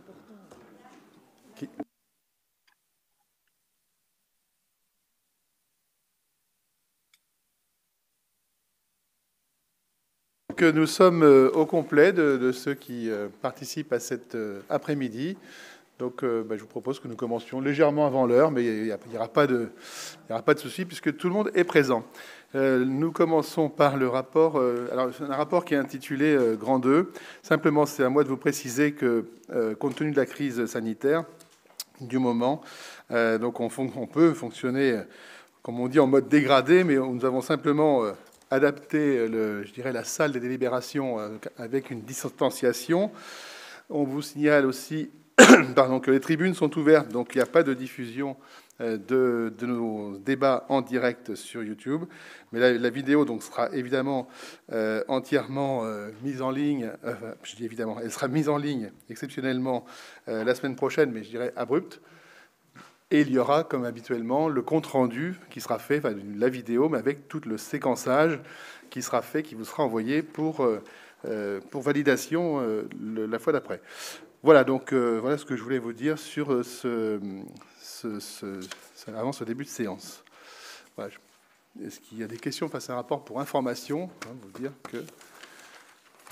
important. Que nous sommes au complet de ceux qui participent à cet après-midi. Donc, je vous propose que nous commencions légèrement avant l'heure, mais il n'y aura pas de souci puisque tout le monde est présent. Nous commençons par le rapport. Alors, c'est un rapport qui est intitulé Grand 2. Simplement, c'est à moi de vous préciser que, compte tenu de la crise sanitaire du moment, donc on peut fonctionner, comme on dit, en mode dégradé, mais nous avons simplement adapter, je dirais, la salle des délibérations avec une distanciation. On vous signale aussi que les tribunes sont ouvertes, donc il n'y a pas de diffusion de nos débats en direct sur YouTube. Mais la vidéo donc, sera évidemment entièrement mise en ligne. Je dis évidemment, elle sera mise en ligne exceptionnellement la semaine prochaine, mais je dirais abrupte. Et il y aura, comme habituellement, le compte-rendu qui sera fait, enfin, la vidéo, mais avec tout le séquençage qui sera fait, qui vous sera envoyé pour validation la fois d'après. Voilà, donc voilà ce que je voulais vous dire sur avant ce début de séance. Voilà. Est-ce qu'il y a des questions face à un rapport pour information, hein, vous dire que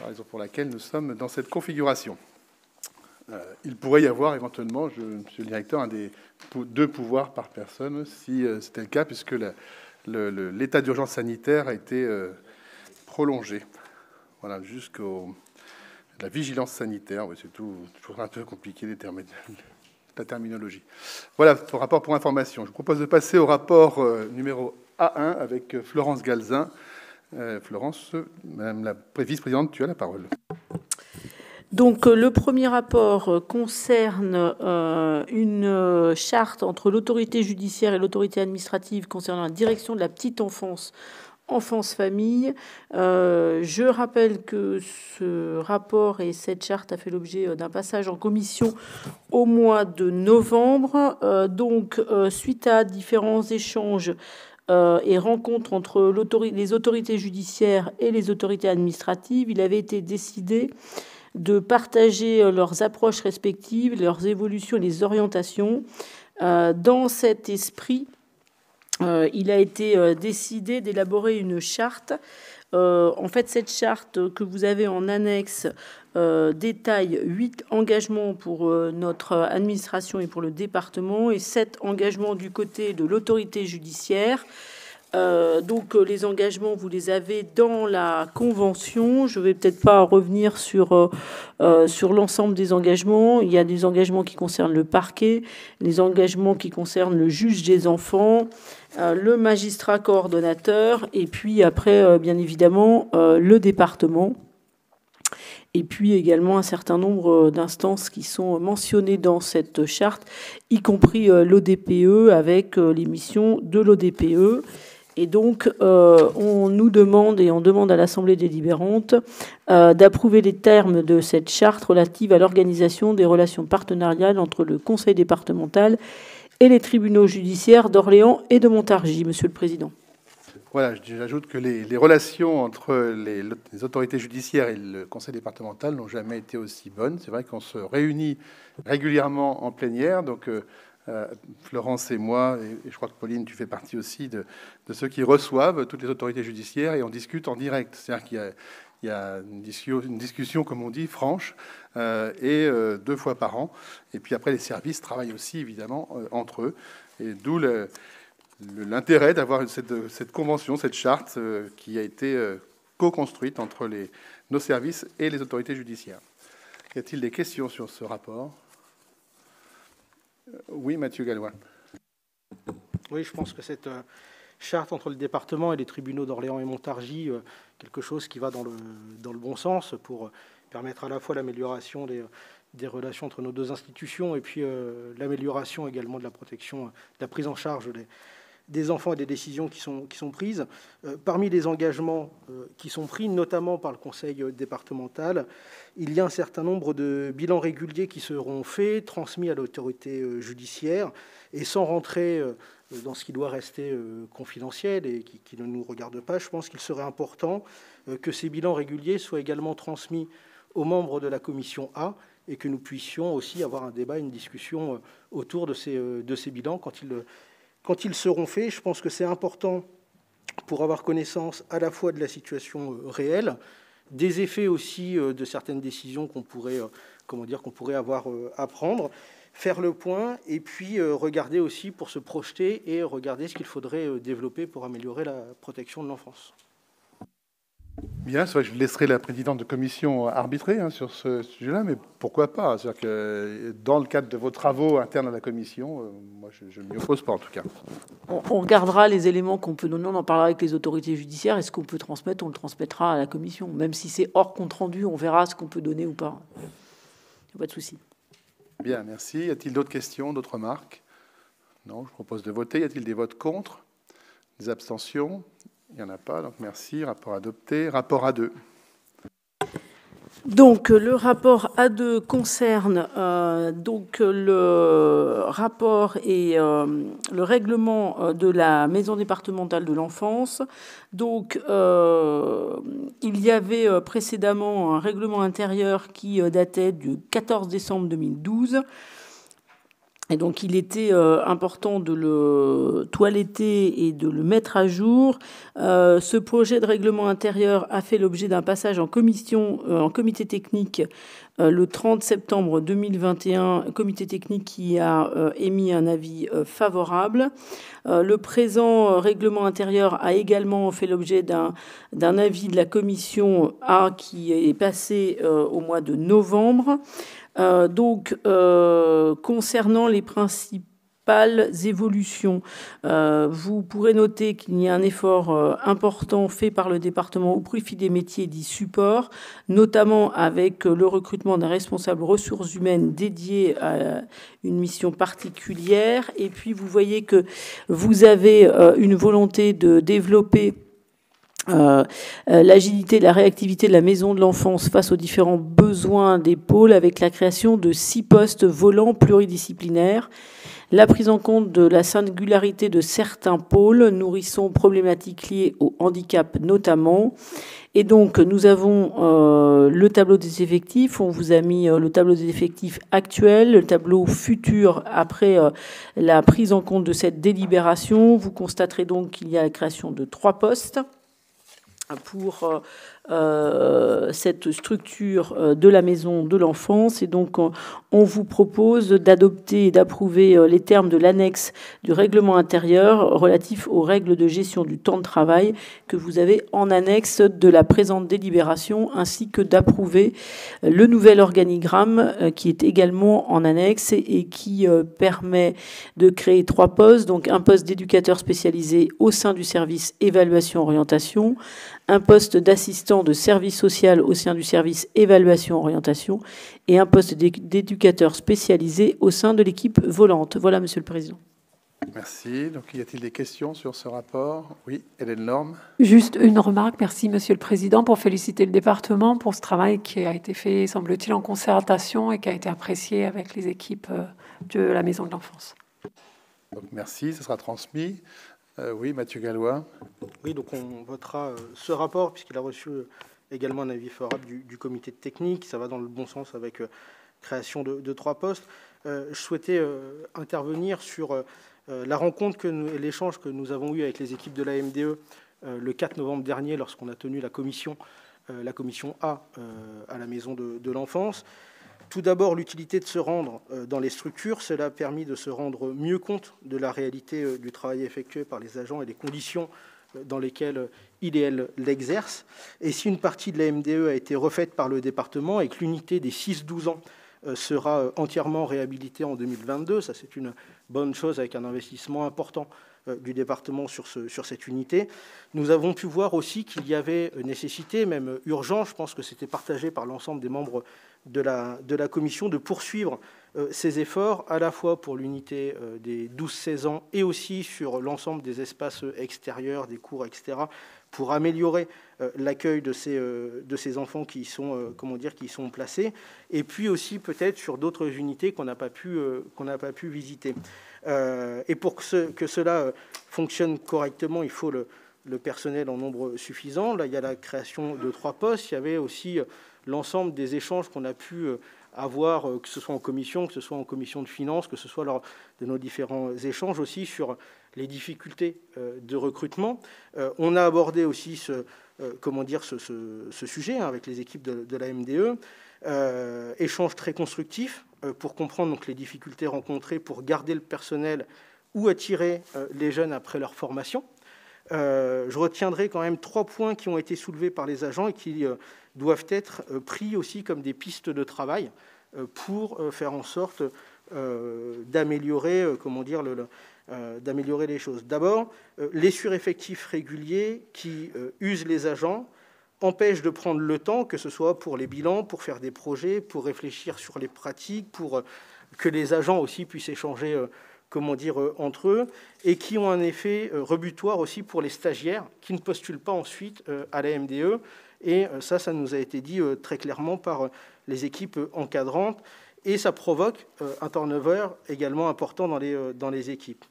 la raison pour laquelle nous sommes dans cette configuration. Il pourrait y avoir éventuellement, monsieur le directeur, deux pouvoirs par personne, si c'était le cas, puisque l'état d'urgence sanitaire a été prolongé. Voilà, jusqu'au la vigilance sanitaire. Oui, c'est toujours un peu compliqué la terminologie. Voilà, pour rapport pour information. Je vous propose de passer au rapport numéro A1 avec Florence Galzin. Florence, madame la vice-présidente, tu as la parole. Donc, le premier rapport concerne une charte entre l'autorité judiciaire et l'autorité administrative concernant la direction de la petite enfance, enfance-famille. Je rappelle que ce rapport et cette charte a fait l'objet d'un passage en commission au mois de novembre. Suite à différents échanges et rencontres entre les autorités judiciaires et les autorités administratives, il avait été décidé de partager leurs approches respectives, leurs évolutions, les orientations. Dans cet esprit, il a été décidé d'élaborer une charte. En fait, cette charte que vous avez en annexe détaille 8 engagements pour notre administration et pour le département et 7 engagements du côté de l'autorité judiciaire. Donc, les engagements, vous les avez dans la Convention. Je ne vais peut-être pas revenir sur l'ensemble des engagements. Il y a des engagements qui concernent le parquet, les engagements qui concernent le juge des enfants, le magistrat coordonnateur, et puis après, bien évidemment, le département. Et puis également un certain nombre d'instances qui sont mentionnées dans cette charte, y compris l'ODPE avec les missions de l'ODPE. Et donc, on nous demande, et on demande à l'Assemblée délibérante, d'approuver les termes de cette charte relative à l'organisation des relations partenariales entre le Conseil départemental et les tribunaux judiciaires d'Orléans et de Montargis, Monsieur le Président. Voilà, j'ajoute que les relations entre les autorités judiciaires et le Conseil départemental n'ont jamais été aussi bonnes. C'est vrai qu'on se réunit régulièrement en plénière, donc Florence et moi, et je crois que Pauline, tu fais partie aussi de ceux qui reçoivent toutes les autorités judiciaires et on discute en direct. C'est-à-dire qu'il y a une discussion, comme on dit, franche, et deux fois par an. Et puis après, les services travaillent aussi, évidemment, entre eux. Et d'où l'intérêt d'avoir cette convention, cette charte qui a été co-construite entre nos services et les autorités judiciaires. Y a-t-il des questions sur ce rapport? Oui, Mathieu Gallois. Oui, je pense que cette charte entre le département et les tribunaux d'Orléans et Montargis, quelque chose qui va dans le bon sens pour permettre à la fois l'amélioration des relations entre nos deux institutions et puis l'amélioration également de la protection, de la prise en charge des enfants et des décisions qui sont prises. Parmi les engagements qui sont pris, notamment par le Conseil départemental, il y a un certain nombre de bilans réguliers qui seront faits, transmis à l'autorité judiciaire, et sans rentrer dans ce qui doit rester confidentiel et qui ne nous regarde pas, je pense qu'il serait important que ces bilans réguliers soient également transmis aux membres de la commission A, et que nous puissions aussi avoir un débat, une discussion autour de ces bilans quand ils seront faits. Je pense que c'est important pour avoir connaissance à la fois de la situation réelle, des effets aussi de certaines décisions qu'on pourrait avoir à prendre, faire le point et puis regarder aussi pour se projeter et regarder ce qu'il faudrait développer pour améliorer la protection de l'enfance. Bien, c'est vrai que je laisserai la présidente de commission arbitrer sur ce sujet-là, mais pourquoi pas? C'est-à-dire que dans le cadre de vos travaux internes à la commission, moi, je ne m'y oppose pas, en tout cas. On regardera les éléments qu'on peut donner, on en parlera avec les autorités judiciaires, et ce qu'on peut transmettre, on le transmettra à la commission. Même si c'est hors compte rendu, on verra ce qu'on peut donner ou pas. Il n'y a pas de souci. Bien, merci. Y a-t-il d'autres questions, d'autres remarques? Non, je propose de voter. Y a-t-il des votes contre? Des abstentions? Il n'y en a pas, donc merci. Rapport adopté. Rapport A2. Donc, le rapport A2 concerne donc le rapport et le règlement de la maison départementale de l'enfance. Donc, il y avait précédemment un règlement intérieur qui datait du 14 décembre 2012. Et donc, il était important de le toiletter et de le mettre à jour. Ce projet de règlement intérieur a fait l'objet d'un passage en commission, en comité technique le 30 septembre 2021. Comité technique qui a émis un avis favorable. Le présent règlement intérieur a également fait l'objet d'un avis de la commission A qui est passé au mois de novembre. Donc, concernant les principales évolutions, vous pourrez noter qu'il y a un effort important fait par le département au profit des métiers dits supports, notamment avec le recrutement d'un responsable ressources humaines dédié à une mission particulière. Et puis, vous voyez que vous avez une volonté de développer l'agilité, la réactivité de la maison de l'enfance face aux différents besoins des pôles avec la création de 6 postes volants pluridisciplinaires, la prise en compte de la singularité de certains pôles, nourrissons, problématiques liées au handicap notamment. Et donc, nous avons le tableau des effectifs. On vous a mis le tableau des effectifs actuel, le tableau futur après la prise en compte de cette délibération. Vous constaterez donc qu'il y a la création de 3 postes pour cette structure de la maison de l'enfance. Et donc, on vous propose d'adopter et d'approuver les termes de l'annexe du règlement intérieur relatif aux règles de gestion du temps de travail que vous avez en annexe de la présente délibération, ainsi que d'approuver le nouvel organigramme qui est également en annexe et qui permet de créer 3 postes. Donc, un poste d'éducateur spécialisé au sein du service évaluation-orientation, un poste d'assistant de service social au sein du service évaluation-orientation et un poste d'éducateur spécialisé au sein de l'équipe volante. Voilà, Monsieur le Président. Merci. Donc, y a-t-il des questions sur ce rapport? Oui, Hélène Norme. Juste une remarque. Merci, Monsieur le Président, pour féliciter le département pour ce travail qui a été fait, semble-t-il, en concertation et qui a été apprécié avec les équipes de la Maison de l'Enfance. Donc, merci. Ça sera transmis. Oui, Mathieu Gallois. Oui, donc on votera ce rapport puisqu'il a reçu également un avis favorable du comité de technique. Ça va dans le bon sens avec création de 3 postes. Je souhaitais intervenir sur la rencontre et l'échange que nous avons eu avec les équipes de la MDE le 4 novembre dernier lorsqu'on a tenu la commission A à la maison de l'enfance. Tout d'abord, l'utilité de se rendre dans les structures. Cela a permis de se rendre mieux compte de la réalité du travail effectué par les agents et des conditions dans lesquelles il et elle l'exercent. Et si une partie de la MDE a été refaite par le département et que l'unité des 6-12 ans sera entièrement réhabilitée en 2022, ça c'est une bonne chose avec un investissement important du département sur cette unité. Nous avons pu voir aussi qu'il y avait nécessité, même urgence, je pense que c'était partagé par l'ensemble des membres de la commission, de poursuivre ces efforts, à la fois pour l'unité des 12-16 ans et aussi sur l'ensemble des espaces extérieurs, des cours, etc., pour améliorer l'accueil de ces enfants qui y sont, placés, et puis aussi peut-être sur d'autres unités qu'on n'a pas pu visiter. Et pour que cela fonctionne correctement, il faut le personnel en nombre suffisant. Là, il y a la création de 3 postes. Il y avait aussi l'ensemble des échanges qu'on a pu avoir, que ce soit en commission, que ce soit en commission de finances, que ce soit lors de nos différents échanges aussi sur les difficultés de recrutement. On a abordé aussi ce sujet avec les équipes de la MDE. Échange très constructif pour comprendre donc les difficultés rencontrées pour garder le personnel ou attirer les jeunes après leur formation. Je retiendrai quand même 3 points qui ont été soulevés par les agents et qui doivent être pris aussi comme des pistes de travail pour faire en sorte d'améliorer d'améliorer les choses. D'abord, les sureffectifs réguliers qui usent les agents, empêchent de prendre le temps, que ce soit pour les bilans, pour faire des projets, pour réfléchir sur les pratiques, pour que les agents aussi puissent échanger entre eux, et qui ont un effet rebutoir aussi pour les stagiaires qui ne postulent pas ensuite à la MDE. Et ça nous a été dit très clairement par les équipes encadrantes. Et ça provoque un turnover également important dans les équipes.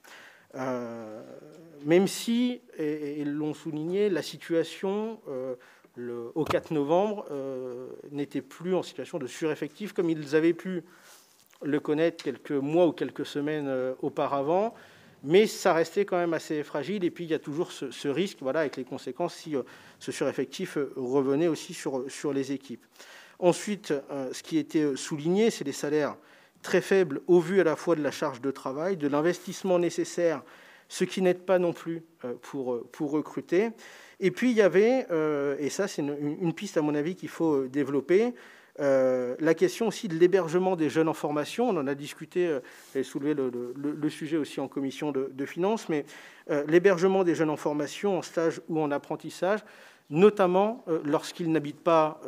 Même si, et l'ont souligné, la situation au 4 novembre n'était plus en situation de sureffectif comme ils avaient pu le connaître quelques mois ou quelques semaines auparavant, mais ça restait quand même assez fragile. Et puis, il y a toujours ce risque, voilà, avec les conséquences si ce sureffectif revenait aussi sur les équipes. Ensuite, ce qui était souligné, c'est les salaires très faibles au vu à la fois de la charge de travail, de l'investissement nécessaire, ce qui n'aide pas non plus pour recruter. Et puis, il y avait, et ça, c'est une piste, à mon avis, qu'il faut développer, la question aussi de l'hébergement des jeunes en formation. On en a discuté et soulevé le sujet aussi en commission de finances, mais l'hébergement des jeunes en formation, en stage ou en apprentissage, notamment lorsqu'ils n'habitent pas,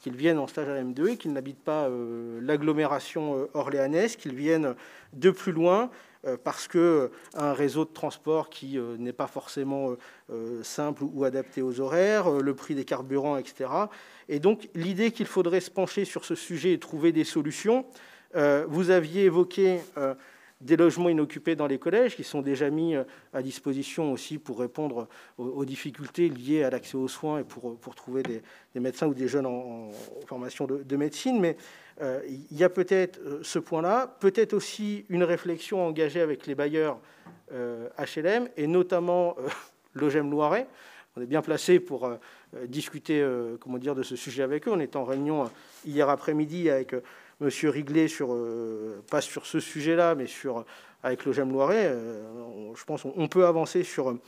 qu'ils viennent en stage à M2, qu'ils n'habitent pas l'agglomération orléanaise, qu'ils viennent de plus loin, parce qu'un réseau de transport qui n'est pas forcément simple ou adapté aux horaires, le prix des carburants, etc. Et donc, l'idée qu'il faudrait se pencher sur ce sujet et trouver des solutions. Vous aviez évoqué des logements inoccupés dans les collèges qui sont déjà mis à disposition aussi pour répondre aux difficultés liées à l'accès aux soins et pour trouver des médecins ou des jeunes en formation de médecine. Mais il y a peut-être ce point-là, peut-être aussi une réflexion engagée avec les bailleurs HLM et notamment l'OGEM Loiret. On est bien placé pour discuter de ce sujet avec eux. On est en réunion hier après-midi avec Monsieur Riglet, pas sur ce sujet-là, mais avec l'OGEM Loiret. Je pense qu'on peut avancer sur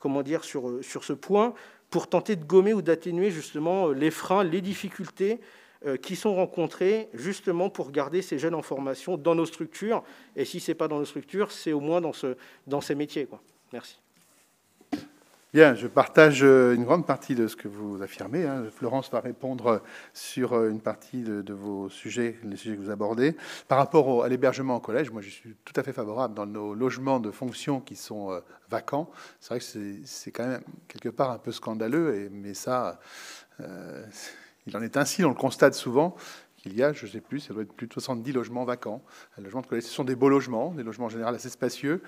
ce point pour tenter de gommer ou d'atténuer justement les freins, les difficultés qui sont rencontrées justement pour garder ces jeunes en formation dans nos structures. Et si ce n'est pas dans nos structures, c'est au moins dans ces métiers, quoi. Merci. Bien, je partage une grande partie de ce que vous affirmez. Florence va répondre sur une partie de vos sujets, les sujets que vous abordez. Par rapport à l'hébergement au collège, moi, je suis tout à fait favorable dans nos logements de fonction qui sont vacants. C'est vrai que c'est quand même quelque part un peu scandaleux, mais ça, il en est ainsi, on le constate souvent. Il y a, je ne sais plus, ça doit être plus de 70 logements vacants. Ce sont des beaux logements, des logements en général assez spacieux.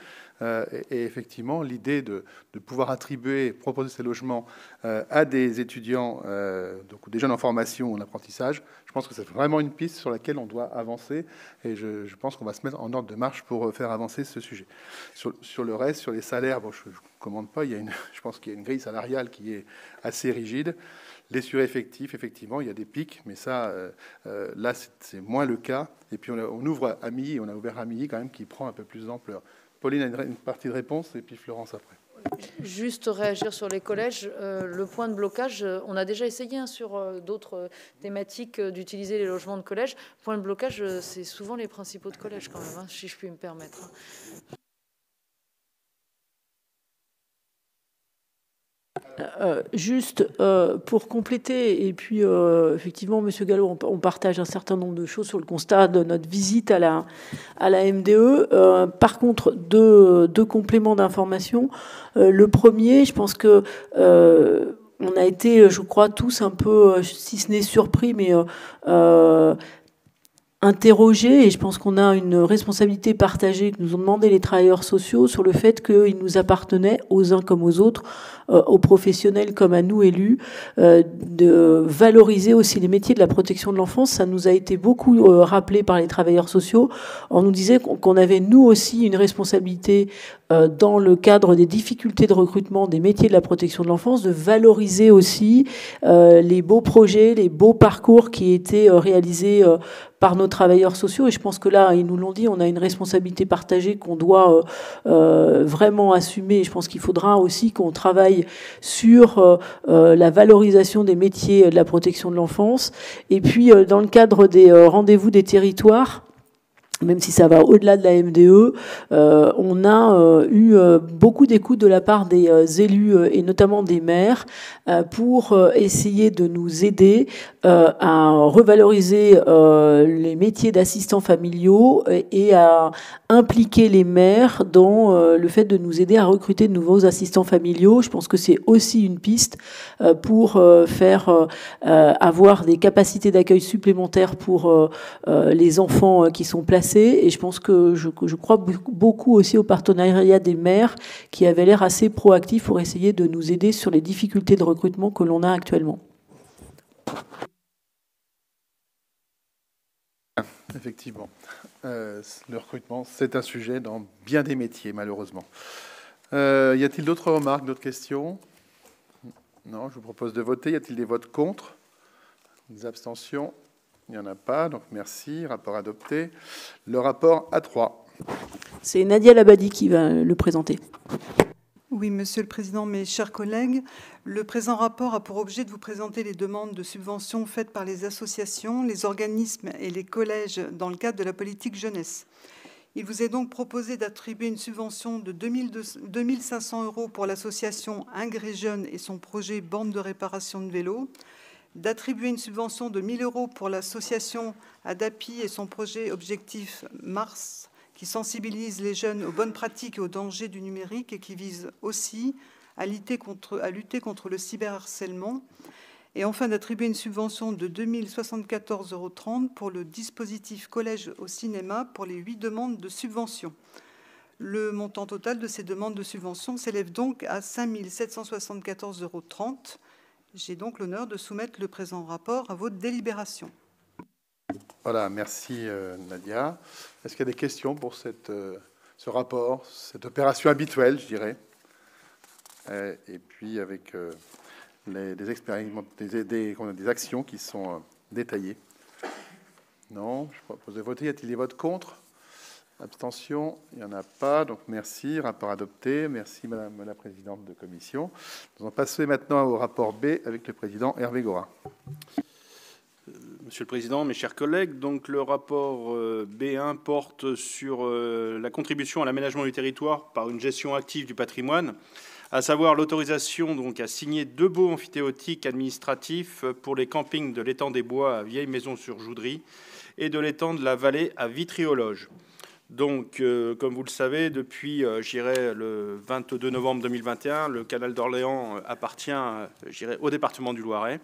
Et effectivement, l'idée de pouvoir attribuer, proposer ces logements à des étudiants, donc des jeunes en formation ou en apprentissage, je pense que c'est vraiment une piste sur laquelle on doit avancer. Et je pense qu'on va se mettre en ordre de marche pour faire avancer ce sujet. Sur le reste, sur les salaires, bon, je ne commande pas. Je pense qu'il y a une grille salariale qui est assez rigide. Les sureffectifs, effectivement, il y a des pics, mais ça, là, c'est moins le cas. Et puis, on ouvre à Milly, on a ouvert à Milly quand même, qui prend un peu plus d'ampleur. Pauline a une partie de réponse, et puis Florence après. Juste réagir sur les collèges. Le point de blocage, on a déjà essayé sur d'autres thématiques d'utiliser les logements de collège. Le point de blocage, c'est souvent les principaux de collège quand même, si je puis me permettre. Juste pour compléter, et puis effectivement, Monsieur Gallois, on partage un certain nombre de choses sur le constat de notre visite à la MDE. Par contre, deux compléments d'information. Le premier, je pense que on a été, je crois, tous un peu, si ce n'est surpris, mais interrogé, et je pense qu'on a une responsabilité partagée que nous ont demandé les travailleurs sociaux sur le fait qu'ils nous appartenaient aux uns comme aux autres, aux professionnels comme à nous élus, de valoriser aussi les métiers de la protection de l'enfance. Ça nous a été beaucoup rappelé par les travailleurs sociaux. On nous disait qu'on avait nous aussi une responsabilité dans le cadre des difficultés de recrutement des métiers de la protection de l'enfance, de valoriser aussi les beaux projets, les beaux parcours qui étaient réalisés par nos travailleurs sociaux. Et je pense que là, ils nous l'ont dit, on a une responsabilité partagée qu'on doit vraiment assumer. Je pense qu'il faudra aussi qu'on travaille sur la valorisation des métiers de la protection de l'enfance. Et puis, dans le cadre des rendez-vous des territoires, même si ça va au-delà de la MDE, on a eu beaucoup d'écoutes de la part des élus et notamment des maires pour essayer de nous aider à revaloriser les métiers d'assistants familiaux et à impliquer les maires dans le fait de nous aider à recruter de nouveaux assistants familiaux. Je pense que c'est aussi une piste pour faire avoir des capacités d'accueil supplémentaires pour les enfants qui sont placés. Et je pense que je crois beaucoup aussi au partenariat des maires qui avait l'air assez proactif pour essayer de nous aider sur les difficultés de recrutement que l'on a actuellement. Effectivement, le recrutement, c'est un sujet dans bien des métiers, malheureusement. Y a-t-il d'autres remarques, d'autres questions? Non, je vous propose de voter. Y a-t-il des votes contre? Des abstentions? Il n'y en a pas, donc merci. Rapport adopté. Le rapport A3. C'est Nadia Labadi qui va le présenter. Oui, Monsieur le Président, mes chers collègues, le présent rapport a pour objet de vous présenter les demandes de subventions faites par les associations, les organismes et les collèges dans le cadre de la politique jeunesse. Il vous est donc proposé d'attribuer une subvention de 2 500 € pour l'association Ingré Jeune et son projet Bande de réparation de vélos, d'attribuer une subvention de 1 000 € pour l'association Adapi et son projet Objectif Mars, qui sensibilise les jeunes aux bonnes pratiques et aux dangers du numérique et qui vise aussi à lutter contre le cyberharcèlement. Et enfin, d'attribuer une subvention de 2 074,30 € pour le dispositif Collège au cinéma pour les 8 demandes de subvention. Le montant total de ces demandes de subvention s'élève donc à 5 774,30 €. J'ai donc l'honneur de soumettre le présent rapport à votre délibération. Voilà, merci Nadia. Est-ce qu'il y a des questions pour ce rapport, cette opération habituelle, je dirais? Et puis avec des actions qui sont détaillées. Non, je propose de voter. Y a-t-il des votes contre? Abstention, il n'y en a pas, donc merci. Rapport adopté. Merci Madame la Présidente de Commission. Nous allons passer maintenant au rapport B avec le Président Hervé Gora. Monsieur le Président, mes chers collègues, donc le rapport B1 porte sur la contribution à l'aménagement du territoire par une gestion active du patrimoine, à savoir l'autorisation donc à signer 2 baux amphithéotiques administratifs pour les campings de l'étang des Bois à Vieille-Maison-sur-Joudry et de l'étang de la Vallée à Vitry-aux-Loges. Donc, comme vous le savez, depuis le 22 novembre 2021, le canal d'Orléans appartient au département du Loiret.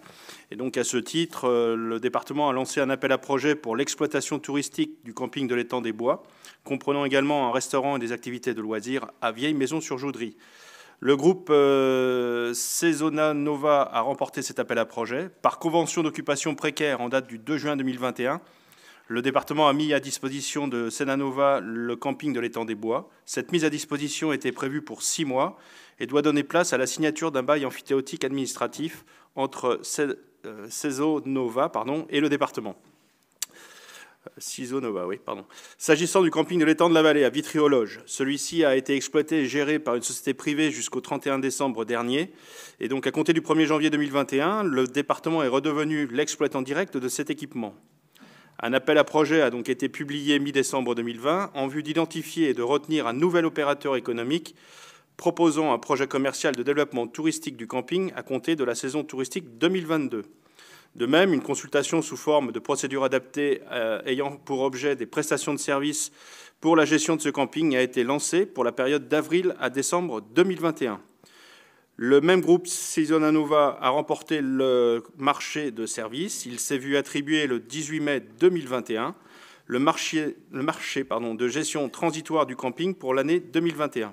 Et donc, à ce titre, le département a lancé un appel à projet pour l'exploitation touristique du camping de l'étang des Bois, comprenant également un restaurant et des activités de loisirs à Vieille-Maison-sur-Joudry. Le groupe Cézona Nova a remporté cet appel à projet. Par convention d'occupation précaire en date du 2 juin 2021, le département a mis à disposition de Cézona Nova le camping de l'étang des Bois. Cette mise à disposition était prévue pour 6 mois et doit donner place à la signature d'un bail amphithéotique administratif entre Cézona Nova et le département. S'agissant du camping de l'étang de la Vallée à Vitry-aux-Loges, celui-ci a été exploité et géré par une société privée jusqu'au 31 décembre dernier. Et donc, à compter du 1er janvier 2021, le département est redevenu l'exploitant direct de cet équipement. Un appel à projet a donc été publié mi-décembre 2020 en vue d'identifier et de retenir un nouvel opérateur économique proposant un projet commercial de développement touristique du camping à compter de la saison touristique 2022. De même, une consultation sous forme de procédure adaptée ayant pour objet des prestations de services pour la gestion de ce camping a été lancée pour la période d'avril à décembre 2021. Le même groupe Cézona Nova a remporté le marché de services. Il s'est vu attribuer le 18 mai 2021 le marché de gestion transitoire du camping pour l'année 2021.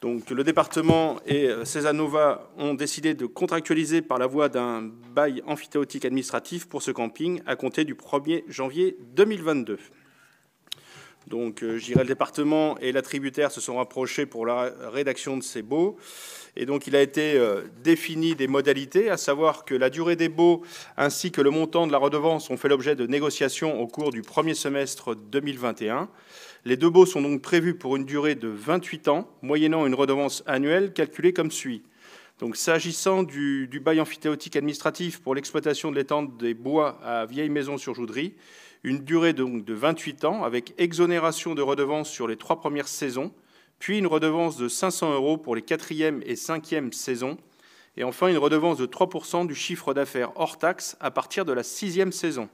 Donc, le département et Cézona Nova ont décidé de contractualiser par la voie d'un bail emphytéotique administratif pour ce camping à compter du 1er janvier 2022. Donc, je dirais, le département et la tributaire se sont rapprochés pour la rédaction de ces baux. Et donc, il a été défini des modalités, à savoir que la durée des baux ainsi que le montant de la redevance ont fait l'objet de négociations au cours du premier semestre 2021. Les deux baux sont donc prévus pour une durée de 28 ans, moyennant une redevance annuelle calculée comme suit. Donc, s'agissant du bail emphytéotique administratif pour l'exploitation de l'étendre des bois à Vieille Maison sur Joudry, une durée donc de 28 ans avec exonération de redevance sur les 3 premières saisons, puis une redevance de 500 € pour les 4e et 5e saisons, et enfin une redevance de 3% du chiffre d'affaires hors taxe à partir de la 6e saison.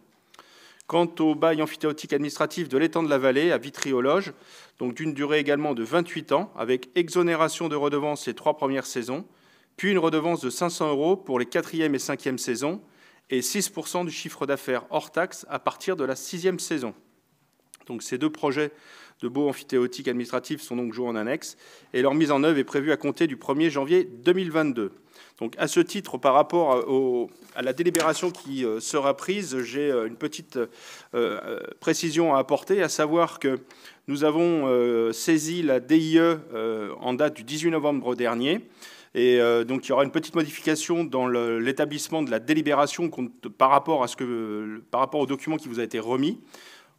Quant au bail emphytéotique administratif de l'étang de la Vallée à Vitry-aux-Loges, donc d'une durée également de 28 ans, avec exonération de redevance les 3 premières saisons, puis une redevance de 500 € pour les 4e et 5e saisons, et 6% du chiffre d'affaires hors taxe à partir de la 6e saison. Donc ces deux projets de baux emphytéotiques administratifs sont donc joués en annexe et leur mise en œuvre est prévue à compter du 1er janvier 2022. Donc à ce titre, par rapport à la délibération qui sera prise, j'ai une petite précision à apporter, à savoir que nous avons saisi la DIE en date du 18 novembre dernier. Et donc, il y aura une petite modification dans l'établissement de la délibération par rapport au document qui vous a été remis,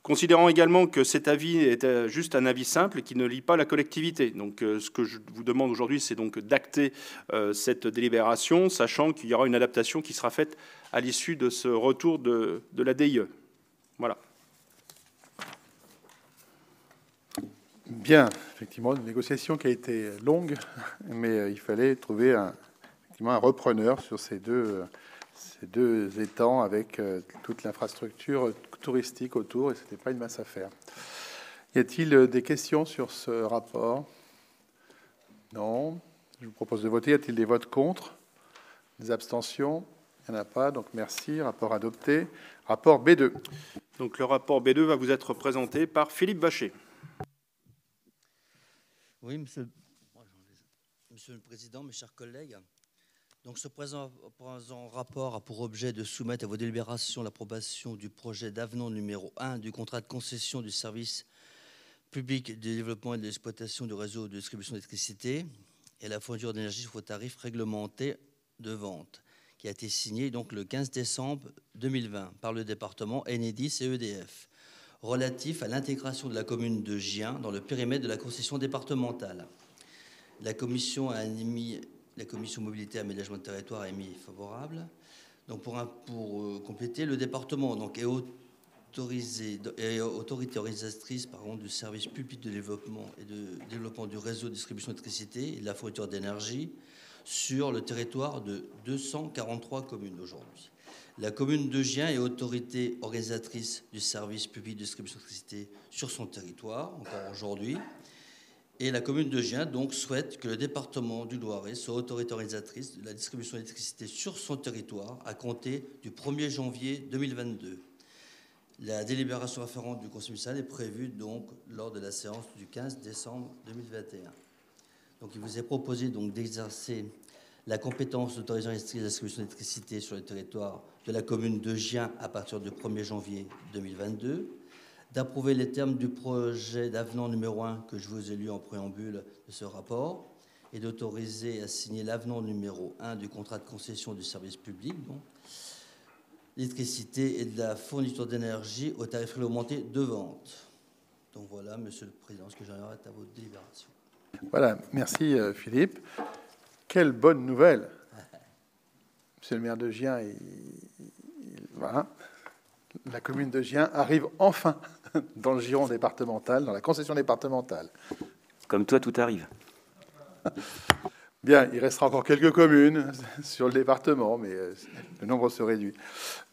considérant également que cet avis est juste un avis simple et qui ne lie pas la collectivité. Donc, ce que je vous demande aujourd'hui, c'est donc d'acter cette délibération, sachant qu'il y aura une adaptation qui sera faite à l'issue de ce retour de la DIE. Voilà. Bien, effectivement, une négociation qui a été longue, mais il fallait trouver effectivement un repreneur sur ces deux étangs avec toute l'infrastructure touristique autour, et ce n'était pas une mince affaire. Y a-t-il des questions sur ce rapport? Non. Je vous propose de voter. Y a-t-il des votes contre? Des abstentions? Il n'y en a pas, donc merci. Rapport adopté. Rapport B2. Donc le rapport B2 va vous être présenté par Philippe Bachet. Oui, monsieur le Président, mes chers collègues. Donc, ce présent rapport a pour objet de soumettre à vos délibérations l'approbation du projet d'avenant numéro 1 du contrat de concession du service public de développement et de l'exploitation du réseau de distribution d'électricité et la fourniture d'énergie sous tarif réglementé de vente, qui a été signé donc, le 15 décembre 2020 par le département Enedis et EDF, relatif à l'intégration de la commune de Gien dans le périmètre de la concession départementale. La commission mobilité et aménagement de territoire a émis favorable. Donc pour compléter, le département donc, est autorité organisatrice du service public de développement et de développement du réseau de distribution d'électricité et de la fourniture d'énergie sur le territoire de 243 communes aujourd'hui. La commune de Gien est autorité organisatrice du service public de distribution d'électricité sur son territoire, encore aujourd'hui. Et la commune de Gien donc, souhaite que le département du Loiret soit autorité organisatrice de la distribution d'électricité sur son territoire à compter du 1er janvier 2022. La délibération afférente du Conseil municipal est prévue donc, lors de la séance du 15 décembre 2021. Donc, il vous est proposé d'exercer la compétence d'autorisation de la distribution d'électricité sur le territoire de la commune de Gien à partir du 1er janvier 2022, d'approuver les termes du projet d'avenant numéro 1 que je vous ai lu en préambule de ce rapport et d'autoriser à signer l'avenant numéro 1 du contrat de concession du service public d'électricité et de la fourniture d'énergie au tarif réglementé de vente. Donc voilà, Monsieur le Président, ce que j'arrête à votre délibération. Voilà, merci Philippe. Quelle bonne nouvelle! Monsieur le maire de Gien, voilà. La commune de Gien arrive enfin dans le giron départemental, dans la concession départementale. Comme toi, tout arrive. Bien, il restera encore quelques communes sur le département, mais le nombre se réduit.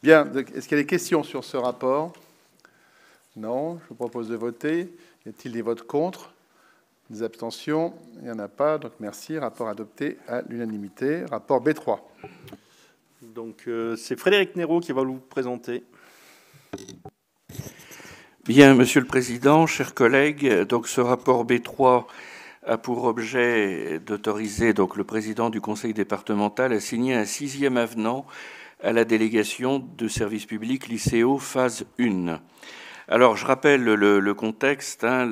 Bien, est-ce qu'il y a des questions sur ce rapport? Non, je vous propose de voter. Y a-t-il des votes contre? Des abstentions? Il n'y en a pas, donc merci. Rapport adopté à l'unanimité. Rapport B3. Donc, c'est Frédéric Néraud qui va vous présenter. Bien, Monsieur le Président, chers collègues, donc ce rapport B3 a pour objet d'autoriser donc le président du Conseil départemental à signer un 6e avenant à la délégation de service public Lycéo phase 1. Alors, je rappelle le contexte. Hein,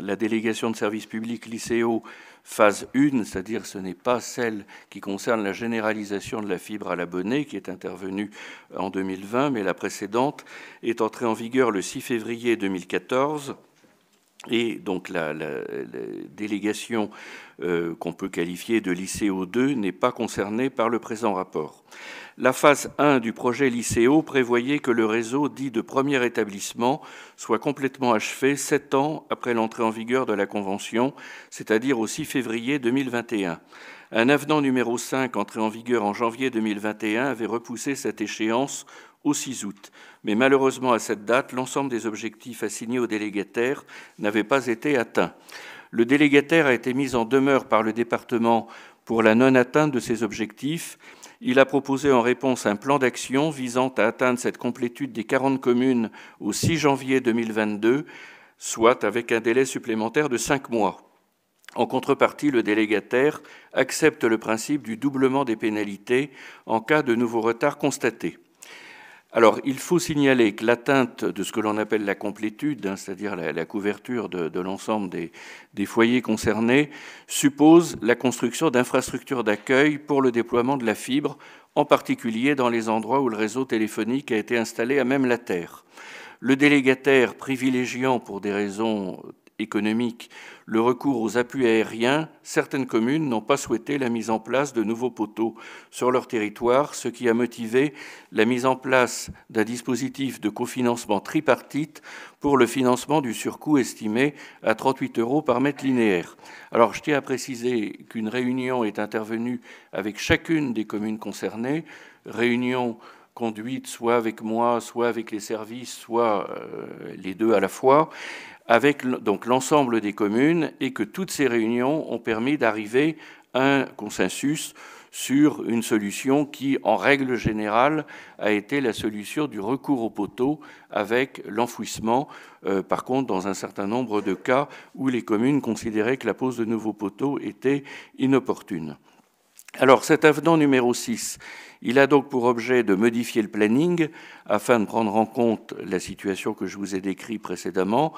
la délégation de service public Lycéo phase 1, c'est-à-dire ce n'est pas celle qui concerne la généralisation de la fibre à l'abonné qui est intervenue en 2020, mais la précédente est entrée en vigueur le 6 février 2014. Et donc la délégation qu'on peut qualifier de Lycéo 2 n'est pas concernée par le présent rapport. La phase 1 du projet Lycéo prévoyait que le réseau dit de premier établissement soit complètement achevé 7 ans après l'entrée en vigueur de la Convention, c'est-à-dire au 6 février 2021. Un avenant numéro 5, entré en vigueur en janvier 2021, avait repoussé cette échéance au 6 août. Mais malheureusement, à cette date, l'ensemble des objectifs assignés aux délégataires n'avaient pas été atteints. Le délégataire a été mis en demeure par le département pour la non-atteinte de ses objectifs. Il a proposé en réponse un plan d'action visant à atteindre cette complétude des 40 communes au 6 janvier 2022, soit avec un délai supplémentaire de 5 mois. En contrepartie, le délégataire accepte le principe du doublement des pénalités en cas de nouveau retard constaté. Alors, il faut signaler que l'atteinte de ce que l'on appelle la complétude, hein, c'est-à-dire la couverture de l'ensemble des foyers concernés, suppose la construction d'infrastructures d'accueil pour le déploiement de la fibre, en particulier dans les endroits où le réseau téléphonique a été installé à même la terre. Le délégataire, privilégiant pour des raisons économiques le recours aux appuis aériens, certaines communes n'ont pas souhaité la mise en place de nouveaux poteaux sur leur territoire, ce qui a motivé la mise en place d'un dispositif de cofinancement tripartite pour le financement du surcoût estimé à 38 € par mètre linéaire. Alors, je tiens à préciser qu'une réunion est intervenue avec chacune des communes concernées, réunion conduite soit avec moi, soit avec les services, soit les deux à la fois, avec donc l'ensemble des communes, et que toutes ces réunions ont permis d'arriver à un consensus sur une solution qui, en règle générale, a été la solution du recours au poteau avec l'enfouissement. Par contre, dans un certain nombre de cas où les communes considéraient que la pose de nouveaux poteaux était inopportune. Alors, cet avenant numéro 6, il a donc pour objet de modifier le planning afin de prendre en compte la situation que je vous ai décrite précédemment,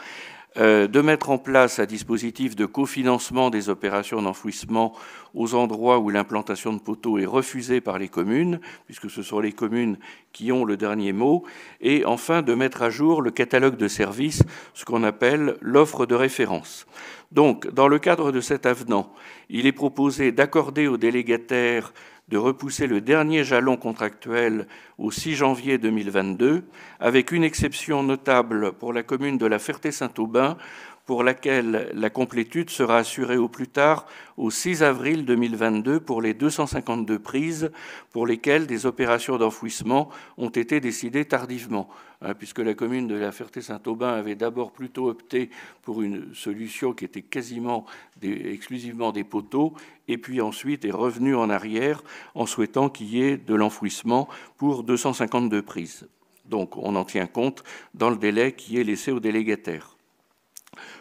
de mettre en place un dispositif de cofinancement des opérations d'enfouissement aux endroits où l'implantation de poteaux est refusée par les communes, puisque ce sont les communes qui ont le dernier mot, et enfin de mettre à jour le catalogue de services, ce qu'on appelle l'offre de référence. Donc, dans le cadre de cet avenant, il est proposé d'accorder aux délégataires de repousser le dernier jalon contractuel au 6 janvier 2022, avec une exception notable pour la commune de La Ferté-Saint-Aubin, pour laquelle la complétude sera assurée au plus tard au 6 avril 2022 pour les 252 prises pour lesquelles des opérations d'enfouissement ont été décidées tardivement, hein, puisque la commune de La Ferté-Saint-Aubin avait d'abord plutôt opté pour une solution qui était quasiment exclusivement des poteaux, et puis ensuite est revenue en arrière en souhaitant qu'il y ait de l'enfouissement pour 252 prises. Donc on en tient compte dans le délai qui est laissé aux délégataires.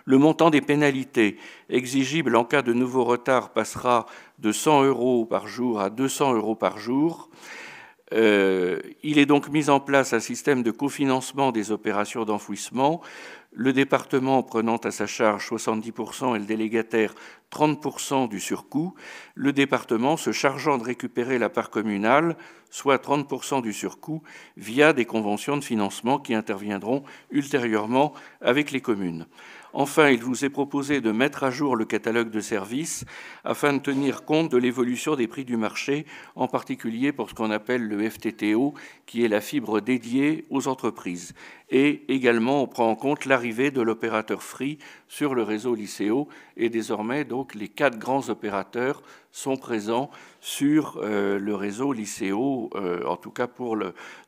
Le montant des pénalités exigibles en cas de nouveau retard passera de 100 € par jour à 200 € par jour. Il est donc mis en place un système de cofinancement des opérations d'enfouissement, le département prenant à sa charge 70% et le délégataire 30% du surcoût, le département se chargeant de récupérer la part communale, soit 30% du surcoût, via des conventions de financement qui interviendront ultérieurement avec les communes. Enfin, il vous est proposé de mettre à jour le catalogue de services afin de tenir compte de l'évolution des prix du marché, en particulier pour ce qu'on appelle le FTTO, qui est la fibre dédiée aux entreprises. Et également, on prend en compte l'arrivée de l'opérateur Free sur le réseau Lycéo, et désormais, donc, les 4 grands opérateurs sont présents sur le réseau Lycéo, en tout cas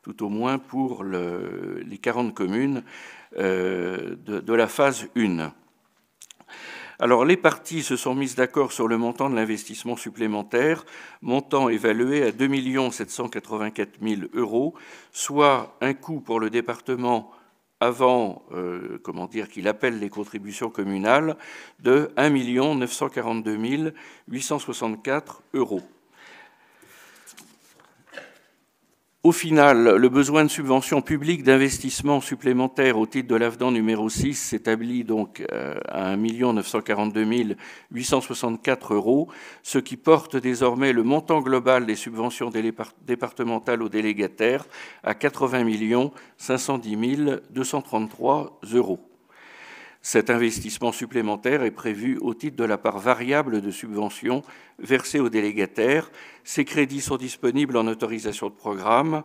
tout au moins pour les 40 communes de la phase 1. Alors, les parties se sont mises d'accord sur le montant de l'investissement supplémentaire, montant évalué à 2 784 000 euros, soit un coût pour le département avant qu'il appelle les contributions communales, de 1 942 864 euros. Au final, le besoin de subventions publiques d'investissement supplémentaires au titre de l'avenant numéro 6 s'établit donc à 1 942 864 euros, ce qui porte désormais le montant global des subventions départementales aux délégataires à 80 510 233 euros. Cet investissement supplémentaire est prévu au titre de la part variable de subvention versée aux délégataires. Ces crédits sont disponibles en autorisation de programme.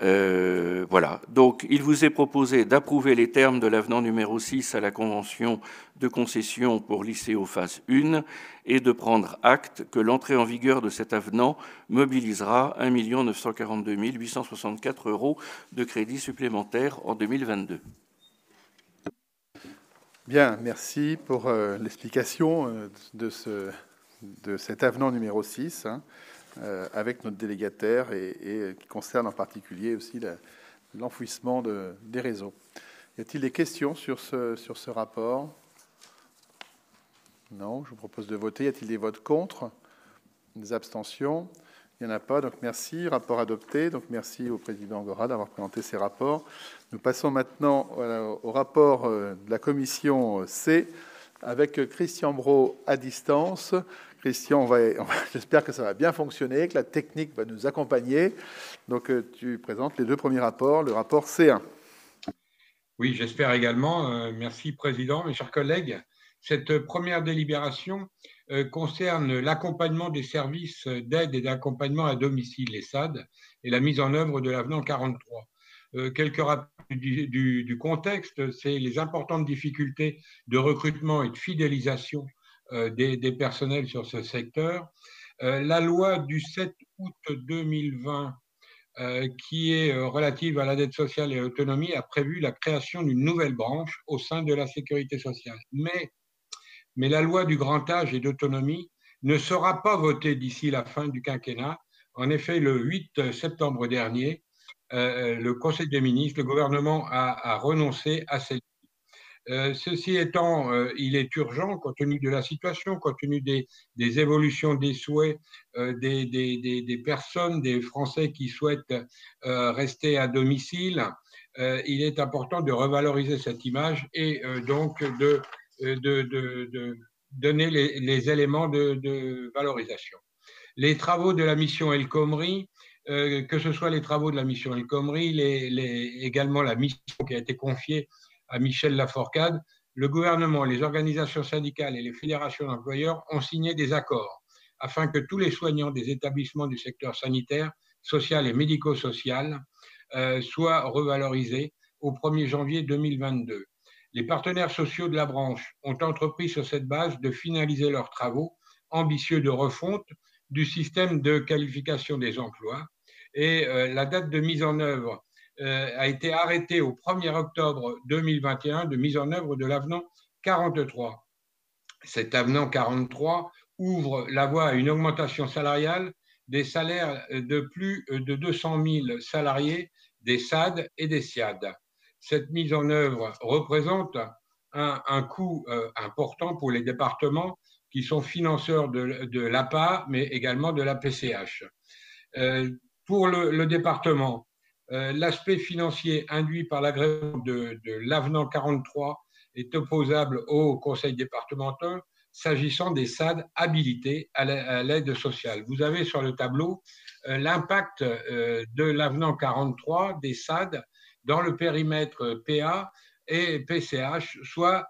Voilà. Donc, il vous est proposé d'approuver les termes de l'avenant numéro 6 à la convention de concession pour Lycéo phase 1 et de prendre acte que l'entrée en vigueur de cet avenant mobilisera 1 942 864 euros de crédits supplémentaires en 2022. Bien, merci pour l'explication de cet avenant numéro 6 hein, avec notre délégataire et qui concerne en particulier aussi l'enfouissement des réseaux. Y a-t-il des questions sur ce rapport? Non, je vous propose de voter. Y a-t-il des votes contre? Des abstentions? Il n'y en a pas, donc merci. Rapport adopté. Donc merci au président Gora d'avoir présenté ces rapports. Nous passons maintenant au rapport de la commission C avec Christian Brault à distance. Christian, j'espère que ça va bien fonctionner, que la technique va nous accompagner. Donc tu présentes les deux premiers rapports, le rapport C1. Oui, j'espère également. Merci président, mes chers collègues. Cette première délibération concerne l'accompagnement des services d'aide et d'accompagnement à domicile, les SAD, et la mise en œuvre de l'avenant 43. Quelques rappels du contexte, c'est les importantes difficultés de recrutement et de fidélisation des personnels sur ce secteur. La loi du 7 août 2020, qui est relative à la dette sociale et à l'autonomie, a prévu la création d'une nouvelle branche au sein de la sécurité sociale. Mais la loi du grand âge et d'autonomie ne sera pas votée d'ici la fin du quinquennat. En effet, le 8 septembre dernier, le Conseil des ministres, le gouvernement a renoncé à cette loi. Ceci étant, il est urgent, compte tenu de la situation, compte tenu des évolutions des souhaits des personnes, des Français qui souhaitent rester à domicile, il est important de revaloriser cette image et donc de donner les éléments de valorisation. Les travaux de la mission El Khomri, que ce soit les travaux de la mission El Khomri, également la mission qui a été confiée à Michel Laforcade, le gouvernement, les organisations syndicales et les fédérations d'employeurs ont signé des accords afin que tous les soignants des établissements du secteur sanitaire, social et médico-social soient revalorisés au 1er janvier 2022. Les partenaires sociaux de la branche ont entrepris sur cette base de finaliser leurs travaux ambitieux de refonte du système de qualification des emplois et la date de mise en œuvre a été arrêtée au 1er octobre 2021 de mise en œuvre de l'avenant 43. Cet avenant 43 ouvre la voie à une augmentation salariale des salaires de plus de 200 000 salariés des SAD et des SIAD. Cette mise en œuvre représente un coût important pour les départements qui sont financeurs de l'APA, mais également de la PCH. Pour le département, l'aspect financier induit par l'agrément de l'avenant 43 est opposable au conseil départemental s'agissant des SAD habilités à l'aide sociale. Vous avez sur le tableau l'impact de l'avenant 43 des SAD dans le périmètre PA et PCH, soit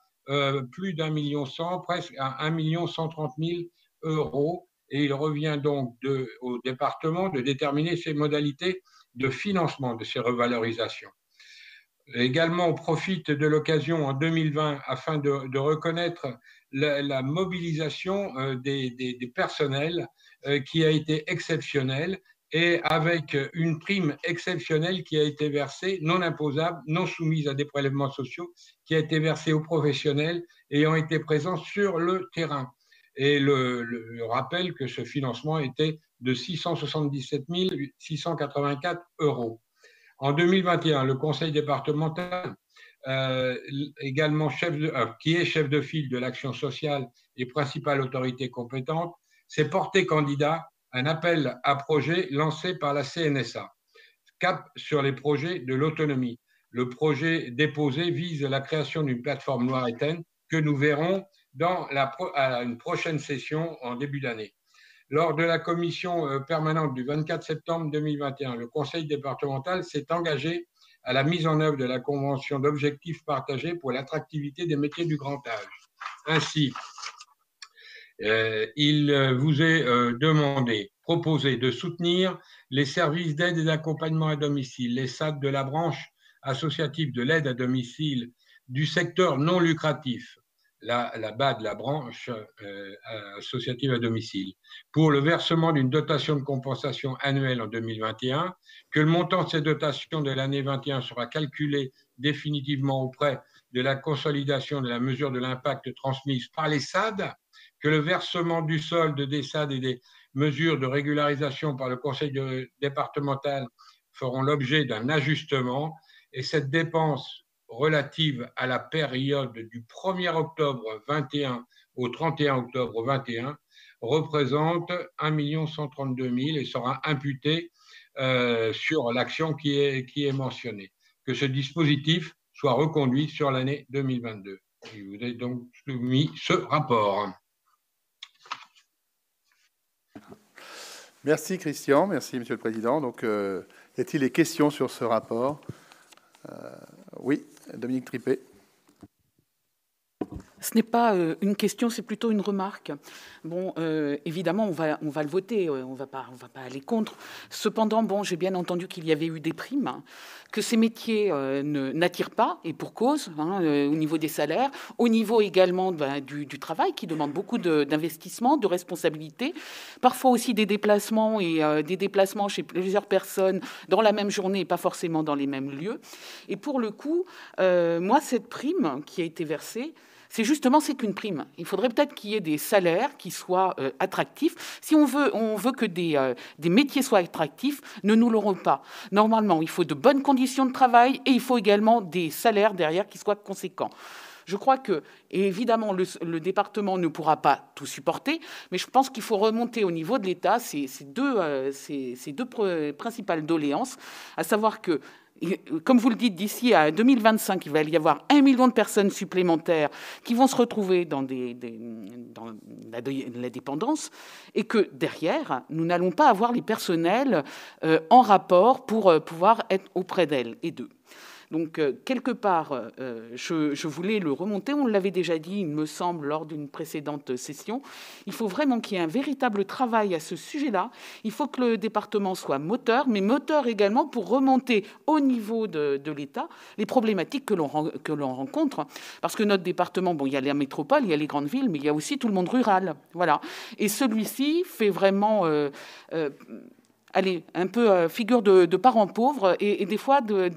plus d'1 100 000, presque à 1 130 000 euros. Et il revient donc au département de déterminer ses modalités de financement de ces revalorisations. Également, on profite de l'occasion en 2020 afin de reconnaître la mobilisation des personnels qui a été exceptionnelle et avec une prime exceptionnelle qui a été versée, non imposable, non soumise à des prélèvements sociaux, qui a été versée aux professionnels ayant été présents sur le terrain. Et le rappel que ce financement était de 677 684 euros. En 2021, le conseil départemental, également qui est chef de file de l'action sociale et principale autorité compétente, s'est porté candidat un appel à projets lancé par la CNSA. Cap sur les projets de l'autonomie. Le projet déposé vise la création d'une plateforme loiretaine que nous verrons dans une prochaine session en début d'année. Lors de la commission permanente du 24 septembre 2021, le conseil départemental s'est engagé à la mise en œuvre de la convention d'objectifs partagés pour l'attractivité des métiers du grand âge. Ainsi, il vous est proposé de soutenir les services d'aide et d'accompagnement à domicile, les SAD de la branche associative de l'aide à domicile du secteur non lucratif, la BAD, la branche associative à domicile, pour le versement d'une dotation de compensation annuelle en 2021, que le montant de ces dotations de l'année 21 sera calculé définitivement auprès de la consolidation de la mesure de l'impact transmise par les SAD, que le versement du solde des SAD et des mesures de régularisation par le conseil départemental feront l'objet d'un ajustement, et cette dépense relative à la période du 1er octobre 21 au 31 octobre 21 représente 1 132 000 et sera imputée sur l'action qui est mentionnée. Que ce dispositif soit reconduit sur l'année 2022. Je vous ai donc soumis ce rapport. Merci Christian, merci Monsieur le Président. Donc, y a-t-il des questions sur ce rapport ? Oui, Dominique Tripet. Ce n'est pas une question, c'est plutôt une remarque. Bon, évidemment, on va le voter, on va pas aller contre. Cependant, bon, j'ai bien entendu qu'il y avait eu des primes, hein, que ces métiers n'attirent pas, et pour cause, hein, au niveau des salaires, au niveau également du travail, qui demande beaucoup d'investissement, de responsabilité, parfois aussi des déplacements, et des déplacements chez plusieurs personnes dans la même journée, et pas forcément dans les mêmes lieux. Et pour le coup, moi, cette prime qui a été versée, c'est qu'une prime. Il faudrait peut-être qu'il y ait des salaires qui soient attractifs. Si on veut que des métiers soient attractifs, ne nous l'aurons pas. Normalement, il faut de bonnes conditions de travail et il faut également des salaires derrière qui soient conséquents. Je crois que, évidemment, le département ne pourra pas tout supporter, mais je pense qu'il faut remonter au niveau de l'État ces deux principales doléances, à savoir que, comme vous le dites, d'ici à 2025, il va y avoir 1 million de personnes supplémentaires qui vont se retrouver dans, dans la dépendance et que derrière, nous n'allons pas avoir les personnels en rapport pour pouvoir être auprès d'elles et d'eux. Donc, quelque part, je voulais le remonter. On l'avait déjà dit, il me semble, lors d'une précédente session. Il faut vraiment qu'il y ait un véritable travail à ce sujet-là. Il faut que le département soit moteur, mais moteur également pour remonter au niveau de l'État les problématiques que l'on rencontre. Parce que notre département, bon, il y a la métropole, il y a les grandes villes, mais il y a aussi tout le monde rural. Voilà. Et celui-ci fait vraiment... allez, un peu figure de parents pauvres et des fois de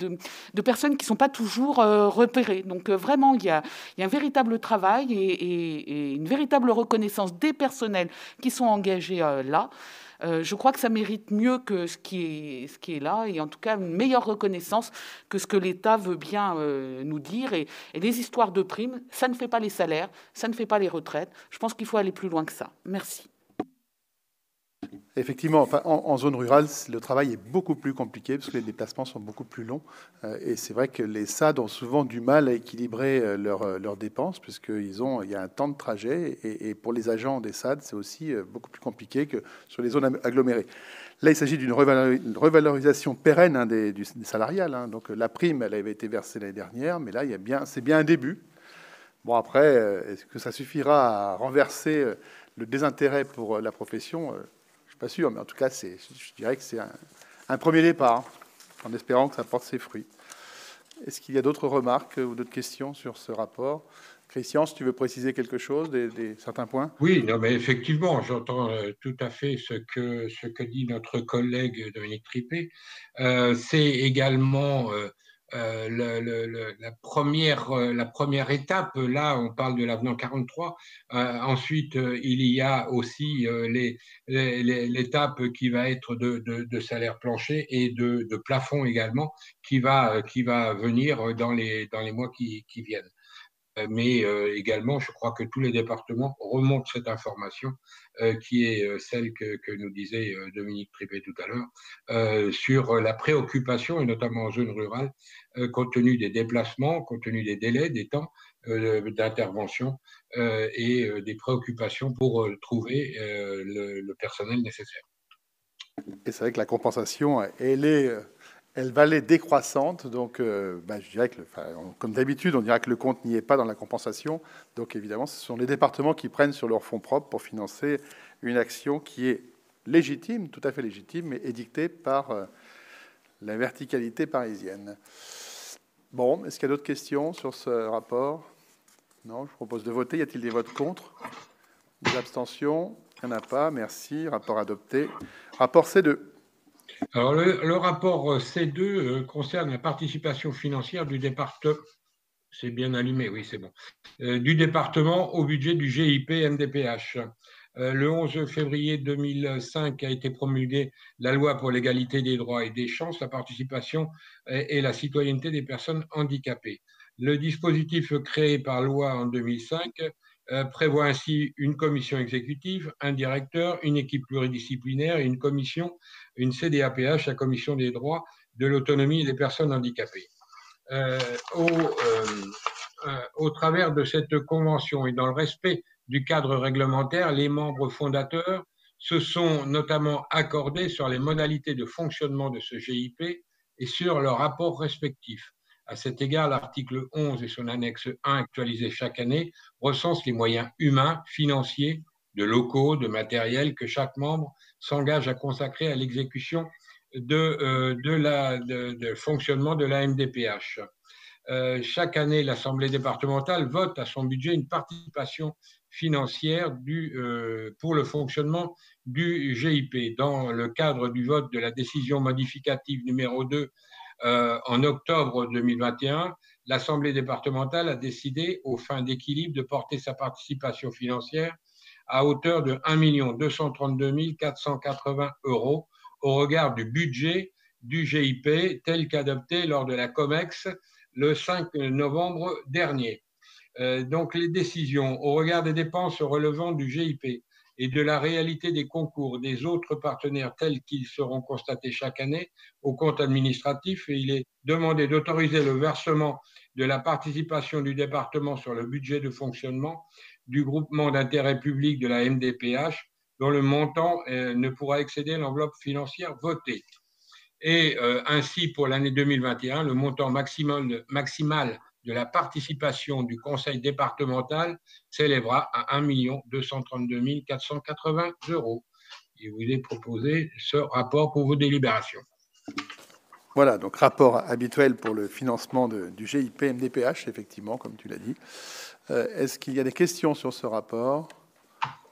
personnes qui ne sont pas toujours repérées. Donc vraiment, il y a un véritable travail et une véritable reconnaissance des personnels qui sont engagés là. Je crois que ça mérite mieux que ce qui est là et en tout cas une meilleure reconnaissance que ce que l'État veut bien nous dire. Et les histoires de primes, ça ne fait pas les salaires, ça ne fait pas les retraites. Je pense qu'il faut aller plus loin que ça. Merci. Effectivement, enfin, en zone rurale, le travail est beaucoup plus compliqué parce que les déplacements sont beaucoup plus longs. Et c'est vrai que les SAD ont souvent du mal à équilibrer leurs dépenses puisqu'il y a un temps de trajet. Et pour les agents des SAD, c'est aussi beaucoup plus compliqué que sur les zones agglomérées. Là, il s'agit d'une revalorisation pérenne, hein, du salarial. Hein. Donc la prime, elle avait été versée l'année dernière, mais là, c'est bien un début. Bon, après, est-ce que ça suffira à renverser le désintérêt pour la profession ? Pas sûr, mais en tout cas, je dirais que c'est un premier départ, en espérant que ça porte ses fruits. Est-ce qu'il y a d'autres remarques ou d'autres questions sur ce rapport ? Christian, si tu veux préciser quelque chose, certains points. Oui, non, mais effectivement, j'entends tout à fait ce que dit notre collègue Dominique Tripet. C'est également la première étape. Là, on parle de l'avenant 43. Ensuite, il y a aussi l'étape qui va être de salaire plancher et de plafond également, qui va venir dans les mois qui viennent. Mais également, je crois que tous les départements remontent cette information qui est celle que nous disait Dominique Tripet tout à l'heure sur la préoccupation, et notamment en zone rurale, compte tenu des déplacements, compte tenu des délais, des temps d'intervention et des préoccupations pour trouver le personnel nécessaire. Et c'est vrai que la compensation, elle va aller décroissante, donc je dirais que, comme d'habitude, on dira que le compte n'y est pas dans la compensation. Donc évidemment, ce sont les départements qui prennent sur leurs fonds propres pour financer une action qui est légitime, tout à fait légitime, mais édictée par la verticalité parisienne. Bon, est-ce qu'il y a d'autres questions sur ce rapport? Non, je propose de voter. Y a-t-il des votes contre? Des abstentions? Il n'y en a pas, merci. Rapport adopté. Rapport C2. Alors, le rapport C2 concerne la participation financière du département. C'est bien allumé, oui, c'est bon. Du département au budget du GIP MDPH. Le 11 février 2005 a été promulguée la loi pour l'égalité des droits et des chances, la participation et la citoyenneté des personnes handicapées. Le dispositif créé par loi en 2005 prévoit ainsi une commission exécutive, un directeur, une équipe pluridisciplinaire et une commission, une CDAPH, la Commission des droits de l'autonomie et des personnes handicapées. Au travers de cette convention et dans le respect du cadre réglementaire, les membres fondateurs se sont notamment accordés sur les modalités de fonctionnement de ce GIP et sur leurs rapports respectifs. À cet égard, l'article 11 et son annexe 1 actualisée chaque année recensent les moyens humains, financiers, de locaux, de matériel que chaque membre s'engage à consacrer à l'exécution de fonctionnement de la MDPH. Chaque année, l'Assemblée départementale vote à son budget une participation financière pour le fonctionnement du GIP. Dans le cadre du vote de la décision modificative numéro 2, en octobre 2021, l'Assemblée départementale a décidé, aux fins d'équilibre, de porter sa participation financière à hauteur de 1 232 480 euros au regard du budget du GIP tel qu'adopté lors de la COMEX le 5 novembre dernier. Donc les décisions au regard des dépenses relevant du GIP et de la réalité des concours des autres partenaires tels qu'ils seront constatés chaque année au compte administratif, et il est demandé d'autoriser le versement de la participation du département sur le budget de fonctionnement du groupement d'intérêt public de la MDPH, dont le montant ne pourra excéder l'enveloppe financière votée. Et ainsi, pour l'année 2021, le montant maximal de la participation du Conseil départemental s'élèvera à 1 232 480 euros. Il vous est proposé ce rapport pour vos délibérations. Voilà, donc rapport habituel pour le financement du GIP MDPH, effectivement, comme tu l'as dit. Est-ce qu'il y a des questions sur ce rapport?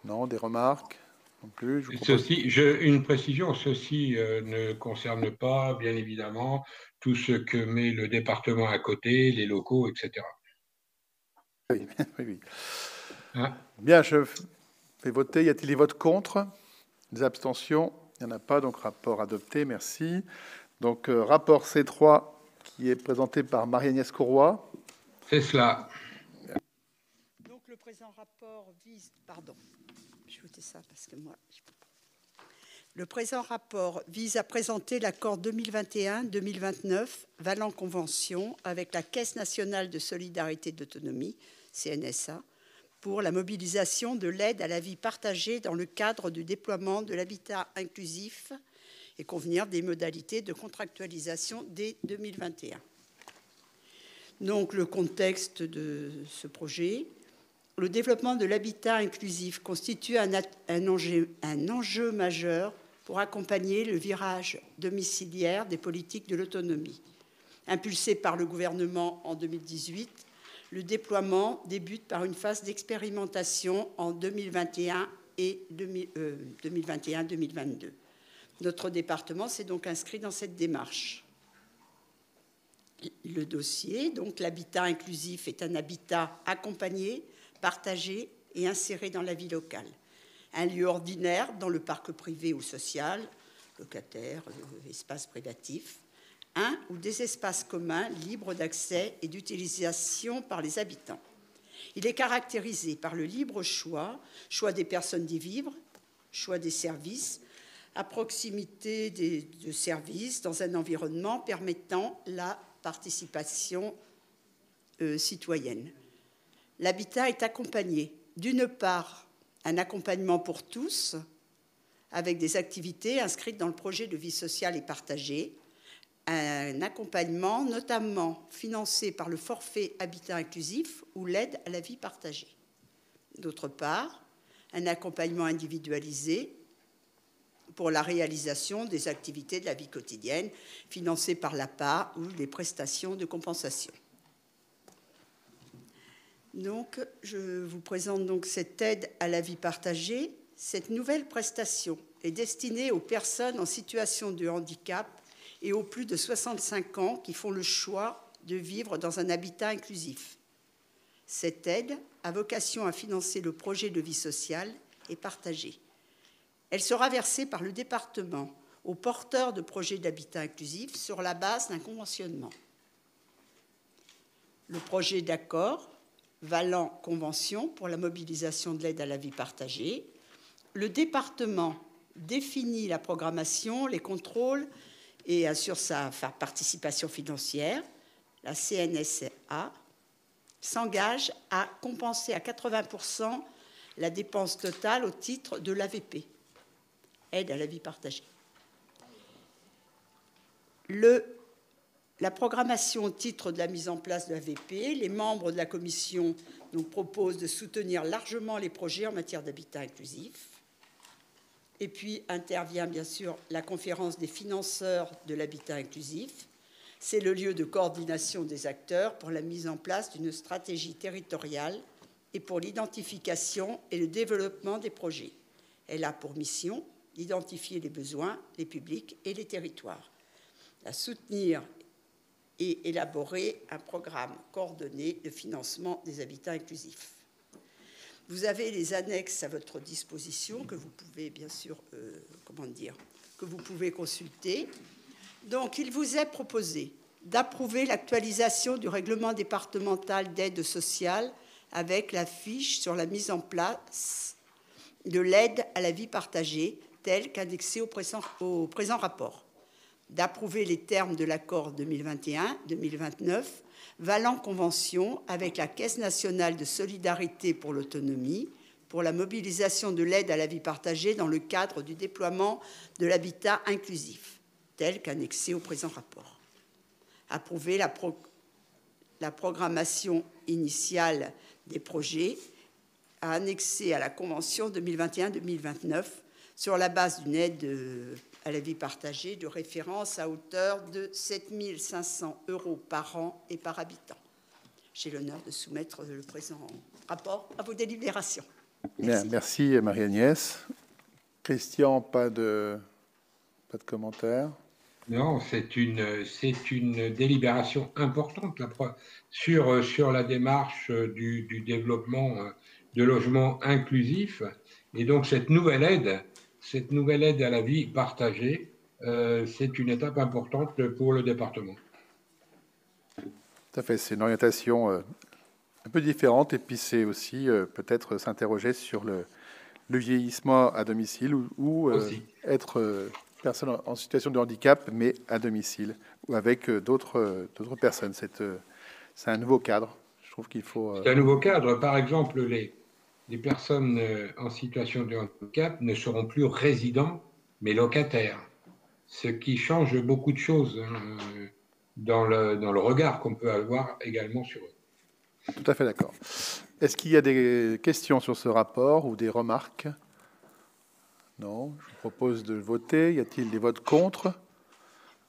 Non, des remarques? Plus, une précision, ceci ne concerne pas, bien évidemment, tout ce que met le département à côté, les locaux, etc. Oui, oui, oui. Hein? Bien, je vais voter. Y a-t-il des votes contre? Des abstentions? Il n'y en a pas, donc rapport adopté, merci. Donc, rapport C3 qui est présenté par Marie-Agnès Courroy. C'est cela. Donc, le présent rapport vise... Pardon. Ça parce que moi, le présent rapport vise à présenter l'accord 2021-2029 valant convention avec la Caisse nationale de solidarité d'autonomie, CNSA, pour la mobilisation de l'aide à la vie partagée dans le cadre du déploiement de l'habitat inclusif et convenir des modalités de contractualisation dès 2021. Donc, le contexte de ce projet... Le développement de l'habitat inclusif constitue un enjeu majeur pour accompagner le virage domiciliaire des politiques de l'autonomie. Impulsé par le gouvernement en 2018, Le déploiement débute par une phase d'expérimentation en 2021 et 2021-2022. Notre département s'est donc inscrit dans cette démarche. Le dossier, donc l'habitat inclusif, est un habitat accompagné, partagé et inséré dans la vie locale. Un lieu ordinaire dans le parc privé ou social, locataire, espace privatif, un ou des espaces communs libres d'accès et d'utilisation par les habitants. Il est caractérisé par le libre choix, choix des personnes d'y vivre, choix des services, à proximité de services dans un environnement permettant la participation citoyenne. L'habitat est accompagné, d'une part, un accompagnement pour tous, avec des activités inscrites dans le projet de vie sociale et partagée, un accompagnement notamment financé par le forfait habitat inclusif ou l'aide à la vie partagée. D'autre part, un accompagnement individualisé pour la réalisation des activités de la vie quotidienne financées par l'APA ou les prestations de compensation. Donc, je vous présente donc cette aide à la vie partagée. Cette nouvelle prestation est destinée aux personnes en situation de handicap et aux plus de 65 ans qui font le choix de vivre dans un habitat inclusif. Cette aide a vocation à financer le projet de vie sociale et partagée. Elle sera versée par le département aux porteurs de projets d'habitat inclusif sur la base d'un conventionnement. Le projet d'accord valant convention pour la mobilisation de l'aide à la vie partagée. Le département définit la programmation, les contrôles et assure sa participation financière. La CNSA s'engage à compenser à 80% la dépense totale au titre de l'AVP. Aide à la vie partagée. La programmation au titre de la mise en place de l'AVP, les membres de la commission nous proposent de soutenir largement les projets en matière d'habitat inclusif. Et puis intervient bien sûr la conférence des financeurs de l'habitat inclusif. C'est le lieu de coordination des acteurs pour la mise en place d'une stratégie territoriale et pour l'identification et le développement des projets. Elle a pour mission d'identifier les besoins, les publics et les territoires, à soutenir et élaborer un programme coordonné de financement des habitats inclusifs. Vous avez les annexes à votre disposition que vous pouvez bien sûr, que vous pouvez consulter. Donc, il vous est proposé d'approuver l'actualisation du règlement départemental d'aide sociale avec la fiche sur la mise en place de l'aide à la vie partagée telle qu'indexée au présent rapport, d'approuver les termes de l'accord 2021-2029 valant convention avec la Caisse nationale de solidarité pour l'autonomie pour la mobilisation de l'aide à la vie partagée dans le cadre du déploiement de l'habitat inclusif, tel qu'annexé au présent rapport. Approuver la programmation initiale des projets à annexer à la Convention 2021-2029 sur la base d'une aide à la vie partagée de référence à hauteur de 7 500 € par an et par habitant. J'ai l'honneur de soumettre le présent rapport à vos délibérations. Merci, merci Marie-Agnès. Christian, pas de commentaires? Non, c'est une délibération importante sur la démarche du développement de logements inclusifs. Et donc cette nouvelle aide à la vie partagée, c'est une étape importante pour le département. Tout à fait, c'est une orientation un peu différente et puis c'est aussi peut-être s'interroger sur le vieillissement à domicile ou être personne en situation de handicap mais à domicile ou avec d'autres personnes. C'est un nouveau cadre, je trouve qu'il faut... C'est un nouveau cadre, par exemple les personnes en situation de handicap ne seront plus résidents, mais locataires, ce qui change beaucoup de choses dans le regard qu'on peut avoir également sur eux. Tout à fait d'accord. Est-ce qu'il y a des questions sur ce rapport ou des remarques? Non, je vous propose de voter. Y a-t-il des votes contre?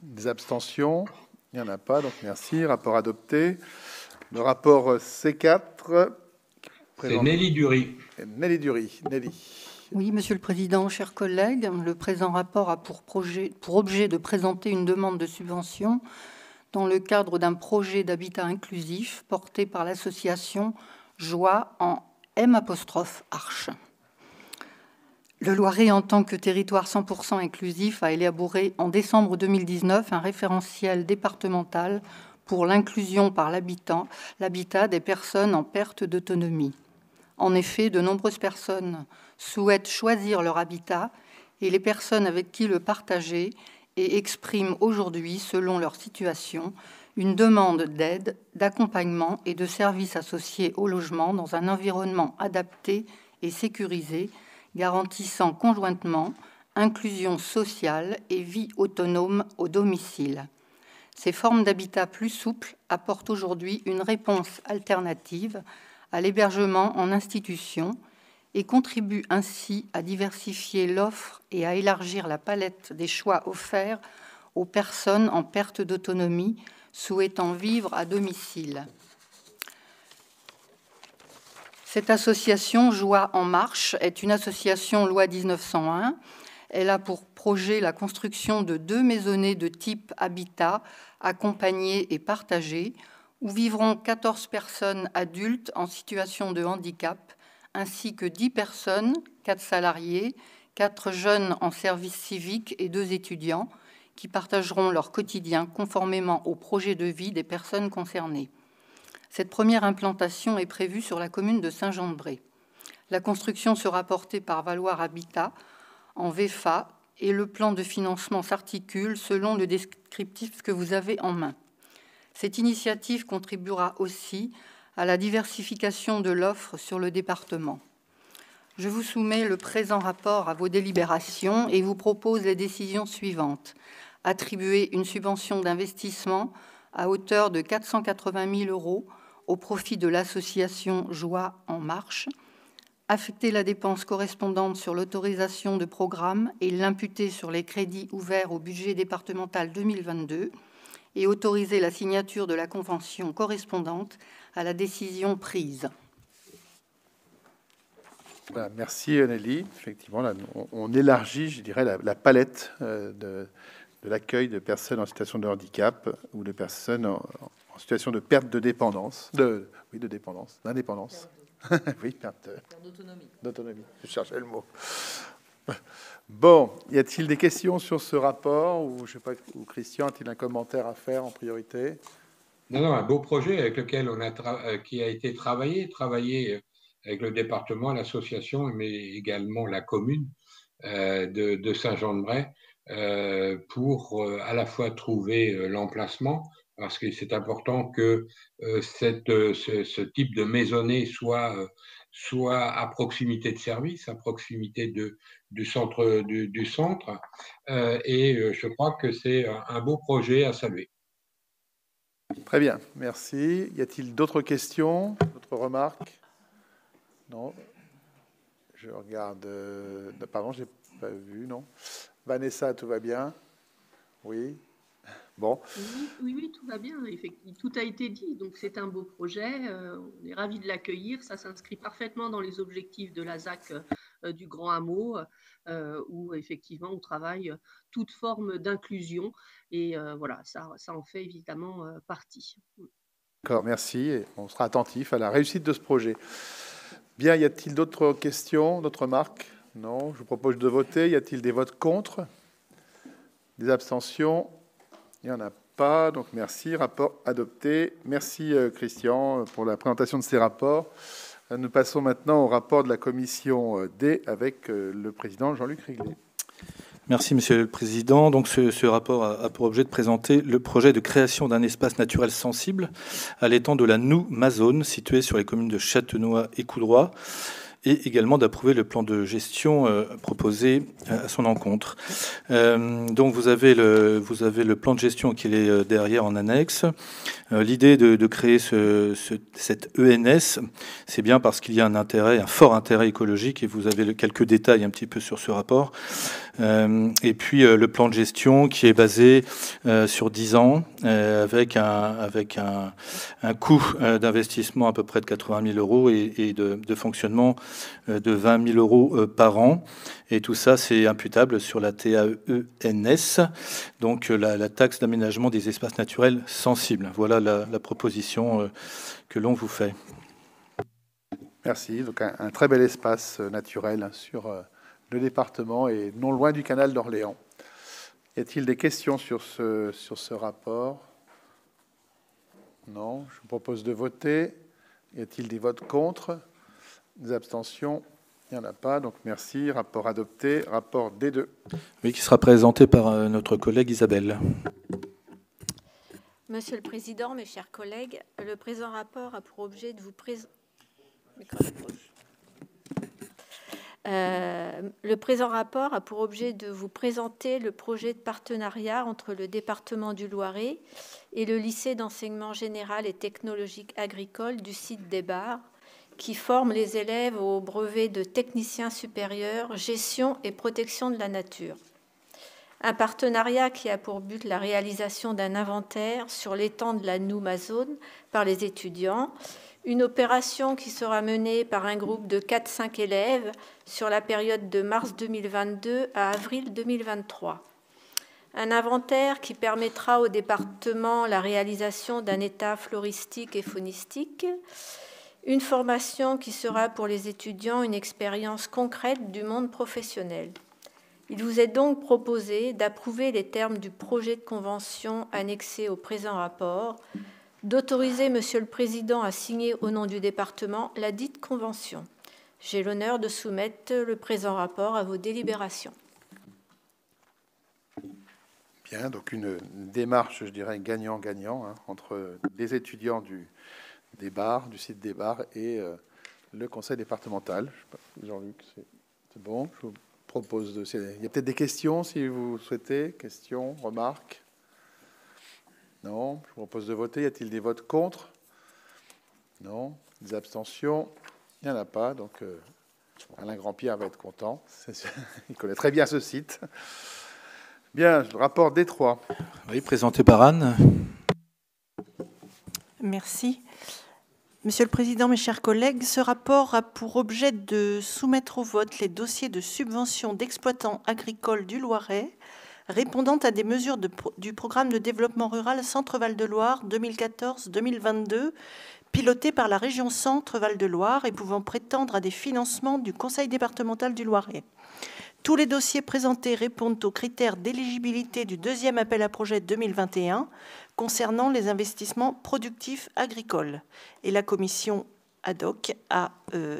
Des abstentions? Il n'y en a pas, donc merci. Rapport adopté. Le rapport C4. C'est Nelly Dury. Nelly Dury. Nelly. Oui, Monsieur le Président, chers collègues, le présent rapport a pour objet de présenter une demande de subvention dans le cadre d'un projet d'habitat inclusif porté par l'association Joie en M-Arche. Le Loiret, en tant que territoire 100% inclusif, a élaboré en décembre 2019 un référentiel départemental pour l'inclusion par l'habitat des personnes en perte d'autonomie. En effet, de nombreuses personnes souhaitent choisir leur habitat et les personnes avec qui le partager et expriment aujourd'hui, selon leur situation, une demande d'aide, d'accompagnement et de services associés au logement dans un environnement adapté et sécurisé, garantissant conjointement inclusion sociale et vie autonome au domicile. Ces formes d'habitat plus souples apportent aujourd'hui une réponse alternative à l'hébergement en institution et contribue ainsi à diversifier l'offre et à élargir la palette des choix offerts aux personnes en perte d'autonomie souhaitant vivre à domicile. Cette association Joie en Marche est une association loi 1901. Elle a pour projet la construction de 2 maisonnées de type habitat accompagnées et partagées où vivront 14 personnes adultes en situation de handicap, ainsi que 10 personnes, 4 salariés, 4 jeunes en service civique et 2 étudiants, qui partageront leur quotidien conformément au projet de vie des personnes concernées. Cette première implantation est prévue sur la commune de Saint-Jean-de-Bray. La construction sera portée par Valoir Habitat en VEFA et le plan de financement s'articule selon le descriptif que vous avez en main. Cette initiative contribuera aussi à la diversification de l'offre sur le département. Je vous soumets le présent rapport à vos délibérations et vous propose les décisions suivantes. Attribuer une subvention d'investissement à hauteur de 480 000 € au profit de l'association Joie en Marche. Affecter la dépense correspondante sur l'autorisation de programme et l'imputer sur les crédits ouverts au budget départemental 2022. Et autoriser la signature de la convention correspondante à la décision prise. Voilà, merci Nelly. Effectivement, là, on élargit, je dirais, la palette de l'accueil de personnes en situation de handicap ou de personnes en situation de perte de dépendance, d'indépendance. Oui, perte d'autonomie. D'autonomie, je cherchais le mot. Bon, y a-t-il des questions sur ce rapport ou je sais pas, ou Christian a-t-il un commentaire à faire en priorité? Non, un beau projet avec lequel qui a été travaillé avec le département, l'association, mais également la commune de Saint-Jean-de-Bray pour à la fois trouver l'emplacement, parce que c'est important que ce type de maisonnée soit à proximité de service, à proximité du centre. Et je crois que c'est un beau projet à saluer. Très bien, merci. Y a-t-il d'autres questions, d'autres remarques? Non. Je regarde... Pardon, je n'ai pas vu, non. Vanessa, tout va bien? Oui. Bon. Oui, tout va bien. Effectivement, tout a été dit. Donc, c'est un beau projet. On est ravis de l'accueillir. Ça s'inscrit parfaitement dans les objectifs de la ZAC du Grand Hameau, où, effectivement, on travaille toute forme d'inclusion. Et voilà, ça en fait évidemment partie. D'accord, merci. Et on sera attentif à la réussite de ce projet. Bien, y a-t-il d'autres questions, d'autres remarques? Non, je vous propose de voter. Y a-t-il des votes contre? Des abstentions? Il n'y en a pas, donc merci. Rapport adopté. Merci Christian pour la présentation de ces rapports. Nous passons maintenant au rapport de la commission D avec le président Jean-Luc Riglet. Merci Monsieur le Président. Donc ce rapport a pour objet de présenter le projet de création d'un espace naturel sensible à l'étang de la Noue-Mazone, situé sur les communes de Châtenois et Coudroy, et également d'approuver le plan de gestion proposé à son encontre. Donc vous avez le plan de gestion qui est derrière en annexe. L'idée de créer cette ENS, c'est bien parce qu'il y a un intérêt, un fort intérêt écologique, et vous avez quelques détails un petit peu sur ce rapport. Et puis le plan de gestion qui est basé sur 10 ans, avec un coût d'investissement à peu près de 80 000 € et de fonctionnement de 20 000 € par an. Et tout ça, c'est imputable sur la TAENS, donc la taxe d'aménagement des espaces naturels sensibles. Voilà la proposition que l'on vous fait. Merci. Donc un très bel espace naturel sur le département et non loin du canal d'Orléans. Y a-t-il des questions sur ce rapport? Non. Je vous propose de voter. Y a-t-il des votes contre? Des abstentions? Il n'y en a pas, donc merci. Rapport adopté, rapport D2. Oui, qui sera présenté par notre collègue Isabelle. Monsieur le Président, mes chers collègues, le présent rapport a pour objet de vous présenter... Le présent rapport a pour objet de vous présenter le projet de partenariat entre le département du Loiret et le lycée d'enseignement général et technologique agricole du site des Barres, qui forme les élèves au brevet de technicien supérieur, gestion et protection de la nature. Un partenariat qui a pour but la réalisation d'un inventaire sur l'étang de la Noue-Mazone par les étudiants, une opération qui sera menée par un groupe de 4-5 élèves sur la période de mars 2022 à avril 2023. Un inventaire qui permettra au département la réalisation d'un état floristique et faunistique. Une formation qui sera pour les étudiants une expérience concrète du monde professionnel. Il vous est donc proposé d'approuver les termes du projet de convention annexé au présent rapport, d'autoriser Monsieur le Président à signer au nom du département la dite convention. J'ai l'honneur de soumettre le présent rapport à vos délibérations. Bien, donc une démarche, je dirais, gagnant-gagnant, hein, entre les étudiants du site des Barres et le conseil départemental. Jean-Luc, c'est bon. Je vous propose de... Il y a peut-être des questions, si vous souhaitez. Questions, remarques? Non. Je vous propose de voter. Y a-t-il des votes contre? Non. Des abstentions? Il n'y en a pas. Donc, Alain Grandpierre va être content. Il connaît très bien ce site. Bien, le rapport D3. Oui, présenté par Anne. Merci. Monsieur le Président, mes chers collègues, ce rapport a pour objet de soumettre au vote les dossiers de subvention d'exploitants agricoles du Loiret répondant à des mesures du programme de développement rural Centre-Val-de-Loire 2014-2022, piloté par la région Centre-Val-de-Loire et pouvant prétendre à des financements du Conseil départemental du Loiret. Tous les dossiers présentés répondent aux critères d'éligibilité du deuxième appel à projet 2021 concernant les investissements productifs agricoles. Et la commission ad hoc a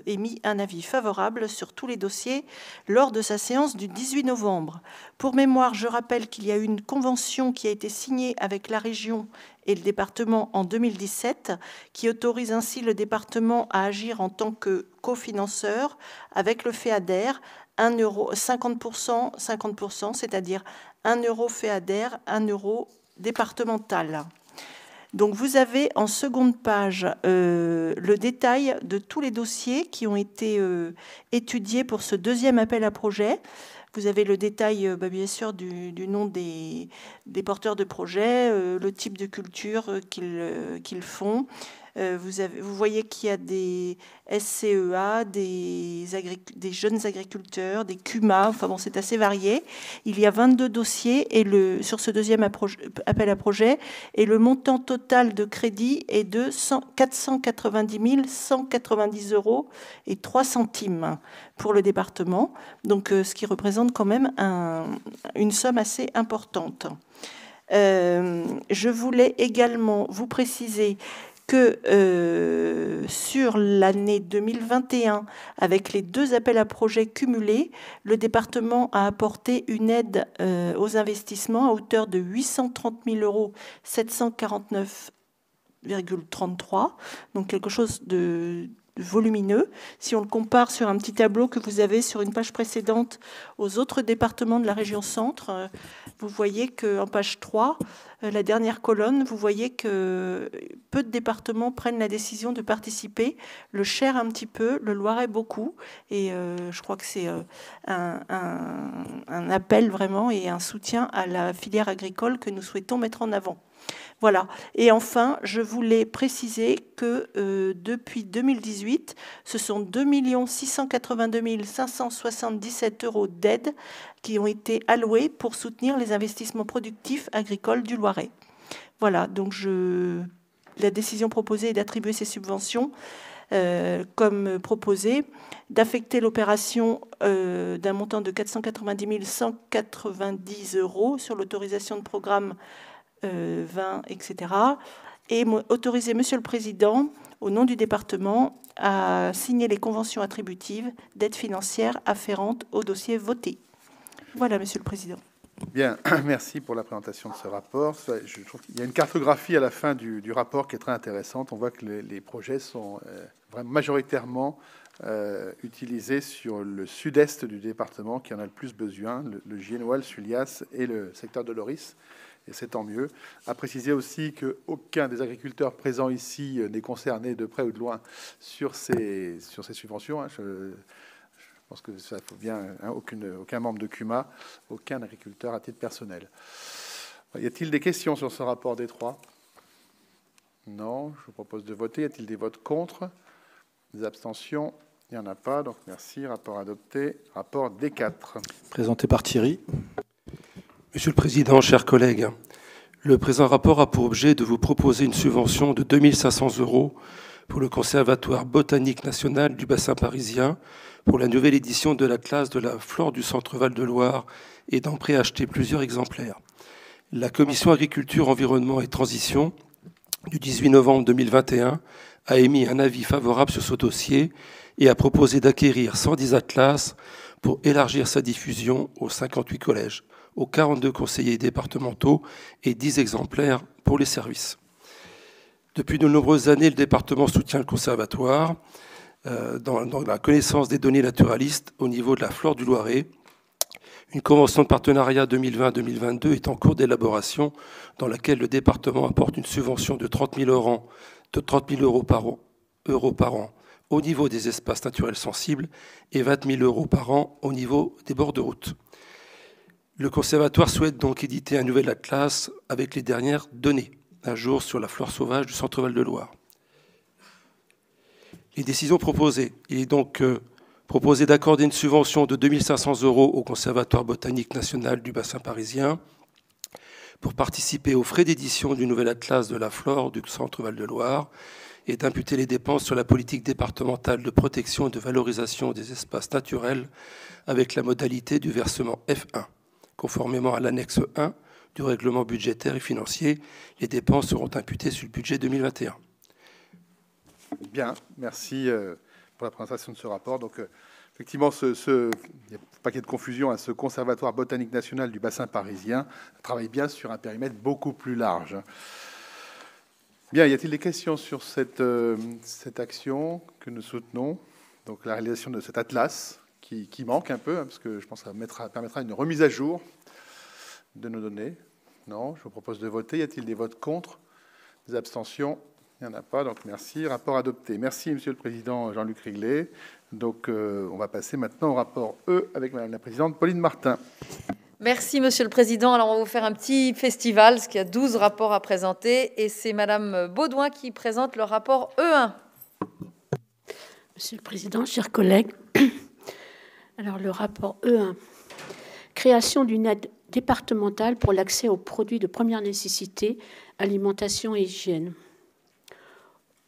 émis un avis favorable sur tous les dossiers lors de sa séance du 18 novembre. Pour mémoire, je rappelle qu'il y a une convention qui a été signée avec la région et le département en 2017, qui autorise ainsi le département à agir en tant que cofinanceur avec le FEADER, 50%, c'est-à-dire 1 euro FEADER, 1 euro départemental. Donc vous avez en seconde page le détail de tous les dossiers qui ont été étudiés pour ce deuxième appel à projet. Vous avez le détail, bien sûr, du nom des porteurs de projet, le type de culture qu'ils font. Vous voyez qu'il y a des SCEA, des jeunes agriculteurs, des CUMA, enfin bon, c'est assez varié. Il y a 22 dossiers et sur ce deuxième appel à projet, et le montant total de crédit est de 490 190 € et 3 centimes pour le département, donc ce qui représente quand même une somme assez importante. Je voulais également vous préciser que sur l'année 2021, avec les deux appels à projets cumulés, le département a apporté une aide aux investissements à hauteur de 830 000 €, 749,33, donc quelque chose de volumineux. Si on le compare sur un petit tableau que vous avez sur une page précédente aux autres départements de la région centre, vous voyez qu'en page 3, la dernière colonne, vous voyez que peu de départements prennent la décision de participer. Le Cher un petit peu, le Loiret beaucoup. Et je crois que c'est un appel vraiment et un soutien à la filière agricole que nous souhaitons mettre en avant. Voilà. Et enfin, je voulais préciser que depuis 2018, ce sont 2 682 577 euros d'aide qui ont été alloués pour soutenir les investissements productifs agricoles du Loiret. Voilà. Donc, la décision proposée est d'attribuer ces subventions comme proposé, d'affecter l'opération d'un montant de 490 190 euros sur l'autorisation de programme 20, etc. Et autoriser Monsieur le Président, au nom du département, à signer les conventions attributives d'aide financière afférentes au dossier voté. Voilà, Monsieur le Président. Bien, merci pour la présentation de ce rapport. Je trouve qu'il y a une cartographie à la fin du rapport qui est très intéressante. On voit que les projets sont majoritairement utilisés sur le sud-est du département, qui en a le plus besoin, le Giennois, le Sulias et le secteur de Loris. Et c'est tant mieux. À préciser aussi qu'aucun des agriculteurs présents ici n'est concerné de près ou de loin sur ces subventions. Je pense que ça faut bien, hein, aucun membre de CUMA, aucun agriculteur à titre personnel. Y a-t-il des questions sur ce rapport des trois? Non, je vous propose de voter. Y a-t-il des votes contre? Des abstentions? Il n'y en a pas, donc merci. Rapport adopté. Rapport D4. Présenté par Thierry. Monsieur le Président, chers collègues, le présent rapport a pour objet de vous proposer une subvention de 2 500 euros pour le Conservatoire botanique national du bassin parisien, pour la nouvelle édition de la classe de la flore du Centre-Val de Loire et d'en préacheter plusieurs exemplaires. La Commission Agriculture, Environnement et Transition du 18 novembre 2021 a émis un avis favorable sur ce dossier et a proposé d'acquérir 110 atlas pour élargir sa diffusion aux 58 collèges, aux 42 conseillers départementaux et 10 exemplaires pour les services. Depuis de nombreuses années, le département soutient le conservatoire dans la connaissance des données naturalistes au niveau de la flore du Loiret. Une convention de partenariat 2020-2022 est en cours d'élaboration, dans laquelle le département apporte une subvention de 30 000 euros par an au niveau des espaces naturels sensibles et 20 000 euros par an au niveau des bords de route. Le conservatoire souhaite donc éditer un nouvel atlas avec les dernières données à jour sur la flore sauvage du Centre-Val de Loire. Les décisions proposées. Il est donc proposé d'accorder une subvention de 2 500 euros au Conservatoire botanique national du bassin parisien pour participer aux frais d'édition du nouvel atlas de la flore du Centre-Val de Loire et d'imputer les dépenses sur la politique départementale de protection et de valorisation des espaces naturels avec la modalité du versement F1. Conformément à l'annexe 1 du règlement budgétaire et financier, les dépenses seront imputées sur le budget 2021. Bien, merci pour la présentation de ce rapport. Donc, effectivement, il n'y a pas qu'il y ait de confusion, hein, ce Conservatoire botanique national du bassin parisien travaille bien sur un périmètre beaucoup plus large. Bien, y a-t-il des questions sur cette action que nous soutenons, donc la réalisation de cet atlas qui manque un peu, hein, parce que je pense que ça permettra une remise à jour de nos données. Non, je vous propose de voter. Y a-t-il des votes contre, des abstentions? Il n'y en a pas, donc merci. Rapport adopté. Merci, Monsieur le Président Jean-Luc Riglet. Donc, on va passer maintenant au rapport E avec Madame la Présidente Pauline Martin. Merci, Monsieur le Président. Alors, on va vous faire un petit festival, parce qu'il y a 12 rapports à présenter. Et c'est Madame Baudouin qui présente le rapport E1. Monsieur le Président, chers collègues, alors le rapport E1, création d'une aide départementale pour l'accès aux produits de première nécessité, alimentation et hygiène.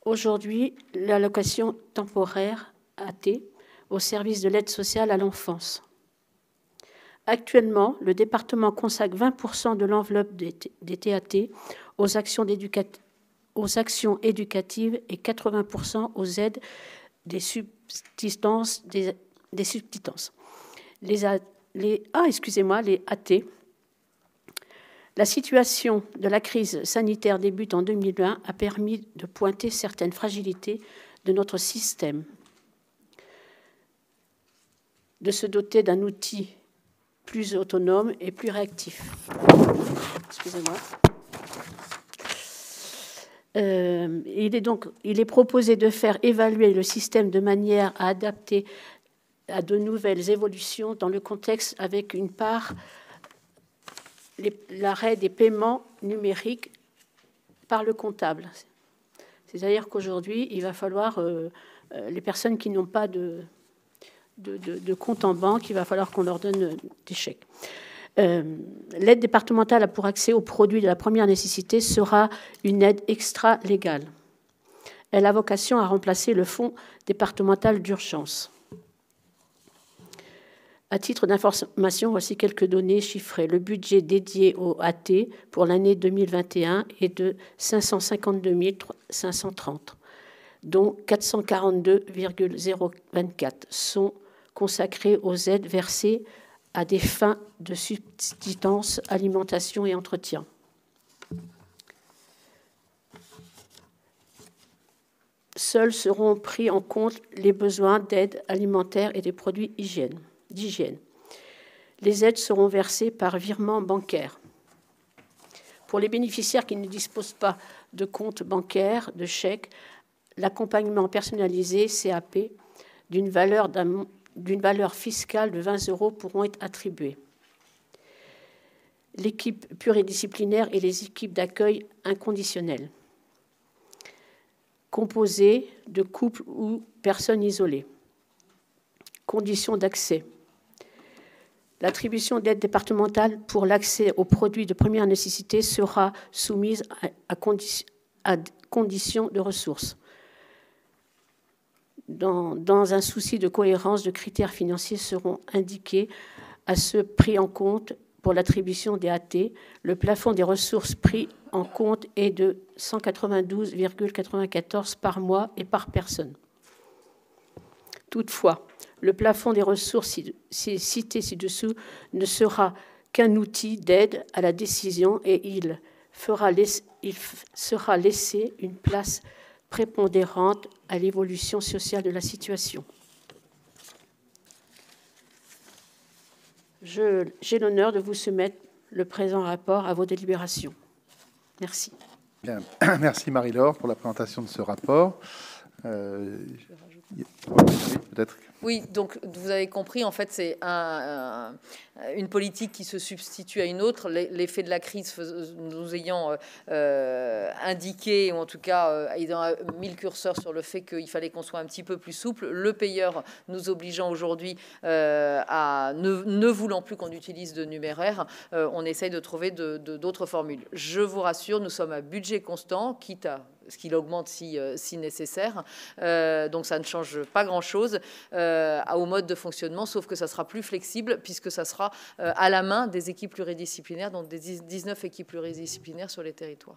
Aujourd'hui, l'allocation temporaire AT au service de l'aide sociale à l'enfance. Actuellement, le département consacre 20% de l'enveloppe des TAT aux actions éducatives et 80% aux aides des subsistances. Les AT. La situation de la crise sanitaire débute en 2001 a permis de pointer certaines fragilités de notre système, de se doter d'un outil plus autonome et plus réactif. Excusez-moi. Il est proposé de faire évaluer le système de manière à adapter à de nouvelles évolutions dans le contexte, avec une part l'arrêt des paiements numériques par le comptable. C'est-à-dire qu'aujourd'hui, il va falloir, les personnes qui n'ont pas de compte en banque, il va falloir qu'on leur donne des chèques. L'aide départementale pour accès aux produits de la première nécessité sera une aide extra-légale. Elle a vocation à remplacer le fonds départemental d'urgence. À titre d'information, voici quelques données chiffrées. Le budget dédié au AT pour l'année 2021 est de 552 530, dont 442,024 sont consacrés aux aides versées à des fins de subsistance, alimentation et entretien. Seuls seront pris en compte les besoins d'aide alimentaire et des produits d'hygiène. Les aides seront versées par virement bancaire. Pour les bénéficiaires qui ne disposent pas de compte bancaire, de chèque, l'accompagnement personnalisé CAP d'une valeur fiscale de 20 € pourront être attribuées. L'équipe pluridisciplinaire et les équipes d'accueil inconditionnelles, composées de couples ou personnes isolées. Conditions d'accès. L'attribution d'aide départementale pour l'accès aux produits de première nécessité sera soumise à conditions de ressources. Dans un souci de cohérence, de critères financiers seront indiqués à ceux pris en compte pour l'attribution des AT. Le plafond des ressources pris en compte est de 192,94 par mois et par personne. Toutefois, le plafond des ressources cité ci-dessous ne sera qu'un outil d'aide à la décision et il sera laissé une place prépondérante à l'évolution sociale de la situation. J'ai l'honneur de vous soumettre le présent rapport à vos délibérations. Merci. Bien. Merci Marie-Laure pour la présentation de ce rapport. Oui, donc vous avez compris, en fait, c'est une politique qui se substitue à une autre. L'effet de la crise nous ayant indiqué, ou en tout cas ayant mis le curseur sur le fait qu'il fallait qu'on soit un petit peu plus souple, le payeur nous obligeant aujourd'hui à ne voulant plus qu'on utilise de numéraire, on essaye de trouver d'autres formules. Je vous rassure, nous sommes à budget constant, quitte à ce qu'il augmente si nécessaire. Donc ça ne change pas grand-chose au mode de fonctionnement, sauf que ça sera plus flexible puisque ça sera à la main des équipes pluridisciplinaires, donc des 19 équipes pluridisciplinaires sur les territoires.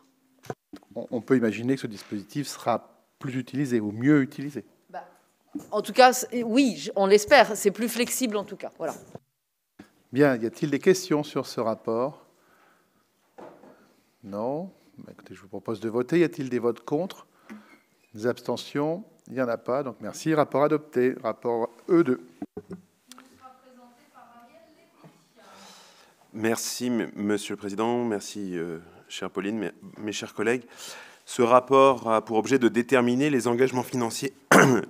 On peut imaginer que ce dispositif sera plus utilisé ou mieux utilisé. Bah, en tout cas, oui, on l'espère. C'est plus flexible en tout cas. Voilà. Bien, y a-t-il des questions sur ce rapport? Non. Écoutez, je vous propose de voter. Y a-t-il des votes contre? Des abstentions? Il n'y en a pas. Donc merci. Rapport adopté. Rapport E2. Merci, Monsieur le Président. Merci, chère Pauline, mes chers collègues. Ce rapport a pour objet de déterminer les engagements financiers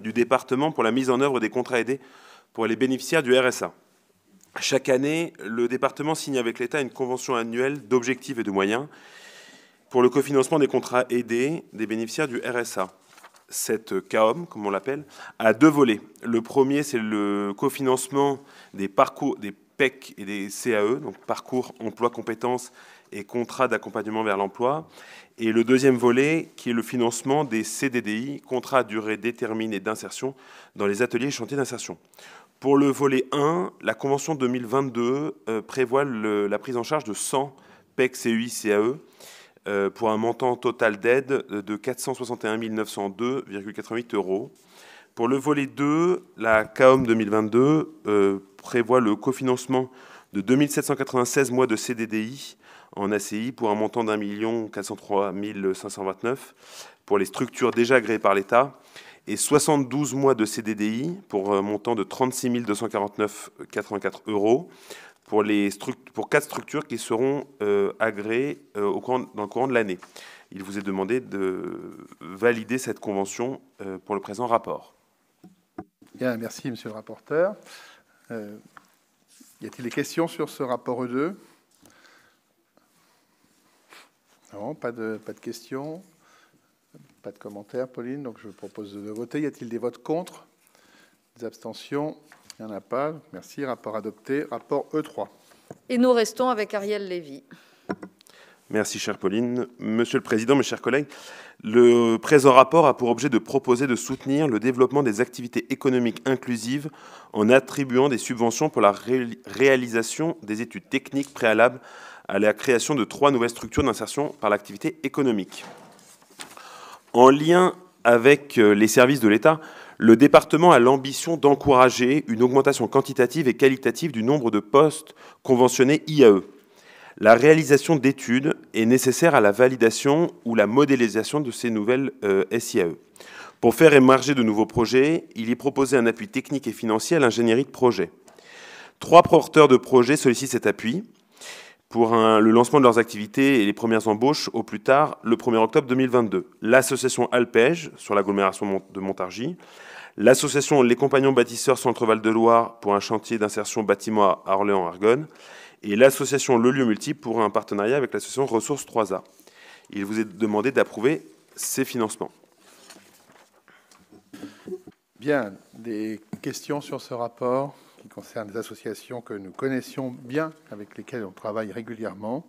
du département pour la mise en œuvre des contrats aidés pour les bénéficiaires du RSA. Chaque année, le département signe avec l'État une convention annuelle d'objectifs et de moyens pour le cofinancement des contrats aidés des bénéficiaires du RSA. Cette CAOM, comme on l'appelle, a deux volets. Le premier, c'est le cofinancement des parcours, des PEC et des CAE, donc parcours, emploi, compétences et contrats d'accompagnement vers l'emploi. Et le deuxième volet, qui est le financement des CDDI, contrats à durée déterminée d'insertion, dans les ateliers et chantiers d'insertion. Pour le volet 1, la Convention 2022 prévoit la prise en charge de 100 PEC, CUI, CAE, pour un montant total d'aide de 461 902,88 €. Pour le volet 2, la CAOM 2022 prévoit le cofinancement de 2796 mois de CDDI en ACI pour un montant d'1 403 529 pour les structures déjà agréées par l'État et 72 mois de CDDI pour un montant de 36 249,84 € pour 4 structures qui seront agréées dans le courant de l'année. Il vous est demandé de valider cette convention pour le présent rapport. Bien, merci, monsieur le rapporteur. Y a-t-il des questions sur ce rapport E2? Non, pas de questions, pas de commentaires, Pauline. Donc je vous propose de voter. Y a-t-il des votes contre? Des abstentions? Il n'y en a pas. Merci. Rapport adopté. Rapport E3. Et nous restons avec Ariel Lévy. Merci, chère Pauline. Monsieur le Président, mes chers collègues, le présent rapport a pour objet de proposer de soutenir le développement des activités économiques inclusives en attribuant des subventions pour la réalisation des études techniques préalables à la création de 3 nouvelles structures d'insertion par l'activité économique. En lien avec les services de l'État, le département a l'ambition d'encourager une augmentation quantitative et qualitative du nombre de postes conventionnés IAE. La réalisation d'études est nécessaire à la validation ou la modélisation de ces nouvelles SIAE. Pour faire émerger de nouveaux projets, il est proposé un appui technique et financier à l'ingénierie de projet. 3 porteurs de projets sollicitent cet appui pour le lancement de leurs activités et les premières embauches au plus tard le 1er octobre 2022. L'association Alpège sur l'agglomération de Montargis, l'association Les Compagnons Bâtisseurs Centre-Val de Loire pour un chantier d'insertion bâtiment à Orléans-Argonne, et l'association Le Lieu Multiple pour un partenariat avec l'association Ressources 3A. Il vous est demandé d'approuver ces financements. Bien, des questions sur ce rapport qui concerne des associations que nous connaissions bien, avec lesquelles on travaille régulièrement.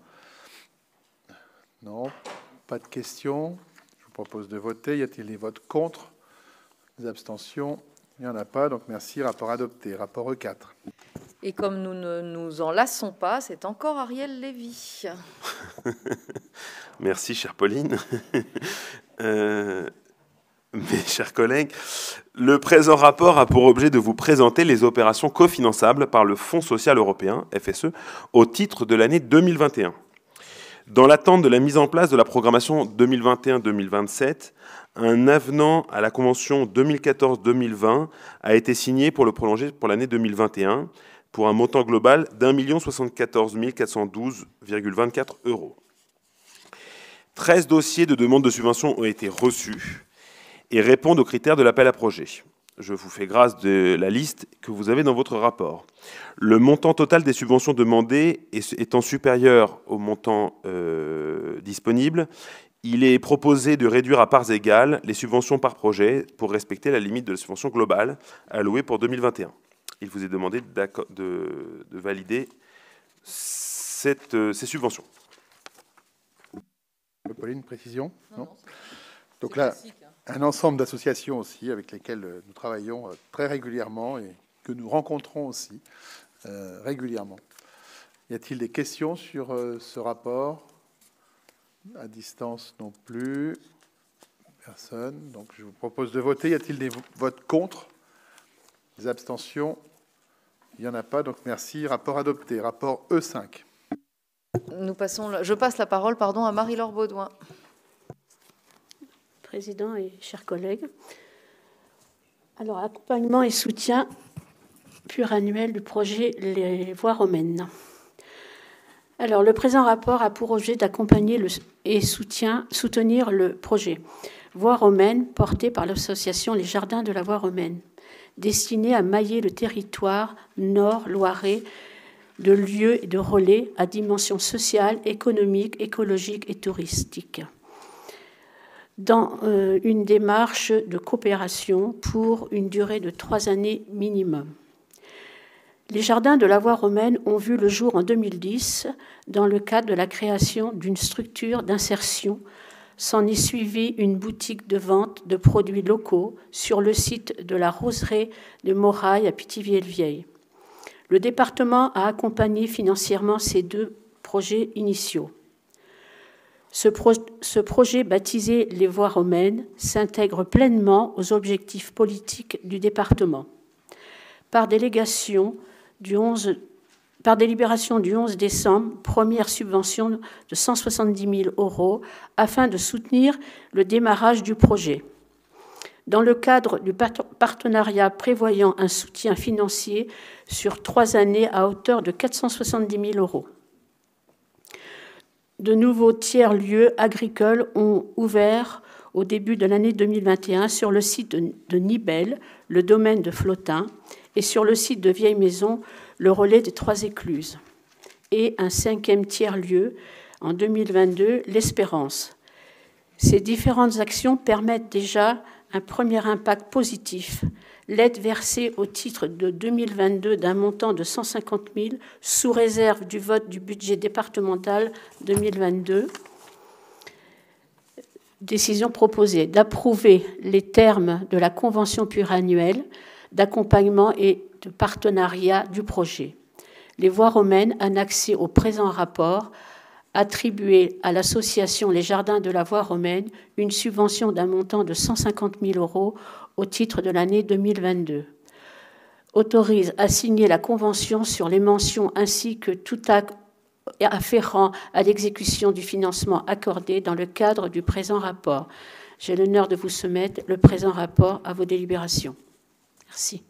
Non, pas de questions. Je vous propose de voter. Y a-t-il des votes contre? Des abstentions? Il n'y en a pas. Donc merci. Rapport adopté. Rapport E4. Et comme nous ne nous en lassons pas, c'est encore Ariel Lévy. Merci, chère Pauline. Mes chers collègues, le présent rapport a pour objet de vous présenter les opérations cofinançables par le Fonds social européen, FSE, au titre de l'année 2021. Dans l'attente de la mise en place de la programmation 2021-2027, un avenant à la Convention 2014-2020 a été signé pour le prolonger pour l'année 2021, pour un montant global d'1 074 412,24 €. 13 dossiers de demande de subvention ont été reçus et répondent aux critères de l'appel à projet. Je vous fais grâce de la liste que vous avez dans votre rapport. Le montant total des subventions demandées étant supérieur au montant disponible, il est proposé de réduire à parts égales les subventions par projet pour respecter la limite de la subvention globale allouée pour 2021. Il vous est demandé de valider ces subventions. Pauline, précision? Non, non. Donc là, un ensemble d'associations aussi avec lesquelles nous travaillons très régulièrement et que nous rencontrons aussi régulièrement. Y a-t-il des questions sur ce rapport? À distance non plus. Personne. Donc je vous propose de voter. Y a-t-il des votes contre? Des abstentions? Il n'y en a pas, donc merci. Rapport adopté. Rapport E5. Je passe la parole, pardon, à Marie-Laure Baudouin. Président et chers collègues, alors accompagnement et soutien pluriannuel du projet Les Voies romaines. Alors le présent rapport a pour objet d'accompagner et soutenir le projet Voies romaines porté par l'association Les Jardins de la Voie romaine, destiné à mailler le territoire nord-loiret de lieux et de relais à dimension sociale, économique, écologique et touristique, dans une démarche de coopération pour une durée de 3 années minimum. Les Jardins de la Voie romaine ont vu le jour en 2010 dans le cadre de la création d'une structure d'insertion. S'en est suivie une boutique de vente de produits locaux sur le site de la roseraie de Morailles à Pithiviers-le-Vieil. Le département a accompagné financièrement ces 2 projets initiaux. Ce projet baptisé Les Voies romaines s'intègre pleinement aux objectifs politiques du département. Par délibération du 11 décembre, première subvention de 170 000 € afin de soutenir le démarrage du projet. dans le cadre du partenariat prévoyant un soutien financier sur 3 années à hauteur de 470 000 €. De nouveaux tiers-lieux agricoles ont ouvert au début de l'année 2021 sur le site de Nibel, le domaine de Flotin, et sur le site de Vieille Maison, le relais des 3 écluses. Et un 5e tiers-lieu en 2022, l'Espérance. Ces différentes actions permettent déjà un premier impact positif. L'aide versée au titre de 2022 d'un montant de 150 000 sous réserve du vote du budget départemental 2022. Décision proposée d'approuver les termes de la convention pluriannuelle d'accompagnement et de partenariat du projet. Les voies romaines annexées au présent rapport attribuer à l'association Les Jardins de la Voie romaine une subvention d'un montant de 150 000 € au titre de l'année 2022. Autorise à signer la convention sur les mentions ainsi que tout acte afférent à l'exécution du financement accordé dans le cadre du présent rapport. J'ai l'honneur de vous soumettre le présent rapport à vos délibérations. Merci.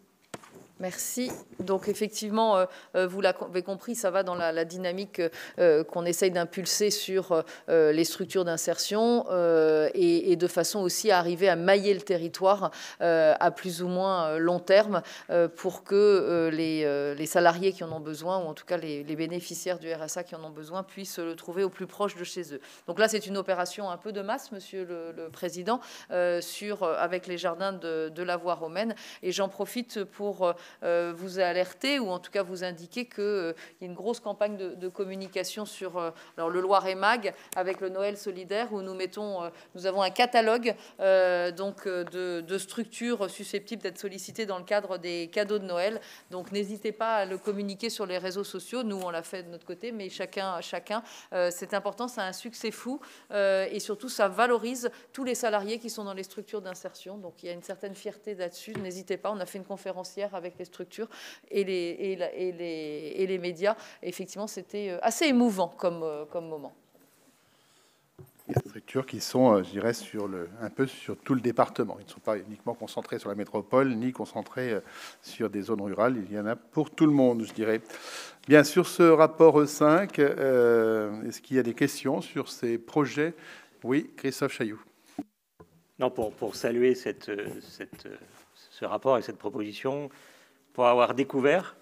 Merci. Donc effectivement, vous l'avez compris, ça va dans la dynamique qu'on essaye d'impulser sur les structures d'insertion et de façon aussi à arriver à mailler le territoire à plus ou moins long terme pour que les salariés qui en ont besoin, ou en tout cas les bénéficiaires du RSA qui en ont besoin, puissent le trouver au plus proche de chez eux. Donc là, c'est une opération un peu de masse, Monsieur le Président, avec les jardins de la Voie romaine. Et j'en profite pour vous alerter ou en tout cas vous indiquer qu'il y a une grosse campagne de communication sur le Loir-et-Mag avec le Noël solidaire où nous avons un catalogue de structures susceptibles d'être sollicitées dans le cadre des cadeaux de Noël. Donc n'hésitez pas à le communiquer sur les réseaux sociaux. Nous, on l'a fait de notre côté, mais chacun c'est important, c'est un succès fou et surtout ça valorise tous les salariés qui sont dans les structures d'insertion. Donc il y a une certaine fierté là-dessus. N'hésitez pas, on a fait une conférence hier avec les structures et les médias. Effectivement, c'était assez émouvant comme moment. Il y a des structures qui sont, je dirais, un peu sur tout le département. Ils ne sont pas uniquement concentrés sur la métropole, ni concentrés sur des zones rurales. Il y en a pour tout le monde, je dirais. Bien, sur ce rapport 5, est-ce qu'il y a des questions sur ces projets? Oui, Christophe Chailloux. Non, pour saluer ce rapport et cette proposition, pour avoir découvert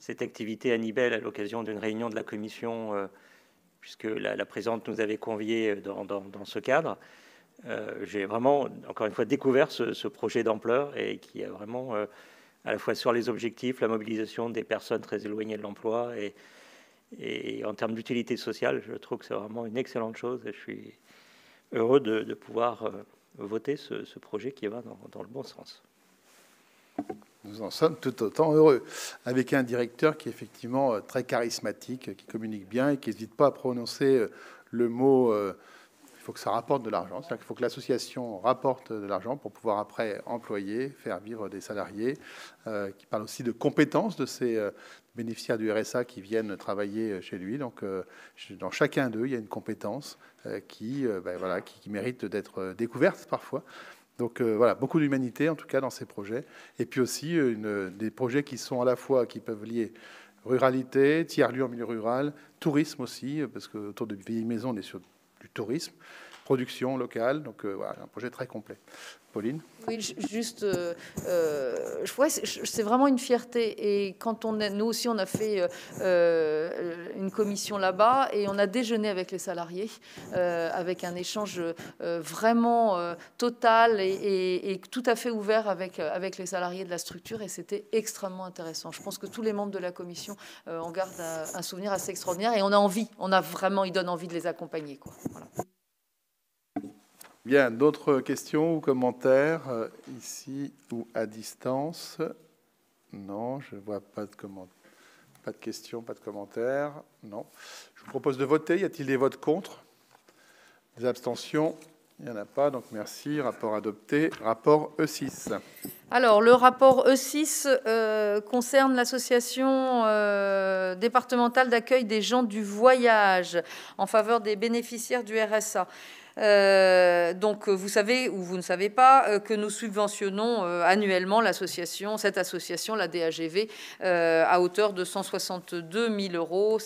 cette activité à Nibel à l'occasion d'une réunion de la commission, puisque la présidente nous avait conviés dans ce cadre. J'ai vraiment, encore une fois, découvert ce projet d'ampleur et qui a vraiment, à la fois sur les objectifs, la mobilisation des personnes très éloignées de l'emploi et en termes d'utilité sociale, je trouve que c'est vraiment une excellente chose et je suis heureux de pouvoir voter ce projet qui va dans le bon sens. Nous en sommes tout autant heureux, avec un directeur qui est effectivement très charismatique, qui communique bien et qui n'hésite pas à prononcer le mot « il faut que ça rapporte de l'argent », c'est-à-dire qu'il faut que l'association rapporte de l'argent pour pouvoir après employer, faire vivre des salariés, qui parle aussi de compétences de ces bénéficiaires du RSA qui viennent travailler chez lui. Donc, dans chacun d'eux, il y a une compétence qui mérite d'être découverte parfois. Donc voilà, beaucoup d'humanité en tout cas dans ces projets. Et puis aussi des projets qui sont à la fois, qui peuvent lier ruralité, tiers-lieu en milieu rural, tourisme aussi, parce qu'autour de Vieille Maison, on est sur du tourisme, production locale. Donc voilà, un projet très complet. Pauline? Oui, juste, c'est vraiment une fierté. Et quand nous aussi, on a fait une commission là-bas et on a déjeuné avec les salariés, avec un échange vraiment total et tout à fait ouvert avec les salariés de la structure. Et c'était extrêmement intéressant. Je pense que tous les membres de la commission en gardent un souvenir assez extraordinaire et on a envie. Ils donnent envie de les accompagner, quoi. Voilà. Bien, d'autres questions ou commentaires ici ou à distance? Non, je ne vois pas de commentaires. Pas de questions, pas de commentaires. Non. Je vous propose de voter. Y a-t-il des votes contre? Des abstentions? Il n'y en a pas, donc merci. Rapport adopté. Rapport E6. Alors, le rapport E6 concerne l'association départementale d'accueil des gens du voyage en faveur des bénéficiaires du RSA. Donc vous savez ou vous ne savez pas que nous subventionnons annuellement cette association, la DAGV, à hauteur de 162 500 euros,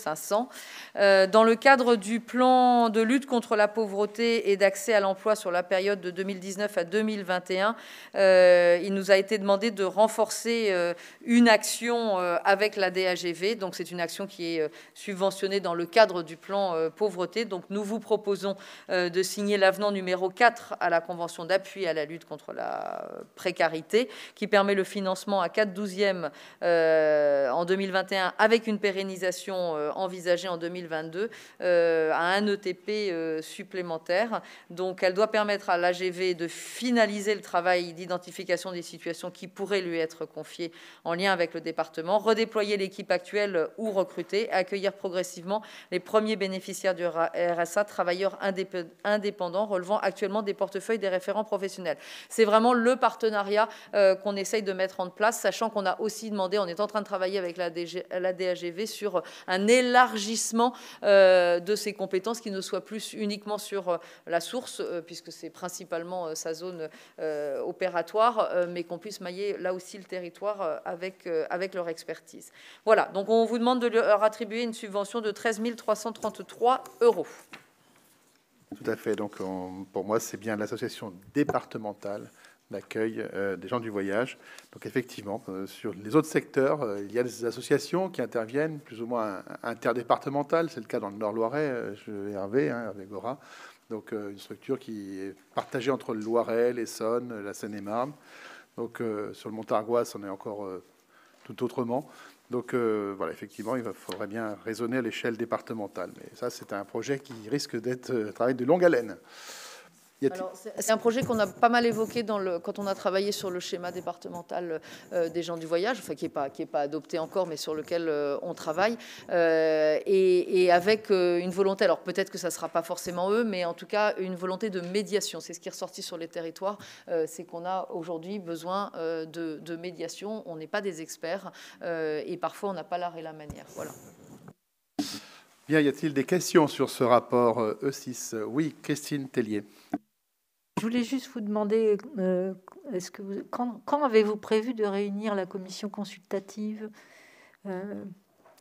dans le cadre du plan de lutte contre la pauvreté et d'accès à l'emploi sur la période de 2019 à 2021. Il nous a été demandé de renforcer une action avec la DAGV, donc c'est une action qui est subventionnée dans le cadre du plan pauvreté. Donc nous vous proposons de signer l'avenant numéro 4 à la Convention d'appui à la lutte contre la précarité, qui permet le financement à 4/12e en 2021 avec une pérennisation envisagée en 2022 à un ETP supplémentaire. Donc elle doit permettre à l'AGV de finaliser le travail d'identification des situations qui pourraient lui être confiées en lien avec le département, redéployer l'équipe actuelle ou recruter, accueillir progressivement les premiers bénéficiaires du RSA, travailleurs indépendants relevant actuellement des portefeuilles des référents professionnels. C'est vraiment le partenariat qu'on essaye de mettre en place, sachant qu'on a aussi demandé, on est en train de travailler avec la DAGV sur un élargissement de ses compétences qui ne soit plus uniquement sur la source, puisque c'est principalement sa zone opératoire, mais qu'on puisse mailler là aussi le territoire avec leur expertise. Voilà, donc on vous demande de leur attribuer une subvention de 13 333 euros. Tout à fait. Donc, pour moi, c'est bien l'association départementale d'accueil des gens du voyage. Donc, effectivement, sur les autres secteurs, il y a des associations qui interviennent, plus ou moins interdépartementales. C'est le cas dans le Nord-Loiret, Hervé, hein, avec Gora. Donc, une structure qui est partagée entre le Loiret, l'Essonne, la Seine-et-Marne. Donc, sur le Montargois, on est encore tout autrement. Donc, voilà, effectivement, il faudrait bien raisonner à l'échelle départementale. Mais ça, c'est un projet qui risque d'être un travail de longue haleine. C'est un projet qu'on a pas mal évoqué quand on a travaillé sur le schéma départemental des gens du voyage, enfin, qui n'est pas adopté encore, mais sur lequel on travaille, et avec une volonté, alors peut-être que ça ne sera pas forcément eux, mais en tout cas une volonté de médiation. C'est ce qui est ressorti sur les territoires, c'est qu'on a aujourd'hui besoin de médiation. On n'est pas des experts, et parfois on n'a pas l'art et la manière. Voilà. Bien, y a-t-il des questions sur ce rapport E6? Oui, Christine Tellier. Je voulais juste vous demander, quand avez-vous prévu de réunir la commission consultative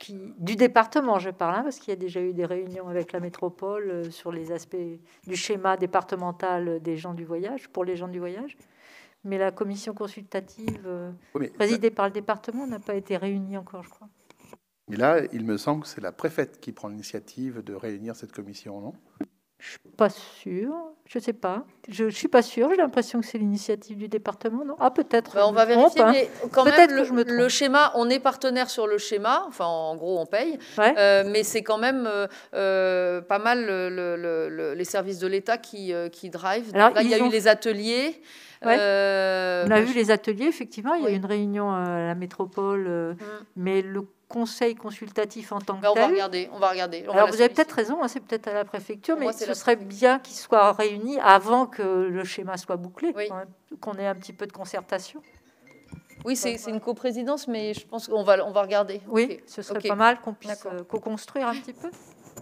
du département, je parle, hein, parce qu'il y a déjà eu des réunions avec la métropole sur les aspects du schéma départemental des gens du voyage, pour les gens du voyage. Mais la commission consultative présidée par le département n'a pas été réunie encore, je crois. Mais là, il me semble que c'est la préfète qui prend l'initiative de réunir cette commission, non ? Je suis pas sûre, je sais pas. Je suis pas sûre, j'ai l'impression que c'est l'initiative du département. Non, ah, peut-être. Bah, on va vérifier, trompe, mais quand même, le schéma, on est partenaire sur le schéma, enfin, en gros, on paye, ouais. Mais c'est quand même pas mal les services de l'État qui drive. Alors, là, il y a eu les ateliers. Ouais. On a vu les ateliers, effectivement. Il y a eu une réunion à la métropole, mais le conseil consultatif en tant que tel. On va regarder. Alors, vous avez peut-être raison, hein, c'est peut-être à la préfecture, mais ce serait bien qu'ils soient réunis avant que le schéma soit bouclé, qu'on ait un petit peu de concertation. Oui, c'est une coprésidence, mais je pense qu'on va regarder. Oui, okay. Ce serait pas mal qu'on puisse co-construire un petit peu.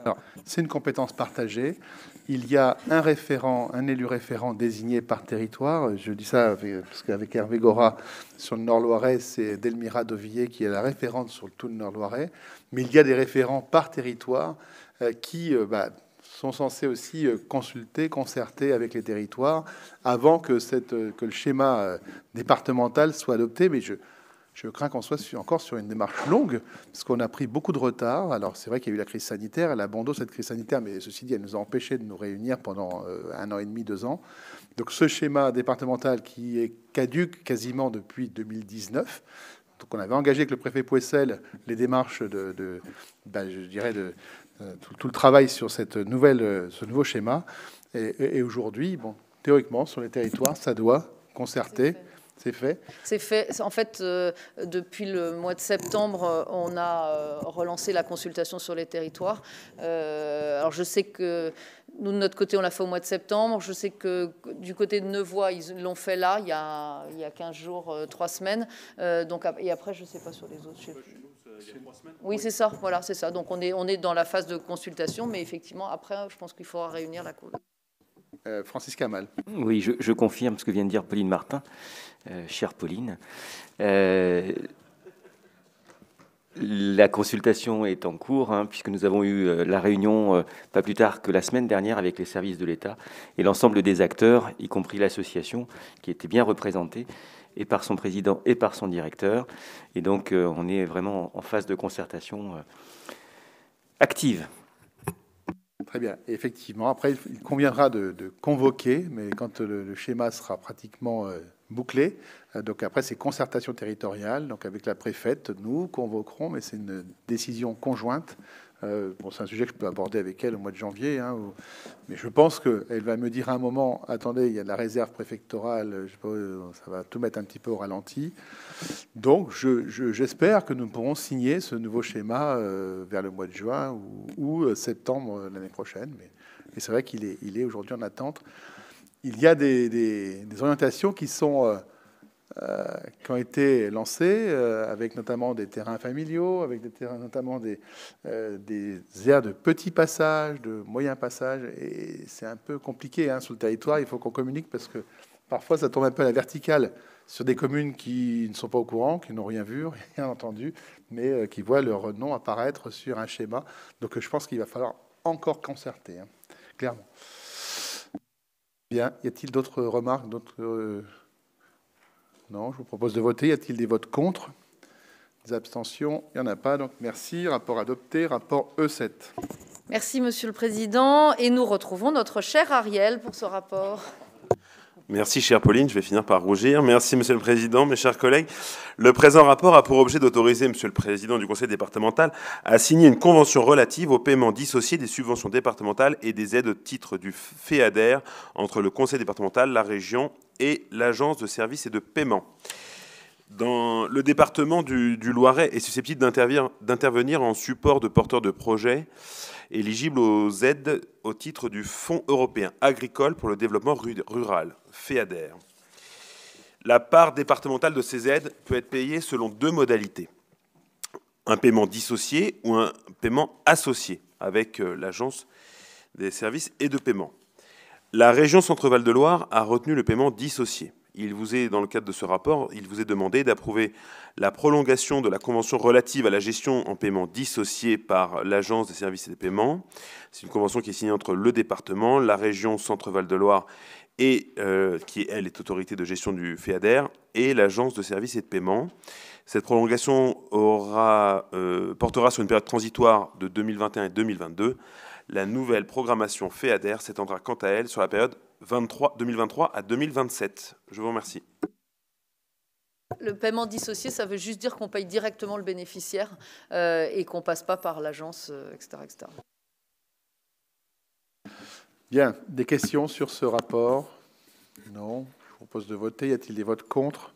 Alors, c'est une compétence partagée. Il y a un élu référent désigné par territoire. Je dis ça parce qu'avec Hervé Gora, sur le Nord-Loiret, c'est Delmira Dovillier qui est la référente sur tout le Nord-Loiret. Mais il y a des référents par territoire qui sont censés aussi consulter, concerter avec les territoires avant que le schéma départemental soit adopté. Mais je crains qu'on soit encore sur une démarche longue, parce qu'on a pris beaucoup de retard. Alors, c'est vrai qu'il y a eu la crise sanitaire, elle a bon dos cette crise sanitaire, mais ceci dit, elle nous a empêchés de nous réunir pendant 1 an et demi, 2 ans. Donc, ce schéma départemental qui est caduque quasiment depuis 2019, donc on avait engagé avec le préfet Pouessel les démarches tout le travail sur ce nouveau schéma. Et aujourd'hui, bon, théoriquement, sur les territoires, ça doit concerter. C'est fait. C'est fait. En fait, depuis le mois de septembre, on a relancé la consultation sur les territoires. Alors, je sais que nous, de notre côté, on l'a fait au mois de septembre. Je sais que du côté de Nevois, ils l'ont fait là, il y a 15 jours, 3 semaines. Donc, et après, je ne sais pas sur les autres. Je sais plus. Oui, c'est ça. Voilà, c'est ça. Donc, on est dans la phase de consultation. Mais effectivement, après, je pense qu'il faudra réunir la cour. Francis Camal. Oui, je confirme ce que vient de dire Pauline Martin. Chère Pauline, la consultation est en cours, hein, puisque nous avons eu la réunion pas plus tard que la semaine dernière avec les services de l'État et l'ensemble des acteurs, y compris l'association qui était bien représentée et par son président et par son directeur. Et donc, on est vraiment en phase de concertation active. Très bien. Et effectivement, après, il conviendra de convoquer, mais quand le schéma sera pratiquement bouclé, donc après, c'est concertation territoriale. Donc avec la préfète, nous convoquerons, mais c'est une décision conjointe. Bon, c'est un sujet que je peux aborder avec elle au mois de janvier, hein, mais je pense qu'elle va me dire à un moment, attendez, il y a de la réserve préfectorale, je sais pas, ça va tout mettre un petit peu au ralenti. Donc j'espère que nous pourrons signer ce nouveau schéma vers le mois de juin ou septembre l'année prochaine. Mais c'est vrai qu'il est aujourd'hui en attente. Il y a des orientations qui sont... qui ont été lancés, avec notamment des terrains familiaux, avec des terrains, notamment des aires de petits passages, de moyens passages. Et c'est un peu compliqué, hein, sur le territoire. Il faut qu'on communique parce que parfois, ça tombe un peu à la verticale sur des communes qui ne sont pas au courant, qui n'ont rien vu, rien entendu, mais qui voient leur nom apparaître sur un schéma. Donc, je pense qu'il va falloir encore concerter, hein, clairement. Bien. Y a-t-il d'autres remarques, Non, je vous propose de voter. Y a-t-il des votes contre? Des abstentions? Il n'y en a pas. Donc merci. Rapport adopté. Rapport E7. Merci, Monsieur le Président. Et nous retrouvons notre chère Ariel pour ce rapport. Merci, chère Pauline. Je vais finir par rougir. Merci, Monsieur le Président, mes chers collègues. Le présent rapport a pour objet d'autoriser, Monsieur le Président du Conseil départemental, à signer une convention relative au paiement dissocié des subventions départementales et des aides au titre du FEADER entre le Conseil départemental, la région et l'Agence de services et de paiement. Dans le département du Loiret est susceptible d'intervenir en support de porteurs de projets éligibles aux aides au titre du Fonds européen agricole pour le développement rural, FEADER. La part départementale de ces aides peut être payée selon deux modalités, un paiement dissocié ou un paiement associé avec l'Agence des services et de paiement. La région Centre-Val de Loire a retenu le paiement dissocié. Il vous est, dans le cadre de ce rapport, il vous est demandé d'approuver la prolongation de la convention relative à la gestion en paiement dissocié par l'Agence des services et des paiements. C'est une convention qui est signée entre le département, la région Centre-Val de Loire, et, qui, elle, est autorité de gestion du FEADER, et l'Agence de services et de paiement. Cette prolongation portera sur une période transitoire de 2021 et 2022. La nouvelle programmation FEADER s'étendra quant à elle sur la période 2023 à 2027. Je vous remercie. Le paiement dissocié, ça veut juste dire qu'on paye directement le bénéficiaire et qu'on ne passe pas par l'agence, etc., etc. Bien. Des questions sur ce rapport? Non. Je vous propose de voter. Y a-t-il des votes contre?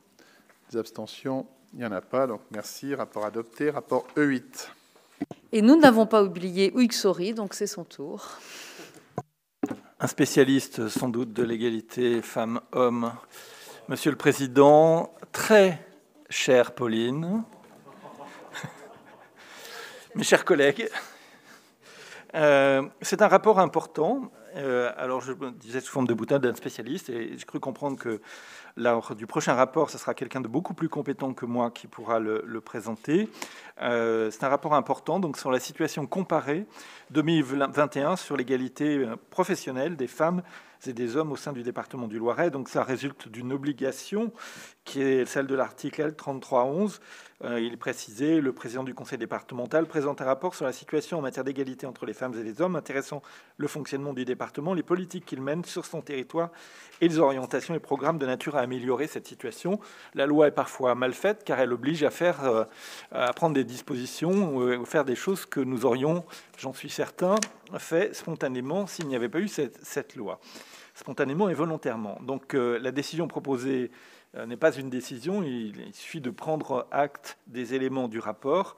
Des abstentions? Il n'y en a pas. Donc merci. Rapport adopté. Rapport E8. Et nous n'avons pas oublié Uixori, donc c'est son tour. Un spécialiste, sans doute, de l'égalité femmes-hommes. Monsieur le Président, très chère Pauline, mes chers collègues, c'est un rapport important. Alors, je disais sous forme de boutade d'un spécialiste, et j'ai cru comprendre que lors du prochain rapport, ce sera quelqu'un de beaucoup plus compétent que moi qui pourra le présenter. C'est un rapport important donc, sur la situation comparée 2021 sur l'égalité professionnelle des femmes et des hommes au sein du département du Loiret. Donc, ça résulte d'une obligation qui est celle de l'article L3311. Il est précisé, le président du conseil départemental présente un rapport sur la situation en matière d'égalité entre les femmes et les hommes, intéressant le fonctionnement du département, les politiques qu'il mène sur son territoire et les orientations et programmes de nature à améliorer cette situation. La loi est parfois mal faite car elle oblige à prendre des dispositions ou faire des choses que nous aurions, j'en suis certain, fait spontanément s'il n'y avait pas eu cette loi, spontanément et volontairement. Donc la décision proposée n'est pas une décision, il suffit de prendre acte des éléments du rapport.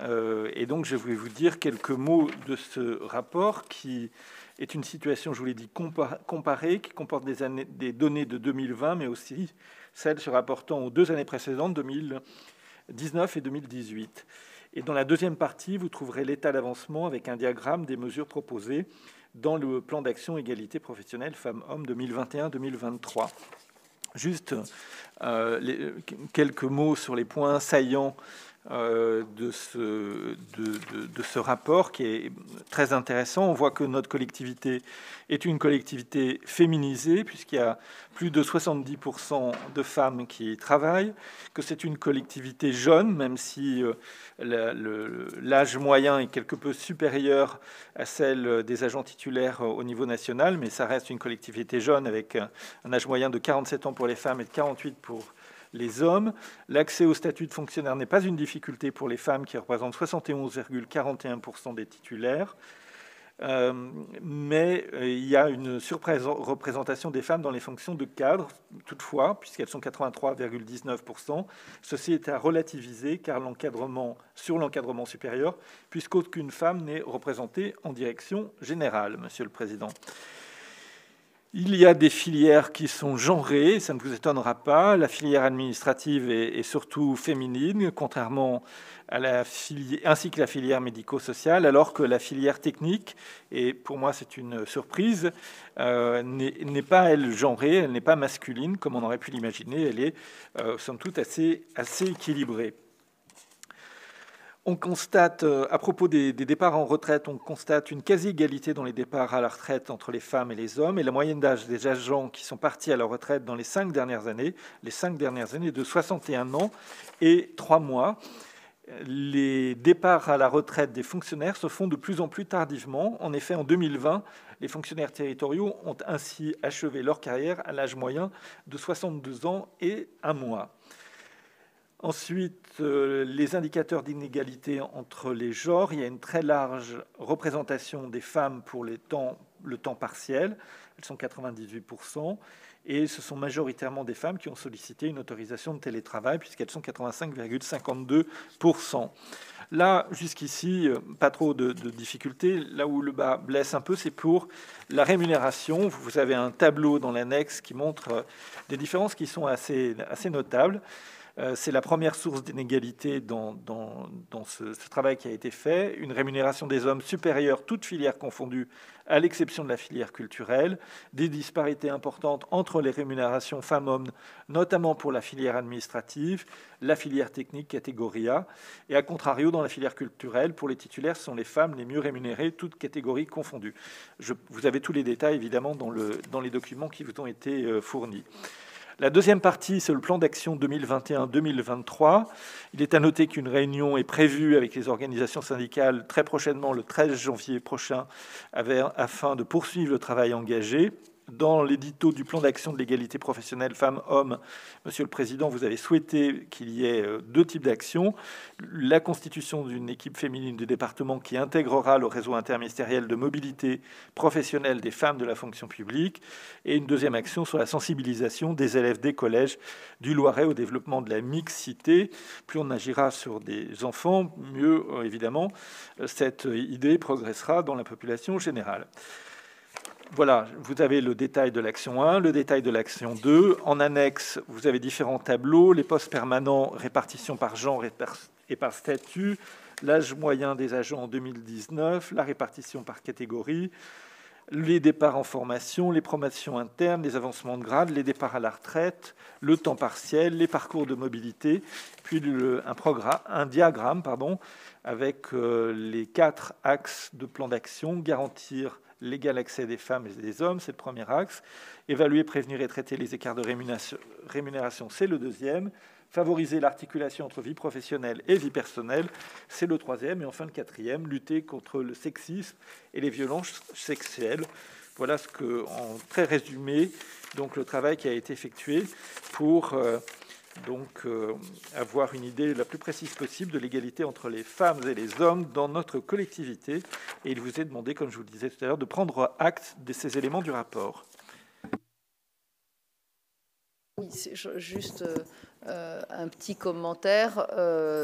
Et donc, je vais vous dire quelques mots de ce rapport qui est une situation, je vous l'ai dit, comparée, qui comporte des données de 2020, mais aussi celles se rapportant aux deux années précédentes, 2019 et 2018. Et dans la deuxième partie, vous trouverez l'état d'avancement avec un diagramme des mesures proposées dans le plan d'action égalité professionnelle femmes-hommes 2021-2023. Juste quelques mots sur les points saillants de ce rapport qui est très intéressant. On voit que notre collectivité est une collectivité féminisée puisqu'il y a plus de 70% de femmes qui travaillent, que c'est une collectivité jeune, même si l'âge moyen est quelque peu supérieur à celle des agents titulaires au niveau national, mais ça reste une collectivité jeune avec un âge moyen de 47 ans pour les femmes et de 48 pour les hommes. L'accès au statut de fonctionnaire n'est pas une difficulté pour les femmes qui représentent 71,41% des titulaires. Mais il y a une surreprésentation des femmes dans les fonctions de cadre, toutefois, puisqu'elles sont 83,19%. Ceci est à relativiser car l'encadrement supérieur, puisqu'aucune femme n'est représentée en direction générale, Monsieur le Président. Il y a des filières qui sont genrées, ça ne vous étonnera pas. La filière administrative est surtout féminine, contrairement à la filière, ainsi que la filière médico-sociale, alors que la filière technique, et pour moi c'est une surprise, n'est pas elle genrée, elle n'est pas masculine comme on aurait pu l'imaginer, elle est somme toute assez équilibrée. On constate, à propos des départs en retraite, on constate une quasi-égalité dans les départs à la retraite entre les femmes et les hommes, et la moyenne d'âge des agents qui sont partis à la retraite dans les 5 dernières années, est de 61 ans et 3 mois. Les départs à la retraite des fonctionnaires se font de plus en plus tardivement. En effet, en 2020, les fonctionnaires territoriaux ont ainsi achevé leur carrière à l'âge moyen de 62 ans et 1 mois. Ensuite, les indicateurs d'inégalité entre les genres. Il y a une très large représentation des femmes pour le temps partiel. Elles sont 98%. Et ce sont majoritairement des femmes qui ont sollicité une autorisation de télétravail puisqu'elles sont 85,52%. Là, jusqu'ici, pas trop de difficultés. Là où le bas blesse un peu, c'est pour la rémunération. Vous avez un tableau dans l'annexe qui montre des différences qui sont assez notables. C'est la première source d'inégalité dans ce travail qui a été fait. Une rémunération des hommes supérieure, toutes filières confondues, à l'exception de la filière culturelle. Des disparités importantes entre les rémunérations femmes-hommes, notamment pour la filière administrative, la filière technique, catégorie A. Et à contrario, dans la filière culturelle, pour les titulaires, ce sont les femmes les mieux rémunérées, toutes catégories confondues. Vous avez tous les détails, évidemment, dans les documents qui vous ont été fournis. La deuxième partie, c'est le plan d'action 2021-2023. Il est à noter qu'une réunion est prévue avec les organisations syndicales très prochainement, le 13 janvier prochain, afin de poursuivre le travail engagé. Dans l'édito du plan d'action de l'égalité professionnelle femmes-hommes, Monsieur le Président, vous avez souhaité qu'il y ait 2 types d'actions. La constitution d'une équipe féminine du département qui intégrera le réseau interministériel de mobilité professionnelle des femmes de la fonction publique et une deuxième action sur la sensibilisation des élèves des collèges du Loiret au développement de la mixité. Plus on agira sur des enfants, mieux, évidemment, cette idée progressera dans la population générale. Voilà, vous avez le détail de l'action 1, le détail de l'action 2. En annexe, vous avez différents tableaux, les postes permanents, répartition par genre et par statut, l'âge moyen des agents en 2019, la répartition par catégorie, les départs en formation, les promotions internes, les avancements de grade, les départs à la retraite, le temps partiel, les parcours de mobilité, puis un diagramme avec les 4 axes de plan d'action, garantir l'égal accès des femmes et des hommes, c'est le premier axe. Évaluer, prévenir et traiter les écarts de rémunération, c'est le deuxième. Favoriser l'articulation entre vie professionnelle et vie personnelle, c'est le troisième. Et enfin, le quatrième, lutter contre le sexisme et les violences sexuelles. Voilà ce que, en très résumé, donc, le travail qui a été effectué pour avoir une idée la plus précise possible de l'égalité entre les femmes et les hommes dans notre collectivité. Et il vous est demandé, comme je vous le disais tout à l'heure, de prendre acte de ces éléments du rapport. Oui, c'est juste un petit commentaire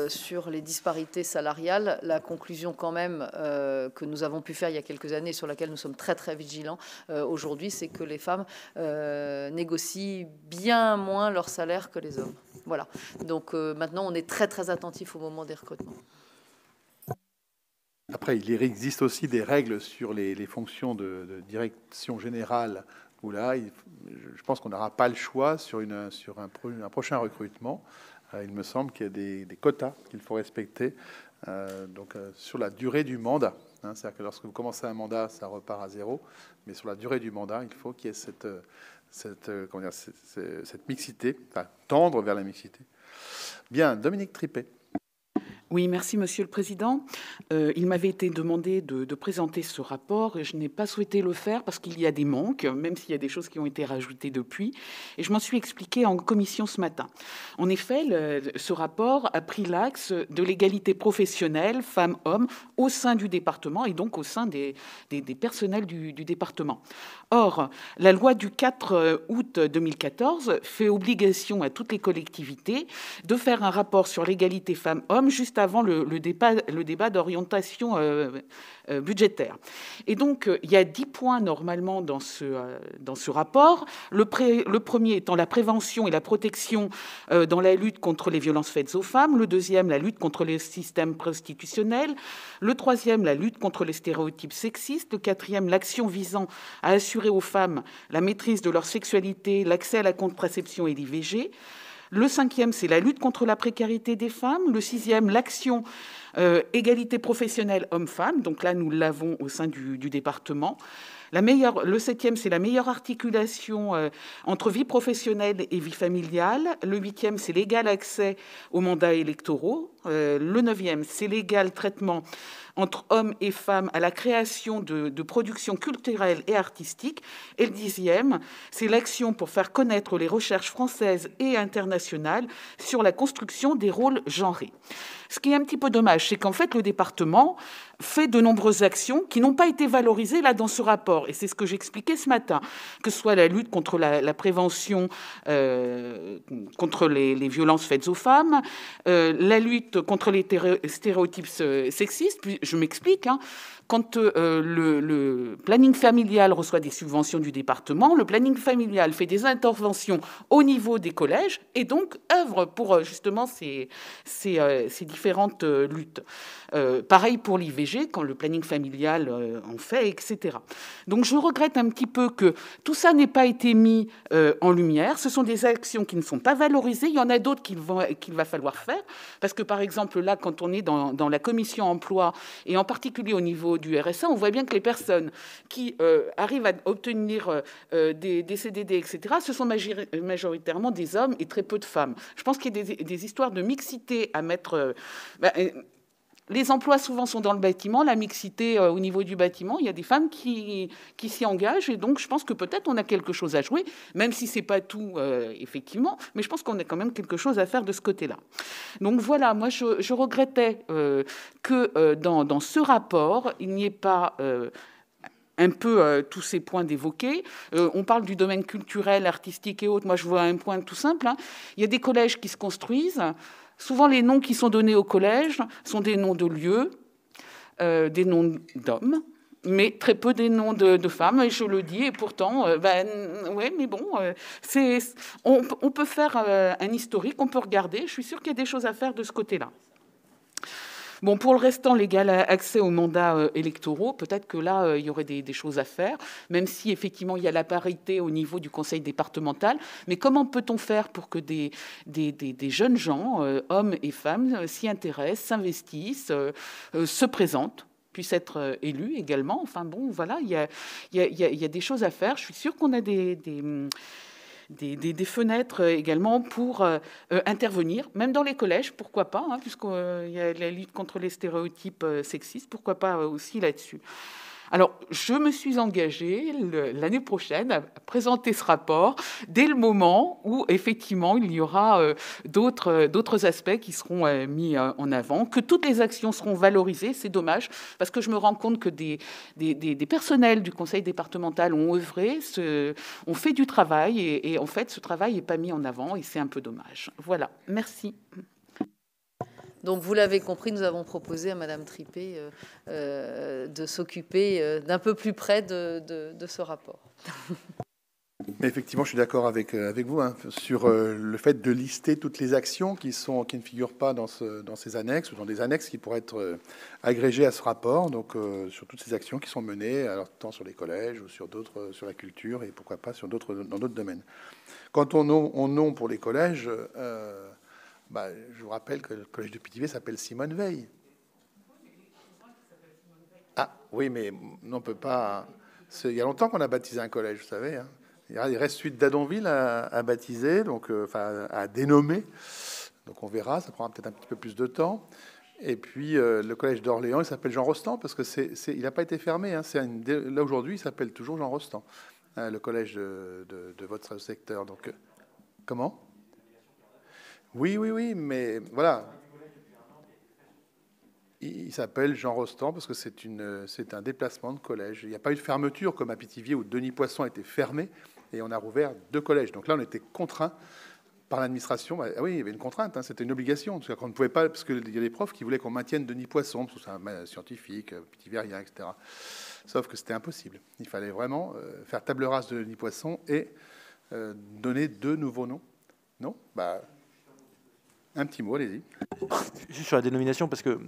sur les disparités salariales. La conclusion quand même que nous avons pu faire il y a quelques années, sur laquelle nous sommes très vigilants aujourd'hui, c'est que les femmes négocient bien moins leur salaire que les hommes. Voilà. Donc maintenant, on est très attentifs au moment des recrutements. Après, il existe aussi des règles sur les fonctions de direction générale où là, je pense qu'on n'aura pas le choix sur un prochain recrutement. Il me semble qu'il y a des quotas qu'il faut respecter sur la durée du mandat. Hein, c'est-à-dire que lorsque vous commencez un mandat, ça repart à zéro. Mais sur la durée du mandat, il faut qu'il y ait cette mixité, enfin, tendre vers la mixité. Bien, Dominique Tripet. Oui, merci, Monsieur le Président. Il m'avait été demandé de présenter ce rapport et je n'ai pas souhaité le faire parce qu'il y a des manques, même s'il y a des choses qui ont été rajoutées depuis. Et je m'en suis expliquée en commission ce matin. En effet, ce rapport a pris l'axe de l'égalité professionnelle femmes-hommes au sein du département et donc au sein des personnels du département. Or, la loi du 4 août 2014 fait obligation à toutes les collectivités de faire un rapport sur l'égalité femmes-hommes juste avant le débat d'orientation budgétaire. Et donc, il y a 10 points normalement dans ce rapport. Le premier étant la prévention et la protection dans la lutte contre les violences faites aux femmes. Le deuxième, la lutte contre les systèmes prostitutionnels. Le troisième, la lutte contre les stéréotypes sexistes. Le quatrième, l'action visant à assurer aux femmes la maîtrise de leur sexualité, l'accès à la contraception et l'IVG. Le cinquième, c'est la lutte contre la précarité des femmes. Le sixième, l'action égalité professionnelle hommes-femmes. Donc là, nous l'avons au sein du département. Le septième, c'est la meilleure articulation entre vie professionnelle et vie familiale. Le huitième, c'est l'égal accès aux mandats électoraux. Le neuvième, c'est l'égal traitement entre hommes et femmes à la création de productions culturelles et artistiques. Et le dixième, c'est l'action pour faire connaître les recherches françaises et internationales sur la construction des rôles genrés. Ce qui est un petit peu dommage, c'est qu'en fait, le département fait de nombreuses actions qui n'ont pas été valorisées là dans ce rapport. Et c'est ce que j'expliquais ce matin, que ce soit la lutte contre la prévention contre les violences faites aux femmes, la lutte contre les stéréotypes sexistes. Puis je m'explique, hein, quand le planning familial reçoit des subventions du département, le planning familial fait des interventions au niveau des collèges et donc œuvre pour justement ces différentes luttes. Pareil pour l'IVG, quand le planning familial en fait, etc. Donc je regrette un petit peu que tout ça n'ait pas été mis en lumière. Ce sont des actions qui ne sont pas valorisées. Il y en a d'autres qu'il va falloir faire. Parce que par exemple, là, quand on est dans la commission emploi, et en particulier au niveau du RSA, on voit bien que les personnes qui arrivent à obtenir des CDD, etc., ce sont majoritairement des hommes et très peu de femmes. Je pense qu'il y a des histoires de mixité à mettre... les emplois souvent sont dans le bâtiment, la mixité au niveau du bâtiment, il y a des femmes qui s'y engagent et donc je pense que peut-être on a quelque chose à jouer, même si c'est pas tout effectivement, mais je pense qu'on a quand même quelque chose à faire de ce côté-là. Donc voilà, moi je regrettais que dans ce rapport, il n'y ait pas... un peu tous ces points d'évoquer. On parle du domaine culturel, artistique et autres. Moi, je vois un point tout simple. Hein. Il y a des collèges qui se construisent. Souvent, les noms qui sont donnés au collège sont des noms de lieux, des noms d'hommes, mais très peu des noms de femmes. Et je le dis, et pourtant, ouais, mais bon, on peut faire un historique, on peut regarder. Je suis sûre qu'il y a des choses à faire de ce côté-là. Bon, pour le restant, l'égal accès aux mandats électoraux, peut-être que là, il y aurait des choses à faire, même si, effectivement, il y a la parité au niveau du conseil départemental. Mais comment peut-on faire pour que des jeunes gens, hommes et femmes, s'y intéressent, s'investissent, se présentent, puissent être élus également? Enfin, bon, voilà, il y a des choses à faire. Je suis sûre qu'on a des fenêtres également pour intervenir, même dans les collèges, pourquoi pas, hein, puisqu'il y a la lutte contre les stéréotypes sexistes, pourquoi pas aussi là-dessus. Alors, je me suis engagée l'année prochaine à présenter ce rapport dès le moment où, effectivement, il y aura d'autres aspects qui seront mis en avant, que toutes les actions seront valorisées. C'est dommage, parce que je me rends compte que des personnels du conseil départemental ont œuvré, ont fait du travail, et en fait, ce travail n'est pas mis en avant, et c'est un peu dommage. Voilà, merci. Donc, vous l'avez compris, nous avons proposé à Madame Tripet de s'occuper d'un peu plus près de ce rapport. Mais effectivement, je suis d'accord avec vous sur le fait de lister toutes les actions qui ne figurent pas dans ces annexes ou dans des annexes qui pourraient être agrégées à ce rapport, donc sur toutes ces actions qui sont menées, alors tant sur les collèges ou sur d'autres, sur la culture et pourquoi pas sur d'autres, dans d'autres domaines. Quand on nomme pour les collèges, je vous rappelle que le collège de Pithiviers s'appelle Simone Veil. Ah oui, mais on peut pas. Il y a longtemps qu'on a baptisé un collège, vous savez. Hein. Il reste Suite d'Adonville à baptiser, donc, à dénommer. Donc on verra, ça prendra peut-être un petit peu plus de temps. Et puis le collège d'Orléans, il s'appelle Jean Rostand, parce qu'il n'a pas été fermé. Hein. Là, aujourd'hui, il s'appelle toujours Jean Rostand, hein, le collège de votre secteur. Donc, comment ? Oui, mais voilà. Il s'appelle Jean Rostand parce que c'est un déplacement de collège. Il n'y a pas eu de fermeture comme à Pithiviers où Denis Poisson était fermé et on a rouvert 2 collèges. Donc là, on était contraint par l'administration. Ah oui, il y avait une contrainte, hein, c'était une obligation. Parce qu'on ne pouvait pas, parce qu'il y a des profs qui voulaient qu'on maintienne Denis Poisson, parce que c'est un scientifique, pithiviérien, etc. Sauf que c'était impossible. Il fallait vraiment faire table rase de Denis Poisson et donner 2 nouveaux noms. Non ? Un petit mot, allez-y. Juste sur la dénomination, parce que,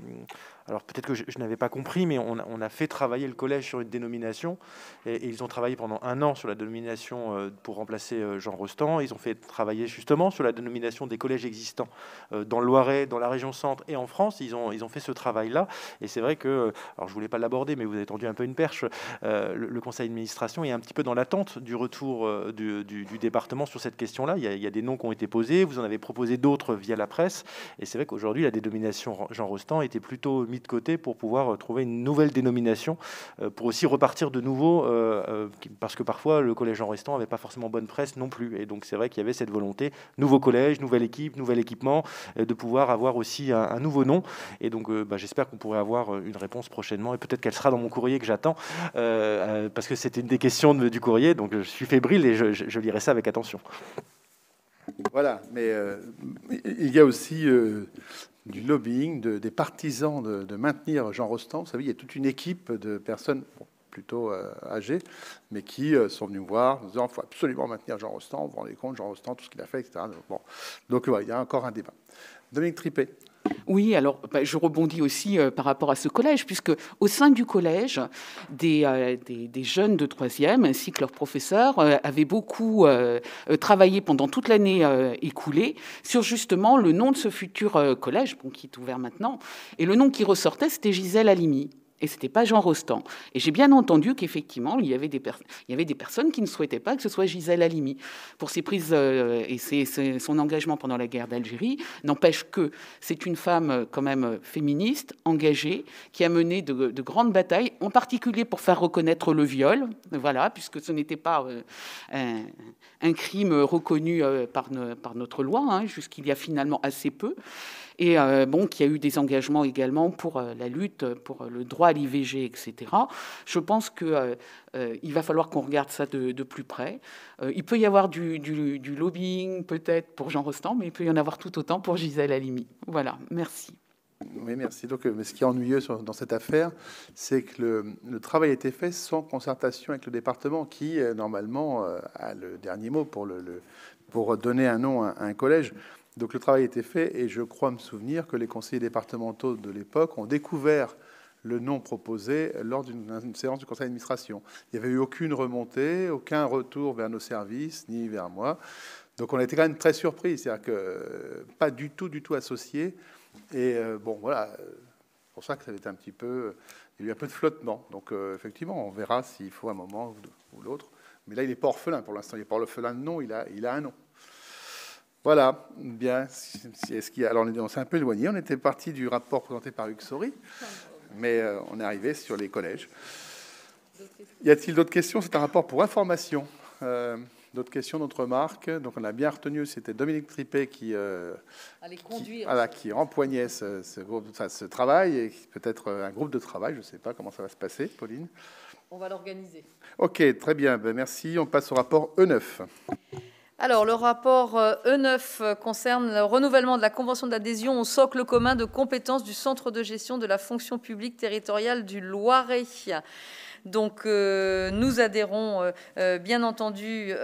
alors peut-être que je n'avais pas compris, mais on a fait travailler le collège sur une dénomination, et ils ont travaillé pendant 1 an sur la dénomination pour remplacer Jean Rostand. Ils ont fait travailler justement sur la dénomination des collèges existants dans le Loiret, dans la région centre et en France. Ils ont fait ce travail-là, et c'est vrai que, alors je voulais pas l'aborder, mais vous avez tendu un peu une perche. Le conseil d'administration est un petit peu dans l'attente du retour du département sur cette question-là. Il y a des noms qui ont été posés, vous en avez proposé d'autres via la presse, et c'est vrai qu'aujourd'hui la dénomination Jean Rostand était plutôt mise de côté pour pouvoir trouver une nouvelle dénomination, pour aussi repartir de nouveau, parce que parfois le collège Jean Rostand n'avait pas forcément bonne presse non plus, et donc c'est vrai qu'il y avait cette volonté, nouveau collège, nouvelle équipe, nouvel équipement, de pouvoir avoir aussi un nouveau nom, et donc j'espère qu'on pourrait avoir une réponse prochainement, et peut-être qu'elle sera dans mon courrier que j'attends, parce que c'était une des questions du courrier, donc je suis fébrile et je lirai ça avec attention. Voilà, mais il y a aussi du lobbying des partisans de maintenir Jean Rostand. Vous savez, il y a toute une équipe de personnes plutôt âgées, mais qui sont venues me voir en disant « il faut absolument maintenir Jean Rostand, vous vous rendez compte, Jean Rostand, tout ce qu'il a fait, etc. » Bon. Donc voilà, il y a encore un débat. Dominique Tripet. Oui, alors je rebondis aussi par rapport à ce collège, puisque au sein du collège, des jeunes de 3e ainsi que leurs professeurs avaient beaucoup travaillé pendant toute l'année écoulée sur justement le nom de ce futur collège, bon, qui est ouvert maintenant, et le nom qui ressortait, c'était Gisèle Halimi. Et ce n'était pas Jean Rostand. Et j'ai bien entendu qu'effectivement, il y avait des personnes qui ne souhaitaient pas que ce soit Gisèle Halimi. Pour ses prises et son engagement pendant la guerre d'Algérie, n'empêche que c'est une femme quand même féministe, engagée, qui a mené de grandes batailles, en particulier pour faire reconnaître le viol, voilà, puisque ce n'était pas un crime reconnu par notre loi, hein, jusqu'il y a finalement assez peu. Et bon, qu'il y a eu des engagements également pour la lutte, pour le droit à l'IVG, etc. Je pense qu'il va falloir qu'on regarde ça de plus près. Il peut y avoir du lobbying, peut-être, pour Jean Rostand, mais il peut y en avoir tout autant pour Gisèle Halimi. Voilà, merci. Oui, merci. Donc, mais ce qui est ennuyeux dans cette affaire, c'est que le travail a été fait sans concertation avec le département, qui, normalement, a le dernier mot pour donner un nom à un collège. Donc le travail était fait, et je crois me souvenir que les conseillers départementaux de l'époque ont découvert le nom proposé lors d'une séance du conseil d'administration. Il n'y avait eu aucune remontée, aucun retour vers nos services, ni vers moi. Donc on a été quand même très surpris, c'est-à-dire que pas du tout associés. Et bon, voilà, c'est pour ça que ça avait été un petit peu... Il y a eu un peu de flottement. Donc effectivement, on verra s'il faut un moment ou l'autre. Mais là, il n'est pas orphelin pour l'instant. Il n'est pas orphelin de nom, il a un nom. Voilà, bien. Alors on s'est un peu éloigné. On était parti du rapport présenté par Hugues Saury, mais on est arrivé sur les collèges. Y a-t-il d'autres questions? C'est un rapport pour information. D'autres questions, d'autres remarques? Donc on a bien retenu, c'était Dominique Tripet qui empoignait ce travail, et peut-être un groupe de travail. Je ne sais pas comment ça va se passer, Pauline. On va l'organiser. OK, très bien. Ben, merci. On passe au rapport E9. Alors, le rapport E9 concerne le renouvellement de la convention d'adhésion au socle commun de compétences du Centre de gestion de la fonction publique territoriale du Loiret. Donc nous adhérons bien entendu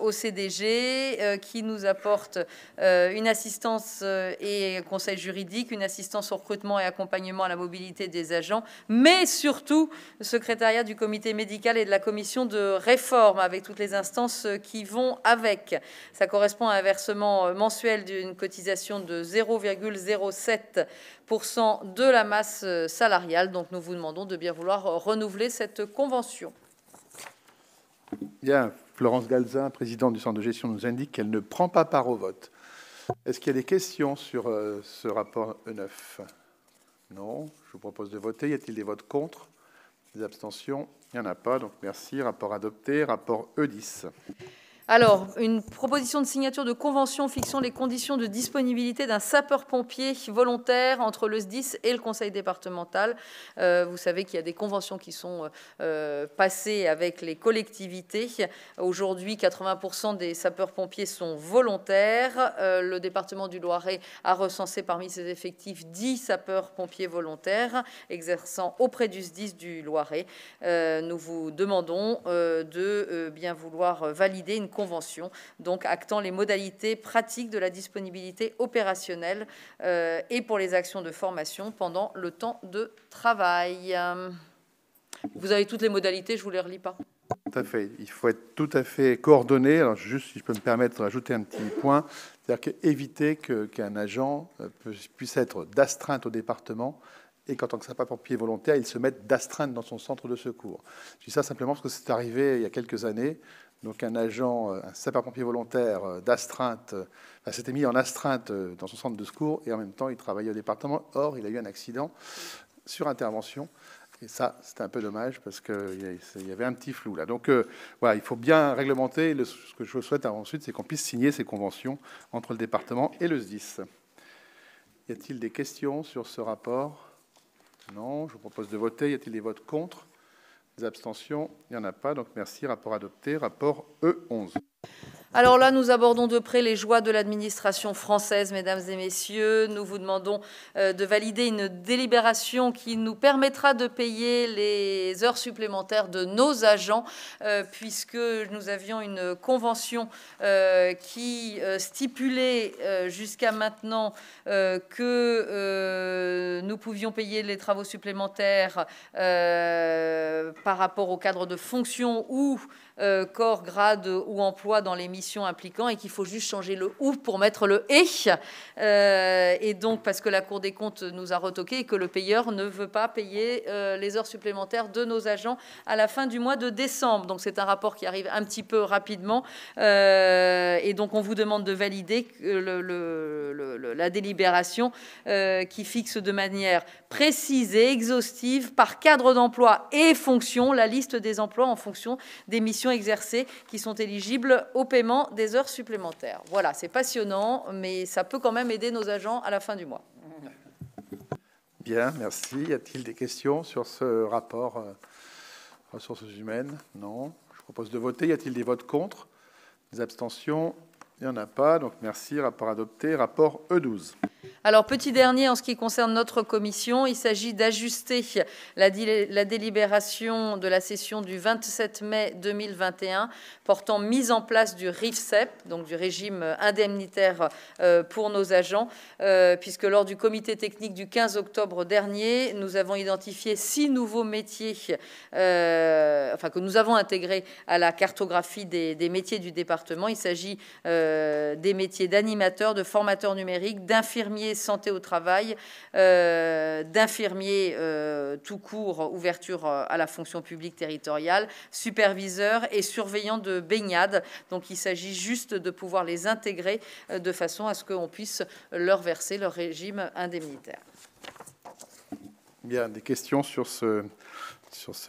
au CDG qui nous apporte une assistance et conseil juridique, une assistance au recrutement et accompagnement à la mobilité des agents, mais surtout le secrétariat du comité médical et de la commission de réforme avec toutes les instances qui vont avec. Ça correspond à un versement mensuel d'une cotisation de 0,07% de la masse salariale. Donc nous vous demandons de bien vouloir renouveler cette convention. Bien, Florence Galzin, présidente du centre de gestion, nous indique qu'elle ne prend pas part au vote. Est-ce qu'il y a des questions sur ce rapport E9 ? Non, je vous propose de voter. Y a-t-il des votes contre ? Des abstentions ? Il n'y en a pas, donc merci. Rapport adopté. Rapport E10. Alors, une proposition de signature de convention fixant les conditions de disponibilité d'un sapeur-pompier volontaire entre le SDIS et le conseil départemental. Vous savez qu'il y a des conventions qui sont passées avec les collectivités. Aujourd'hui, 80% des sapeurs-pompiers sont volontaires. Le département du Loiret a recensé parmi ses effectifs 10 sapeurs-pompiers volontaires exerçant auprès du SDIS du Loiret. Nous vous demandons de bien vouloir valider une convention, donc actant les modalités pratiques de la disponibilité opérationnelle et pour les actions de formation pendant le temps de travail. Vous avez toutes les modalités, je vous les relis pas. Tout à fait. Il faut être tout à fait coordonné. Alors juste, si je peux me permettre d'ajouter un petit point, c'est-à-dire qu'éviter qu'un agent puisse être d'astreinte au département et qu'en tant que sapeur-pompier volontaire, il se mette d'astreinte dans son centre de secours. Je dis ça simplement parce que c'est arrivé il y a quelques années. Donc un agent, un sapeur-pompier volontaire d'astreinte, enfin, s'était mis en astreinte dans son centre de secours et en même temps il travaillait au département. Or, il a eu un accident sur intervention. Et ça, c'était un peu dommage parce qu'il y avait un petit flou là. Donc voilà, il faut bien réglementer. Ce que je souhaite ensuite, c'est qu'on puisse signer ces conventions entre le département et le SDIS. Y a-t-il des questions sur ce rapport? Non, je vous propose de voter. Y a-t-il des votes contre? Des abstentions, il n'y en a pas. Donc merci. Rapport adopté. Rapport E11. Alors là, nous abordons de près les joies de l'administration française, mesdames et messieurs. Nous vous demandons de valider une délibération qui nous permettra de payer les heures supplémentaires de nos agents, puisque nous avions une convention qui stipulait jusqu'à maintenant que nous pouvions payer les travaux supplémentaires par rapport au cadre de fonction ou corps, grade ou emploi dans les missions impliquant, et qu'il faut juste changer le « ou » pour mettre le « et ». Et donc, parce que la Cour des comptes nous a retoqué et que le payeur ne veut pas payer les heures supplémentaires de nos agents à la fin du mois de décembre. Donc, c'est un rapport qui arrive un petit peu rapidement. Et donc, on vous demande de valider la délibération qui fixe de manière précise et exhaustive, par cadre d'emploi et fonction, la liste des emplois en fonction des missions exercées qui sont éligibles au paiement des heures supplémentaires. Voilà, c'est passionnant, mais ça peut quand même aider nos agents à la fin du mois. Bien, merci. Y a-t-il des questions sur ce rapport ressources humaines? Non. Je propose de voter. Y a-t-il des votes contre? Des abstentions? Il n'y en a pas. Donc merci. Rapport adopté. Rapport E12. Alors, petit dernier en ce qui concerne notre commission, il s'agit d'ajuster la délibération de la session du 27 mai 2021 portant mise en place du RIFSEP, donc du régime indemnitaire pour nos agents, puisque lors du comité technique du 15 octobre dernier, nous avons identifié 6 nouveaux métiers, que nous avons intégrés à la cartographie des métiers du département. Il s'agit des métiers d'animateur, de formateur numérique, d'infirmier santé au travail, d'infirmiers tout court, ouverture à la fonction publique territoriale, superviseurs et surveillants de baignade. Donc il s'agit juste de pouvoir les intégrer de façon à ce qu'on puisse leur verser leur régime indemnitaire. Bien, des questions sur ce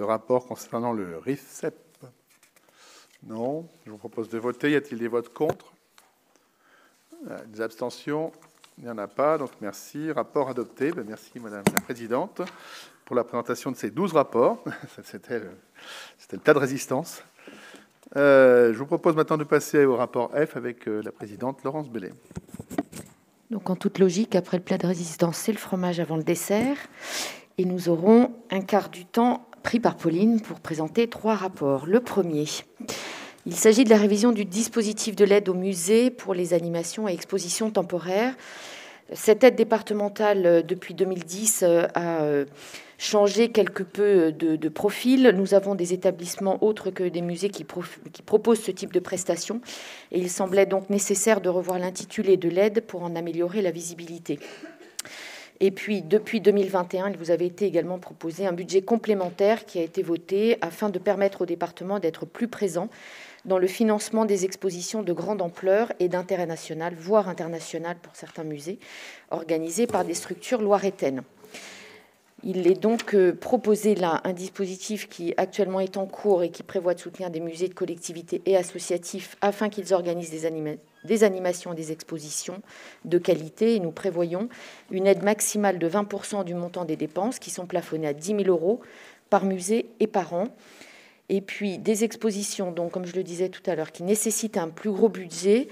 rapport concernant le RIFSEP? Non. Je vous propose de voter. Y a-t-il des votes contre? Des abstentions? Il n'y en a pas, donc merci. Rapport adopté. Merci, Madame la Présidente, pour la présentation de ces 12 rapports. C'était le tas de résistance. Je vous propose maintenant de passer au rapport F avec la Présidente Laurence Bellay. Donc, en toute logique, après le plat de résistance, c'est le fromage avant le dessert. Et nous aurons un quart du temps pris par Pauline pour présenter trois rapports. Le premier, il s'agit de la révision du dispositif de l'aide aux musées pour les animations et expositions temporaires. Cette aide départementale, depuis 2010, a changé quelque peu de profil. Nous avons des établissements autres que des musées qui proposent ce type de prestations. Et il semblait donc nécessaire de revoir l'intitulé de l'aide pour en améliorer la visibilité. Et puis, depuis 2021, il vous avait été également proposé un budget complémentaire qui a été voté afin de permettre au département d'être plus présent dans le financement des expositions de grande ampleur et d'intérêt national, voire international pour certains musées, organisées par des structures loiretaines. Il est donc proposé là un dispositif qui actuellement est en cours et qui prévoit de soutenir des musées de collectivités et associatifs afin qu'ils organisent des animations et des expositions de qualité. Et nous prévoyons une aide maximale de 20% du montant des dépenses qui sont plafonnées à 10 000 euros par musée et par an. Et puis des expositions, donc, comme je le disais tout à l'heure, qui nécessitent un plus gros budget,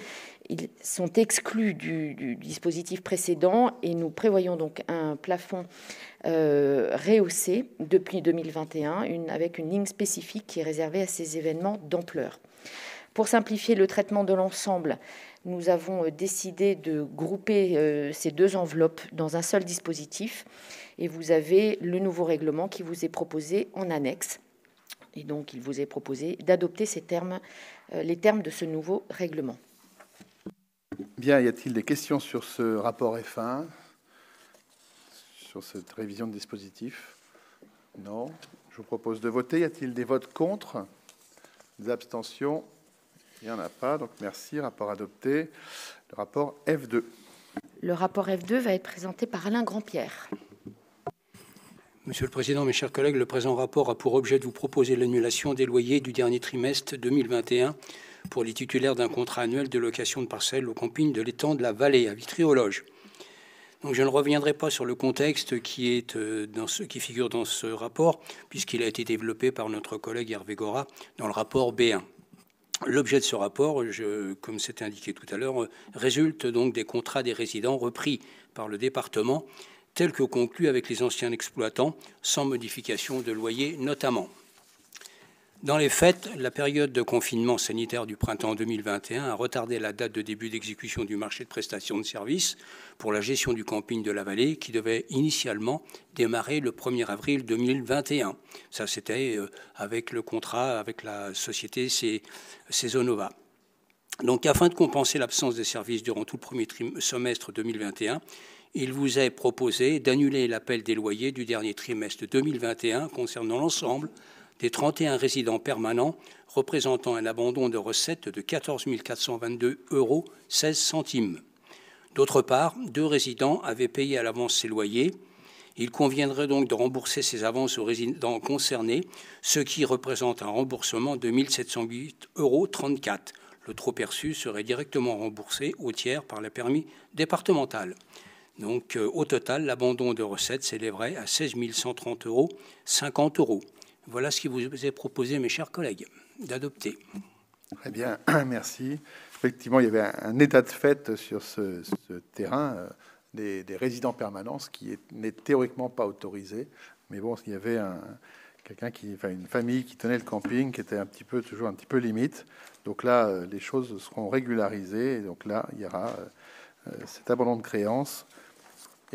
ils sont exclus du dispositif précédent et nous prévoyons donc un plafond rehaussé depuis 2021 avec une ligne spécifique qui est réservée à ces événements d'ampleur. Pour simplifier le traitement de l'ensemble, nous avons décidé de grouper ces deux enveloppes dans un seul dispositif et vous avez le nouveau règlement qui vous est proposé en annexe. Et donc, il vous est proposé d'adopter les termes de ce nouveau règlement. Bien, y a-t-il des questions sur ce rapport F1, sur cette révision de dispositif? Non. Je vous propose de voter. Y a-t-il des votes contre? Des abstentions? Il n'y en a pas. Donc, merci. Rapport adopté. Le rapport F2. Le rapport F2 va être présenté par Alain Grandpierre. Monsieur le Président, mes chers collègues, le présent rapport a pour objet de vous proposer l'annulation des loyers du dernier trimestre 2021 pour les titulaires d'un contrat annuel de location de parcelles aux campings de l'étang de la Vallée à Vitry-aux-Loges. Donc, je ne reviendrai pas sur le contexte qui figure dans ce rapport, puisqu'il a été développé par notre collègue Hervé Gora dans le rapport B1. L'objet de ce rapport, comme c'était indiqué tout à l'heure, résulte donc des contrats des résidents repris par le département tel que conclu avec les anciens exploitants, sans modification de loyer notamment. Dans les faits, la période de confinement sanitaire du printemps 2021 a retardé la date de début d'exécution du marché de prestation de services pour la gestion du camping de la Vallée, qui devait initialement démarrer le 1er avril 2021. Ça, c'était avec le contrat avec la société Cézona Nova. Donc, afin de compenser l'absence des services durant tout le premier semestre 2021, il vous est proposé d'annuler l'appel des loyers du dernier trimestre 2021 concernant l'ensemble des 31 résidents permanents, représentant un abandon de recettes de 14 422,16 €. D'autre part, deux résidents avaient payé à l'avance ces loyers. Il conviendrait donc de rembourser ces avances aux résidents concernés, ce qui représente un remboursement de 1 708,34 €. Le trop perçu serait directement remboursé au tiers par le permis départemental. Donc, au total, l'abandon de recettes s'élèverait à 16 130,50 €. Voilà ce qui vous est proposé, mes chers collègues, d'adopter. Très bien, merci. Effectivement, il y avait un état de fait sur ce terrain des résidents permanents, ce qui n'est théoriquement pas autorisé. Mais bon, il y avait une famille qui tenait le camping, qui était toujours un petit peu limite. Donc là, les choses seront régularisées. Et donc là, il y aura cet abandon de créances.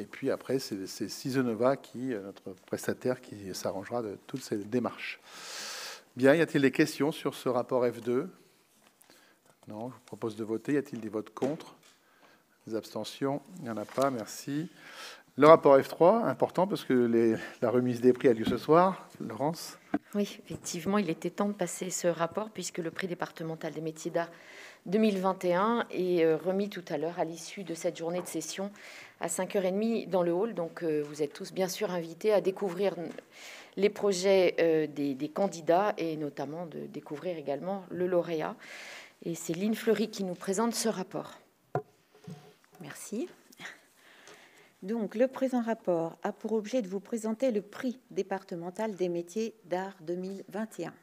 Et puis après, c'est Cézona Nova, notre prestataire, qui s'arrangera de toutes ces démarches. Bien, y a-t-il des questions sur ce rapport F2? Non, je vous propose de voter. Y a-t-il des votes contre? Des abstentions? Il n'y en a pas, merci. Le rapport F3, important, parce que la remise des prix a lieu ce soir. Laurence? Oui, effectivement, il était temps de passer ce rapport, puisque le prix départemental des métiers d'art 2021 est remis tout à l'heure à l'issue de cette journée de session à 5h30 dans le hall. Donc, vous êtes tous bien sûr invités à découvrir les projets des candidats et notamment de découvrir également le lauréat. Et c'est Lynn Fleury qui nous présente ce rapport. Merci. Donc, le présent rapport a pour objet de vous présenter le prix départemental des métiers d'art 2021.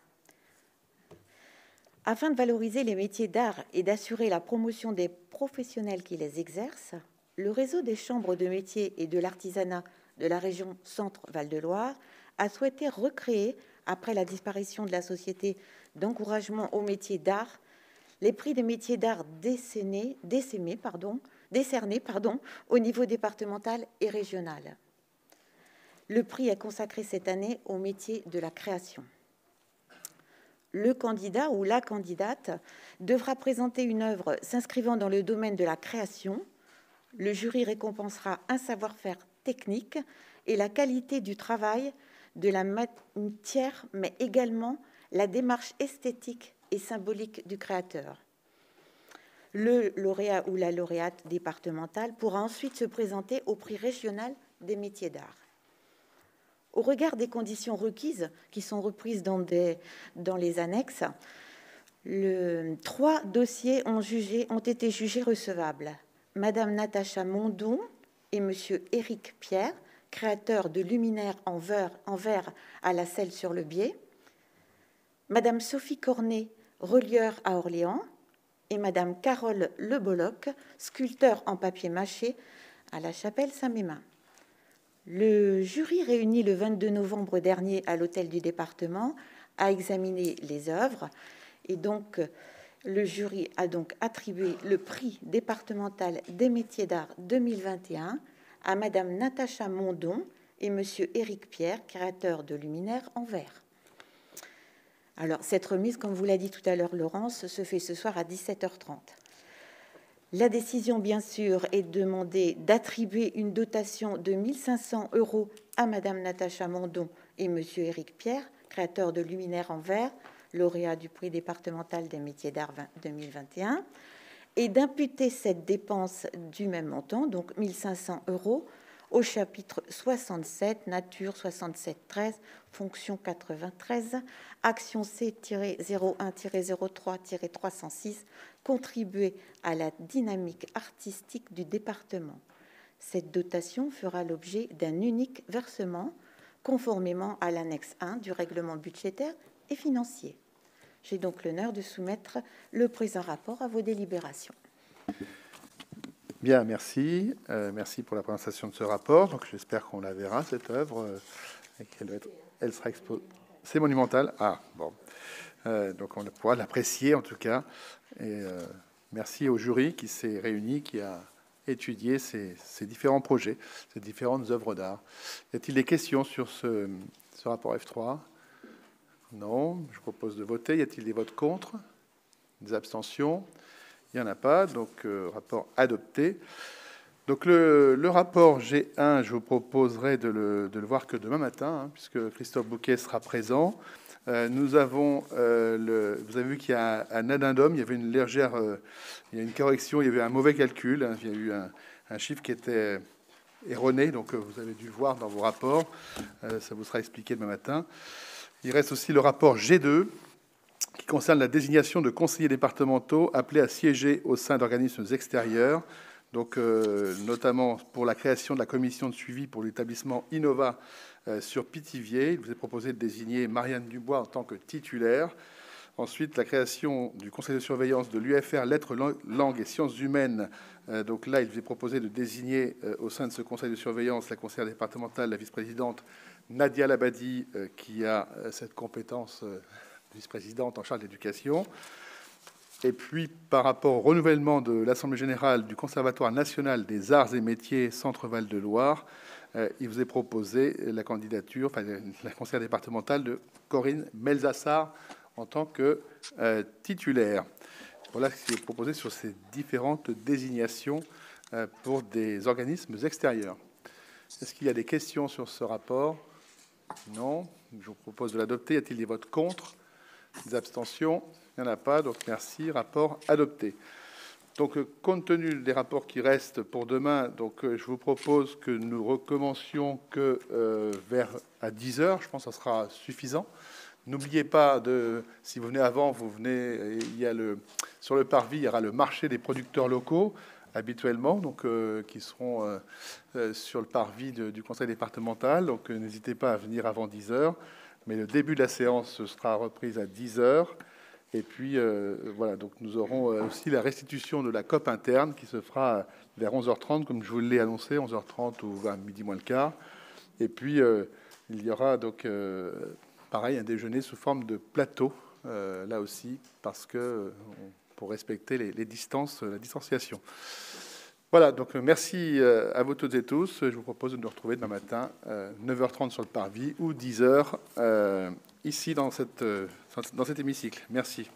Afin de valoriser les métiers d'art et d'assurer la promotion des professionnels qui les exercent, le réseau des chambres de métiers et de l'artisanat de la région Centre-Val-de-Loire a souhaité recréer, après la disparition de la société d'encouragement aux métiers d'art, les prix des métiers d'art décernés au niveau départemental et régional. Le prix est consacré cette année au métier de la création. Le candidat ou la candidate devra présenter une œuvre s'inscrivant dans le domaine de la création. Le jury récompensera un savoir-faire technique et la qualité du travail de la matière, mais également la démarche esthétique et symbolique du créateur. Le lauréat ou la lauréate départementale pourra ensuite se présenter au prix régional des métiers d'art. Au regard des conditions requises, qui sont reprises dans les annexes, trois dossiers ont été jugés recevables. Madame Natacha Mondon et Monsieur Éric Pierre, créateurs de luminaires en verre à la selle sur le biais, Madame Sophie Cornet, relieur à Orléans, et Madame Carole Le Bolloc, sculpteur en papier mâché à la chapelle Saint-Mémin. Le jury réuni le 22 novembre dernier à l'hôtel du département a examiné les œuvres et donc le jury a donc attribué le prix départemental des métiers d'art 2021 à Madame Natacha Mondon et Monsieur Éric Pierre, créateur de luminaires en verre. Alors cette remise, comme vous l'a dit tout à l'heure Laurence, se fait ce soir à 17h30. La décision, bien sûr, est demandée d'attribuer une dotation de 1 500 € à Madame Natacha Mondon et Monsieur Éric Pierre, créateur de luminaires en verre, lauréat du prix départemental des métiers d'art 2021, et d'imputer cette dépense du même montant, donc 1 500 €, au chapitre 67, Nature 67-13, Fonction 93, Action C-01-03-306, contribuer à la dynamique artistique du département. Cette dotation fera l'objet d'un unique versement, conformément à l'annexe 1 du règlement budgétaire et financier. J'ai donc l'honneur de soumettre le présent rapport à vos délibérations. Bien, merci. Merci pour la présentation de ce rapport. Donc, j'espère qu'on la verra, cette œuvre. Elle sera exposée. C'est monumental. Ah, bon. Donc, on pourra l'apprécier, en tout cas. Et merci au jury qui s'est réuni, qui a étudié ces différents projets, ces différentes œuvres d'art. Y a-t-il des questions sur ce rapport F3 ? Non. Je propose de voter. Y a-t-il des votes contre ? Des abstentions ? Il n'y en a pas, donc rapport adopté. Donc le rapport G1, je vous proposerai de le voir que demain matin, hein, puisque Christophe Bouquet sera présent. Vous avez vu qu'il y a un addendum, il y avait une légère, il y a une correction, il y avait un mauvais calcul, hein, il y a eu un chiffre qui était erroné, donc vous avez dû le voir dans vos rapports, ça vous sera expliqué demain matin. Il reste aussi le rapport G2, qui concerne la désignation de conseillers départementaux appelés à siéger au sein d'organismes extérieurs, donc notamment pour la création de la commission de suivi pour l'établissement Innova sur Pithiviers. Il vous est proposé de désigner Marianne Dubois en tant que titulaire. Ensuite, la création du conseil de surveillance de l'UFR Lettres, Langues et Sciences Humaines. Donc là, il vous est proposé de désigner au sein de ce conseil de surveillance la conseillère départementale, la vice-présidente Nadia Labadi, qui a cette compétence... vice-présidente en charge de l'éducation. Et puis, par rapport au renouvellement de l'Assemblée générale du Conservatoire national des arts et métiers Centre-Val de Loire, il vous est proposé la candidature, enfin la conseillère départementale de Corinne Melzassar en tant que titulaire. Voilà ce qui est proposé sur ces différentes désignations pour des organismes extérieurs. Est-ce qu'il y a des questions sur ce rapport? Non. Je vous propose de l'adopter. Y a-t-il des votes contre? Des abstentions, il n'y en a pas, donc merci, rapport adopté. Donc, compte tenu des rapports qui restent pour demain, donc, je vous propose que nous recommencions que à 10h, je pense que ça sera suffisant. N'oubliez pas, si vous venez avant, sur le parvis, il y aura le marché des producteurs locaux, habituellement, donc, qui seront sur le parvis du conseil départemental, donc n'hésitez pas à venir avant 10h. Mais le début de la séance sera reprise à 10h. Et puis, voilà, donc nous aurons aussi la restitution de la COP interne qui se fera vers 11h30, comme je vous l'ai annoncé, 11h30 ou à midi moins le quart. Et puis, Il y aura donc, pareil, un déjeuner sous forme de plateau, là aussi, parce que pour respecter les distances, la distanciation. Voilà, donc merci à vous toutes et tous. Je vous propose de nous retrouver demain matin, 9h30 sur le parvis ou 10h, ici dans cet hémicycle. Merci.